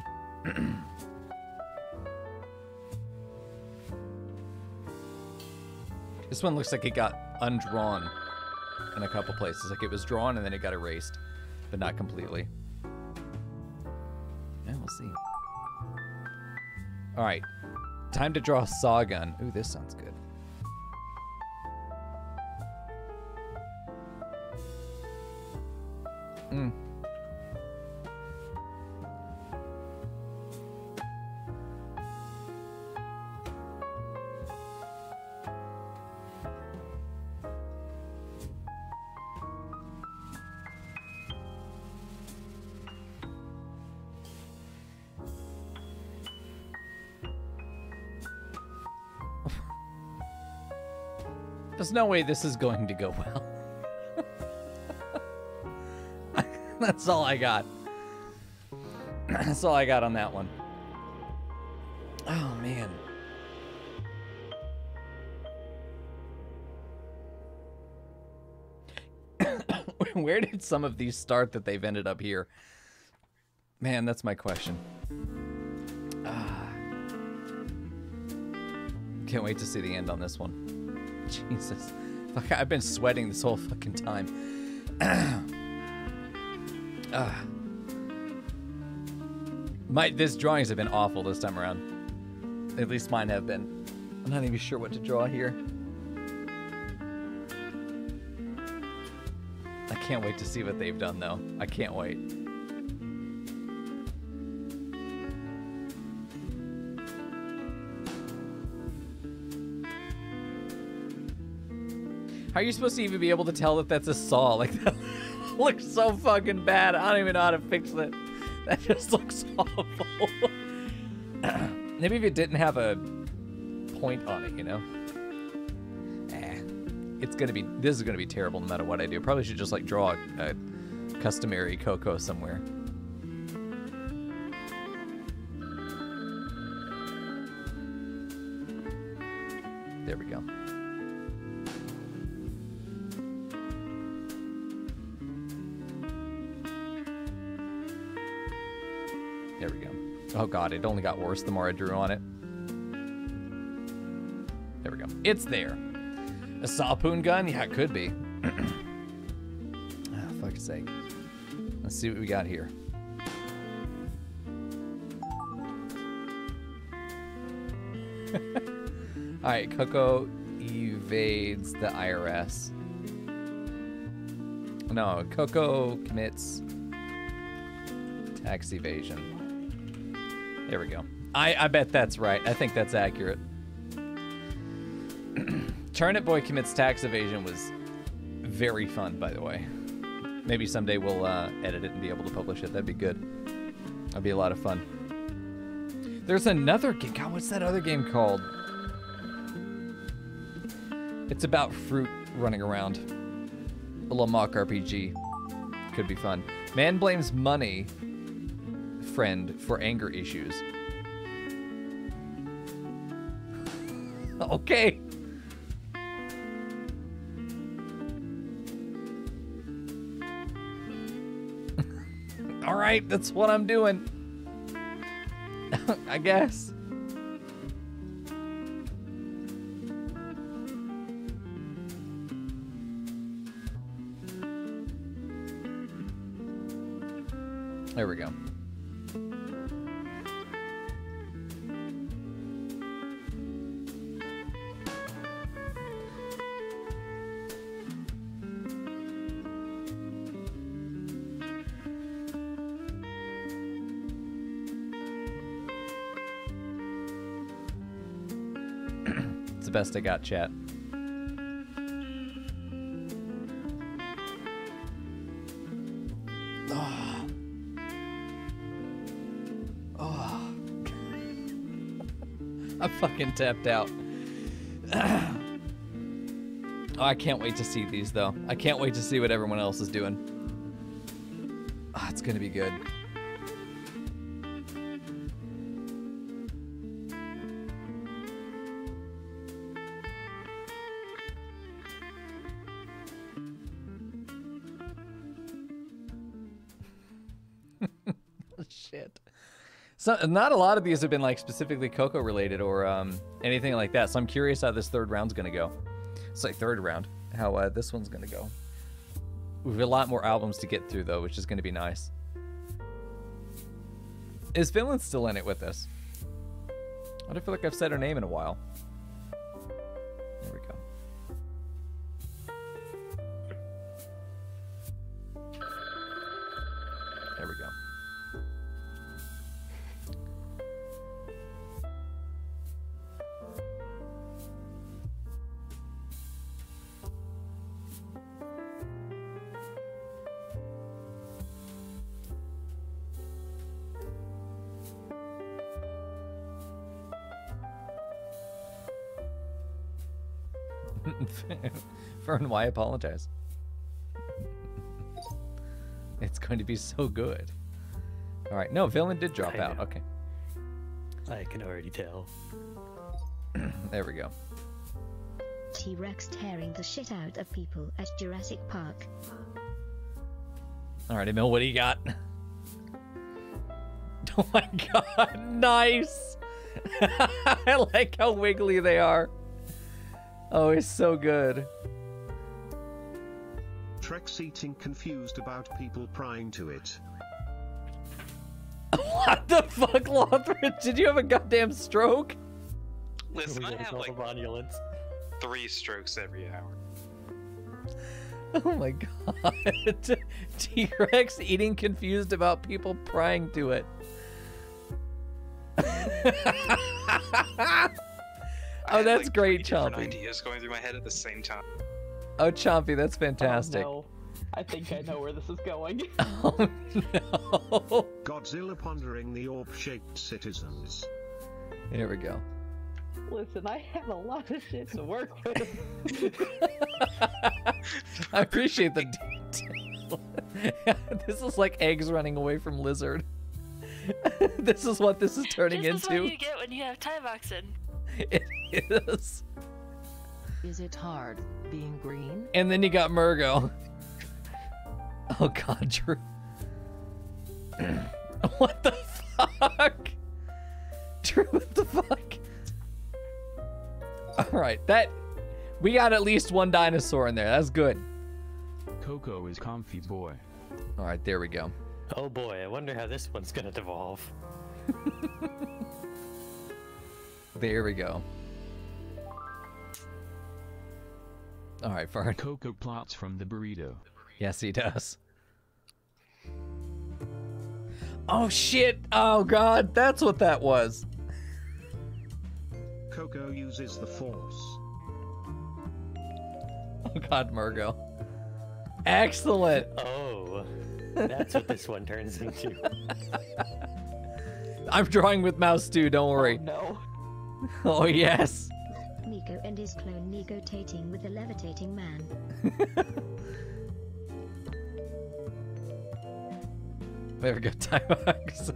This one looks like it got undrawn in a couple places. Like it was drawn and then it got erased, but not completely. See. All right, time to draw a sawgun. Ooh, this sounds good. Mm. There's no way this is going to go well. That's all I got. That's all I got on that one. Oh, man. Where did some of these start that they've ended up here? Man, that's my question. Ah. Can't wait to see the end on this one. Jesus. Fuck, I've been sweating this whole fucking time. uh. My, this drawings have been awful this time around. At least mine have been. I'm not even sure what to draw here. I can't wait to see what they've done, though. I can't wait. How are you supposed to even be able to tell that that's a saw? Like, that looks so fucking bad. I don't even know how to fix that. That just looks awful. Maybe if it didn't have a point on it, you know? Eh. It's gonna be... This is gonna be terrible no matter what I do. Probably should just, like, draw a, a customary cocoa somewhere. There we go. There we go. Oh god, it only got worse the more I drew on it. There we go. It's there. A sawpoon gun? Yeah, it could be. Oh, fuck's sake. Let's see what we got here. Alright, Coco evades the I R S. No, Coco commits tax evasion. There we go. I, I bet that's right. I think that's accurate. Turnip Boy Commits Tax Evasion was very fun, by the way. Maybe someday we'll uh, edit it and be able to publish it. That'd be good. That'd be a lot of fun. There's another game. God, what's that other game called? It's about fruit running around. A little mock R P G. Could be fun. Man blames money friend for anger issues. Okay. All right, that's what I'm doing. I guess. There we go. Best I got, chat. Oh. Oh. I fucking tapped out. Oh, I can't wait to see these though. I can't wait to see what everyone else is doing. Oh, it's gonna be good. Not a lot of these have been like specifically cocoa related or um, anything like that, so I'm curious how this third round's gonna go. It's like third round, how uh, this one's gonna go. We have a lot more albums to get through though, which is gonna be nice. Is Finland still in it with us? I don't feel like I've said her name in a while. There we go. Fern, why apologize? It's going to be so good. All right, no, Villain did drop I out. Know. Okay. I can already tell. There we go. T-Rex tearing the shit out of people at Jurassic Park. All right, Emil, what do you got? Oh my god, nice! I like how wiggly they are. Oh, it's so good. Trex eating confused about people prying to it. What the fuck, Lothridge? Did you have a goddamn stroke? Listen, I have like three strokes every hour. Oh my god. T-Rex eating confused about people prying to it. Oh, that's like great, Chompy. Ideas going through my head at the same time. Oh, Chompy, that's fantastic. Oh, no. I think I know where this is going. Oh no! Godzilla pondering the orb-shaped citizens. Here we go. Listen, I have a lot of shit to work with. I appreciate the detail. This is like eggs running away from lizard. This is what this is turning into. This is what you get when you have Thai boxing. It is. Is it hard being green? And then you got Murgo. Oh god, Drew. What the fuck? Drew, what the fuck? Alright, that... We got at least one dinosaur in there. That's good. Coco is comfy boy. Alright, there we go. Oh boy, I wonder how this one's gonna devolve. There we go. Alright, Fern. Coco plots from the burrito. Yes, he does. Oh shit! Oh god, that's what that was! Coco uses the force. Oh god, Murgo. Excellent! Oh, that's what this one turns into. I'm drawing with mouse too, don't worry. Oh, no. Oh yes! Nico and his clone negotiating with the levitating man. There we go, Tyvox.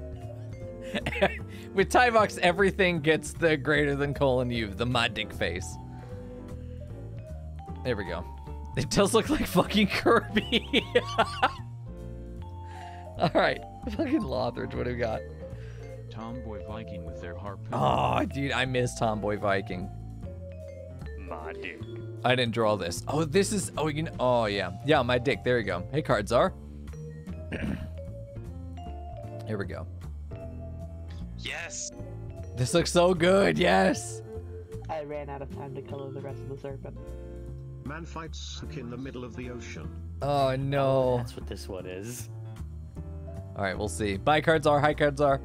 With Tyvox, everything gets the greater than colon you, the my dick face. There we go. It does look like fucking Kirby. Alright, fucking Lothridge, what do we got? Tomboy Viking with their harpoon. Oh, dude, I miss Tomboy Viking. My dick. I didn't draw this. Oh, this is. Oh, you know. Oh, yeah. Yeah, my dick. There you go. Hey, Cardzar. Here we go. Yes! This looks so good, yes! I ran out of time to color the rest of the serpent. Man fights Sook in the middle of the ocean. Oh no. Oh, that's what this one is. Alright, we'll see. Bye, Cardzar. Hi, Cardzar.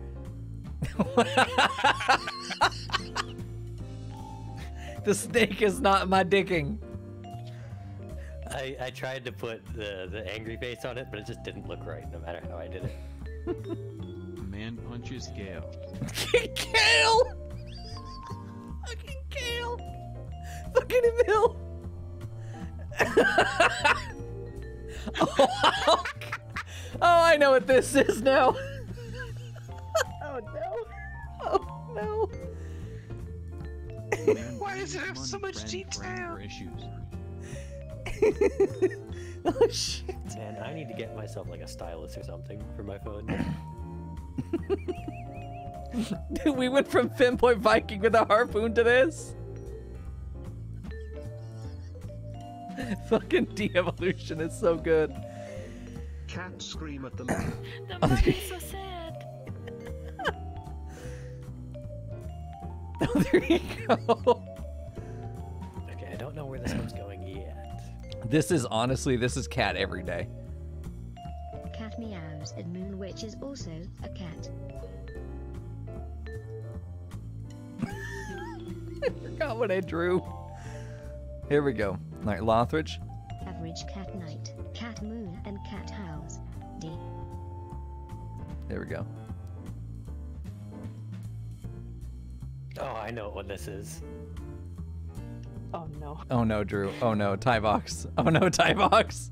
The snake is not my dicking. I, I tried to put the, the angry face on it, but it just didn't look right, no matter how I did it. Man punches Gale. Gale! Fucking Gale! Fucking Emil! Oh, oh, I know what this is now. Oh no! Oh no! Why does it have so much detail? Oh shit! Man, I need to get myself like a stylus or something for my phone. Dude, we went from Finboy Viking with a harpoon to this. Fucking de-evolution is so good. Can't scream at the man. The man is so sad. Oh, there you go. Okay, I don't know where this one's going yet. This is honestly, this is cat every day. Cat meows at moon, which is also a cat. I forgot what I drew. Here we go. Night Lothridge. Average cat night, cat moon, and cat house. D. There we go. Oh, I know what this is. Oh no. Oh no, Drew. Oh no, Tyvox. Oh no, Tyvox.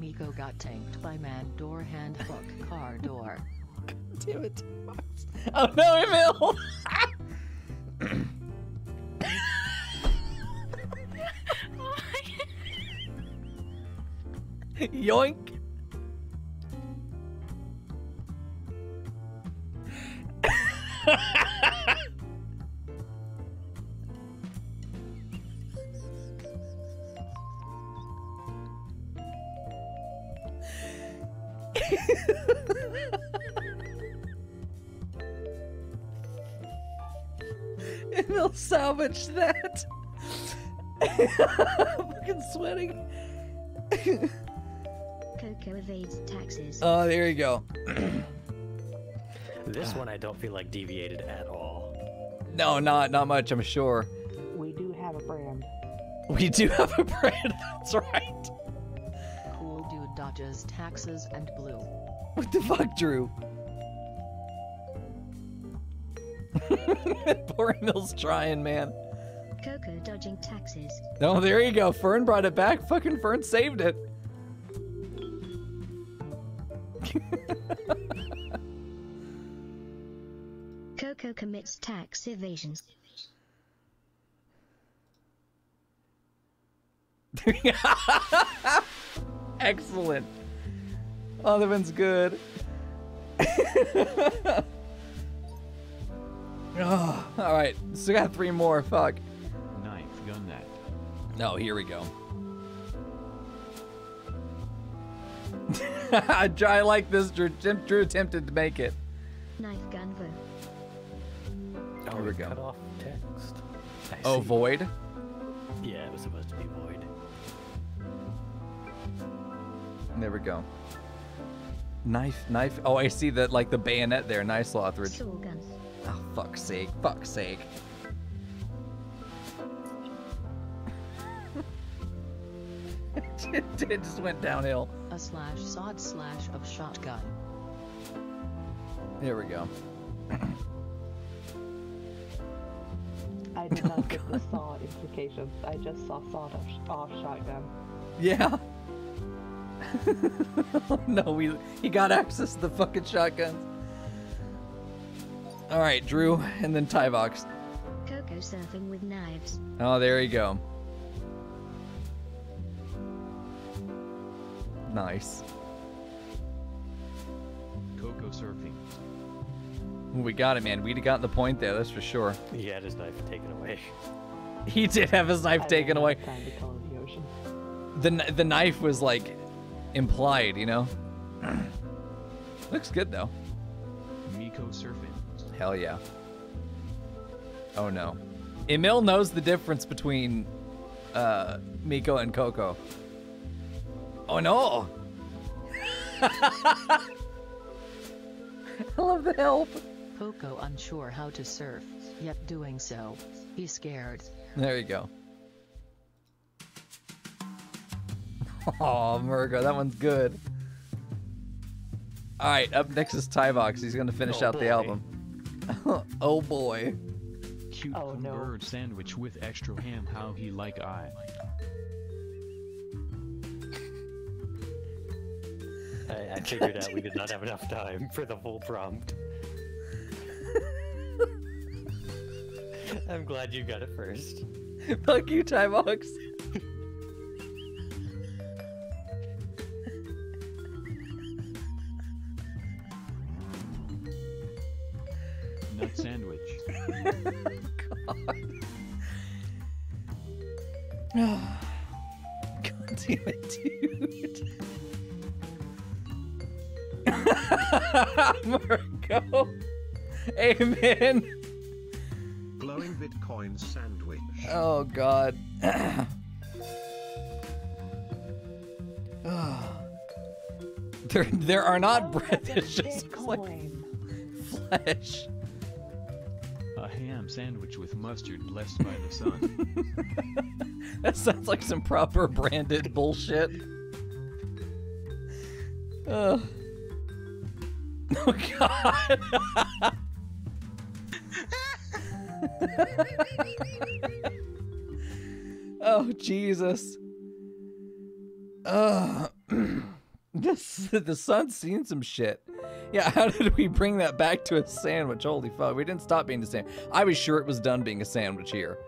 Miko got tanked by man door hand hook car door. God damn it, Tyvox. Oh no, Emil! Oh my god. Yoink! And they'll salvage that. I'm fucking sweating. Coco evades taxes. Oh, there you go. This one I don't feel like deviated at all. No, not not much, I'm sure. We do have a brand. We do have a brand, that's right. Cool dude dodges taxes and blue. What the fuck, Drew? Poor Emil's trying, man. Coco dodging taxes. Oh, there you go. Fern brought it back. Fucking Fern saved it. Coco commits tax evasions. Excellent. Oh, that one's good. Oh, all right, so I got three more. Fuck. Ninth gun that. No, here we go. I like this. Drew, Drew attempted to make it. Knife gun vote. Oh, here we go. Cut off text. Oh, void. Yeah, it was supposed to be void. There we go. Knife, knife. Oh, I see that, like the bayonet there. Nice, Lothridge. Shotgun. Oh, fuck's sake, fuck's sake. it, it just went downhill. A slash sod slash of shotgun. Here we go. I did not oh, get God. the saw implications. I just saw sod off, off shotgun. Yeah. No, we, he got access to the fucking shotguns. All right, Drew, and then Tyvox. Coco surfing with knives. Oh, there you go. Nice. Coco surfing. We got it, man. We'd have gotten the point there, that's for sure. He had his knife taken away. He did have his knife I taken away. Time to call it the, ocean. The, the knife was, like, implied, you know? Looks good, though. Miko surfing. Hell yeah. Oh no. Emil knows the difference between uh, Miko and Coco. Oh no! I love the help. Coco unsure how to surf, yet doing so. He's scared. There you go. Oh, Murgo, that one's good. Alright, up next is Tyvox. He's gonna finish oh, out boy. the album. Oh boy. Cute oh, no. bird sandwich with extra ham, how he like I. I, I figured out we did not have enough time for the full prompt. I'm glad you got it first. Fuck you, Tyvox. Sandwich. God. Oh. God damn it, dude. Marco. Amen. Glowing Bitcoin sandwich. Oh, God. there, there are not oh, bread that's just Bitcoin. Like flesh. A ham sandwich with mustard blessed by the sun. That sounds like some proper branded bullshit. Uh. Oh, God. Oh, Jesus. Uh. This, the sun's seen some shit. Yeah, how did we bring that back to a sandwich? Holy fuck, we didn't stop being a sandwich. I was sure it was done being a sandwich here.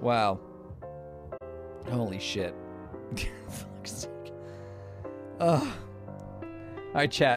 Wow. Holy shit. Fuck's sake. Ugh. All right, chat.